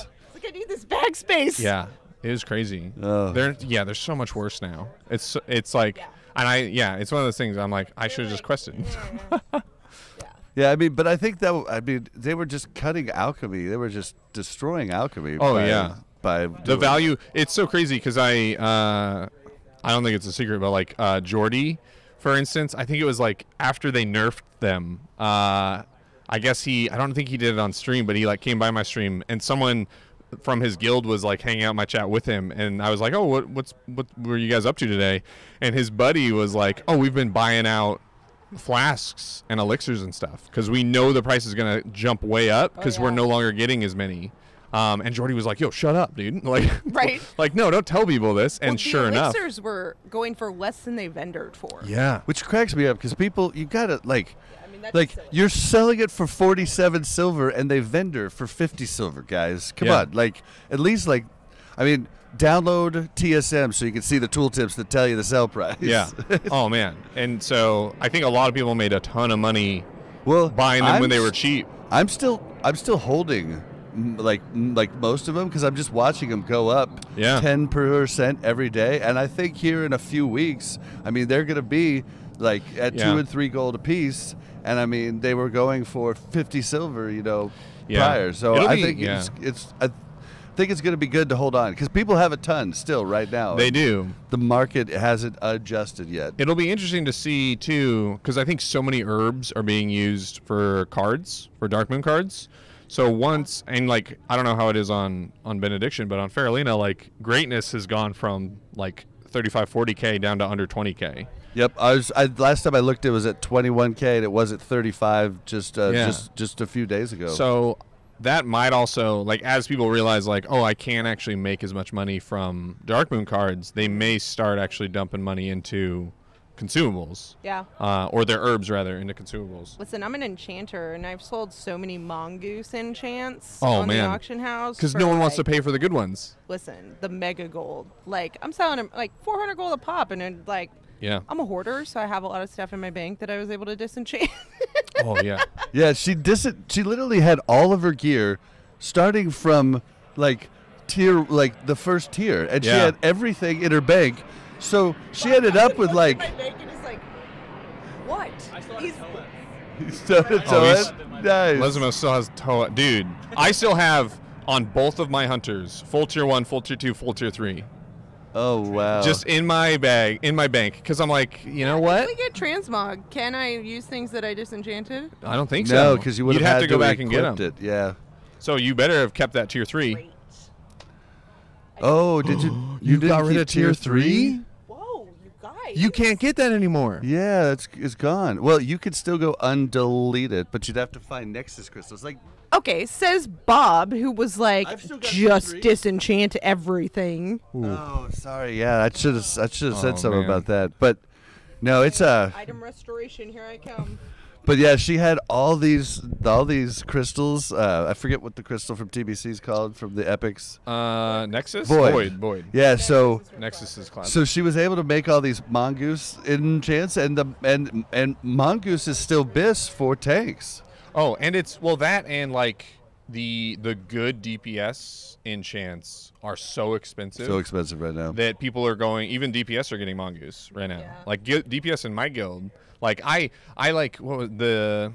Yeah. Like I need this bag space. Yeah, it was crazy. Oh. They're so much worse now. It's like, and it's one of those things. I'm like, I should have just quested. I mean, but I think they were just cutting alchemy. They were just destroying alchemy. By the value, it's so crazy because I don't think it's a secret, but like Jordy, for instance, I think it was like after they nerfed them. I guess I don't think he did it on stream, but he like came by my stream, and someone from his guild was like hanging out in my chat with him, and I was like, oh, what were you guys up to today? And his buddy was like, oh, we've been buying out flasks and elixirs and stuff because we know the price is gonna jump way up because we're no longer getting as many. And Jordy was like, yo, shut up, dude. Like, right? Like, no, don't tell people this. And sure enough, the elixirs were going for less than they vendored for. Yeah, which cracks me up because people, you gotta like. Like, you're selling it for 47 silver, and they vendor for 50 silver, guys. Come on. Like, at least, like, I mean, download TSM so you can see the tooltips that tell you the sell price. Yeah. Oh, man. And so I think a lot of people made a ton of money buying them when they were cheap. I'm still holding, like most of them because I'm just watching them go up 10% every day. And I think here in a few weeks, I mean, they're going to be, like, at 2 and 3 gold apiece. And, I mean, they were going for 50 silver, prior. So I think it's going to be good to hold on because people have a ton still right now. They do. The market hasn't adjusted yet. It'll be interesting to see, too, because I think so many herbs are being used for cards, for Dark Moon cards. So once, and, like, I don't know how it is on Benediction, but on Faralina, like, greatness has gone from, like, 35, 40K down to under 20K. Yep, last time I looked, it was at 21K, and it was at 35 just a few days ago. So that might also, like, as people realize, like, oh, I can't actually make as much money from Dark Moon cards, they may start actually dumping money into consumables. Yeah. Or their herbs, rather, into consumables. Listen, I'm an enchanter, and I've sold so many mongoose enchants on the auction house. Because no one wants to pay for the good ones. Listen, the mega gold. Like, I'm selling them, like, 400 gold a pop, and then, like, yeah, I'm a hoarder, so I have a lot of stuff in my bank that I was able to disenchant. Yeah, she literally had all of her gear starting from like the first tier, and she had everything in her bank. So she ended up with like. My bank and is like, what? I still have Toa. You still have Toa? Nice. Lesmo still has Toa, dude. I still have. on both of my hunters. Full tier 1, full tier 2, full tier 3. Oh, wow. Just in my bag, in my bank. Because I'm like, you know what? Can we get transmog? Can I use things that I disenchanted? I don't think so. No, because you would have had to go back and get them. Yeah. So you better have kept that tier 3. Great. Oh, did you? You got rid of tier 3? Whoa, you guys. You can't get that anymore. Yeah, it's gone. Well, you could still go undelete it, but you'd have to find Nexus crystals. Like, okay, says Bob, who was like, just disenchant everything. Ooh. Oh, sorry. Yeah, I should have said something about that. But no, it's a item restoration. Here I come. But yeah, she had all these crystals. I forget what the crystal from TBC is called, from the epics. Nexus? Void. Yeah, Nexus Nexus is classic. So she was able to make all these mongoose enchants, and mongoose is still bis for tanks. Oh, and it's that and like the good DPS enchants are so expensive. So expensive right now. That people are going, even DPS are getting mongoose right now. Yeah. Like DPS in my guild. Like I like what was the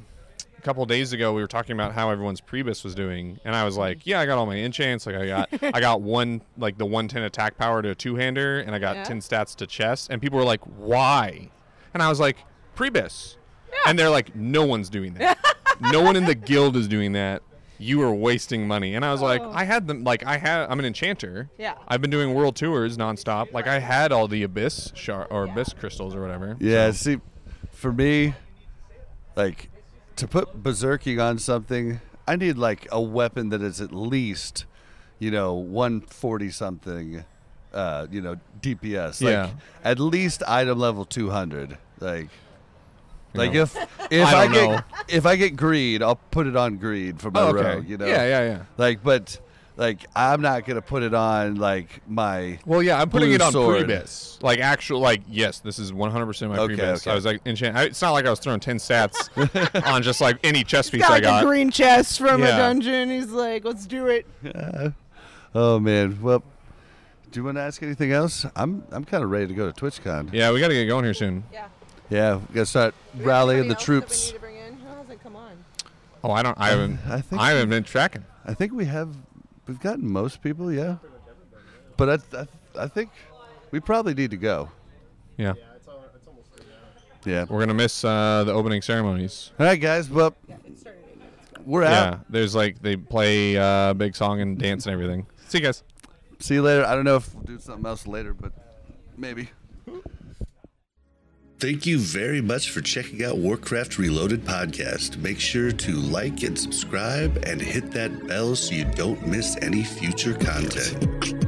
a couple of days ago we were talking about how everyone's prebus was doing, and I was like, yeah, I got all my enchants. Like I got one, like the 110 attack power to a two-hander, and I got 10 stats to chest, and people were like, why? And I was like, prebus. Yeah. And they're like, no one's doing that. No one in the guild is doing that. You are wasting money. And I was like, I had them. Like I'm an enchanter. Yeah. I've been doing world tours nonstop. Like I had all the abyss abyss crystals or whatever. Yeah. So. See. For me, like, to put berserking on something, I need like a weapon that is at least, 140 something, DPS. Yeah. Like at least item level 200. Like, if I get greed, I'll put it on greed for my row. Yeah. Like, but I'm not gonna put it on like my. Well, yeah, I'm putting it on prebis. Like actual, like yes, this is 100% my prebis. Okay. I was like enchant. It's not like I was throwing 10 sats on just like any chest piece I got. Like a green chest from a dungeon. He's like, let's do it. Oh man. Well, do you want to ask anything else? I'm kind of ready to go to TwitchCon. Yeah, we gotta get going here soon. Yeah, we gotta start rallying the troops. That we need to bring in? Who hasn't come on? Oh, I haven't been tracking. I think we have. We've gotten most people, yeah. But I think we probably need to go. Yeah. Yeah. We're going to miss the opening ceremonies. All right, guys. Well, we're out. Yeah, there's like they play big song and dance and everything. See you guys. See you later. I don't know if we'll do something else later, but maybe. Thank you very much for checking out Warcraft Reloaded Podcast. Make sure to like and subscribe and hit that bell so you don't miss any future content.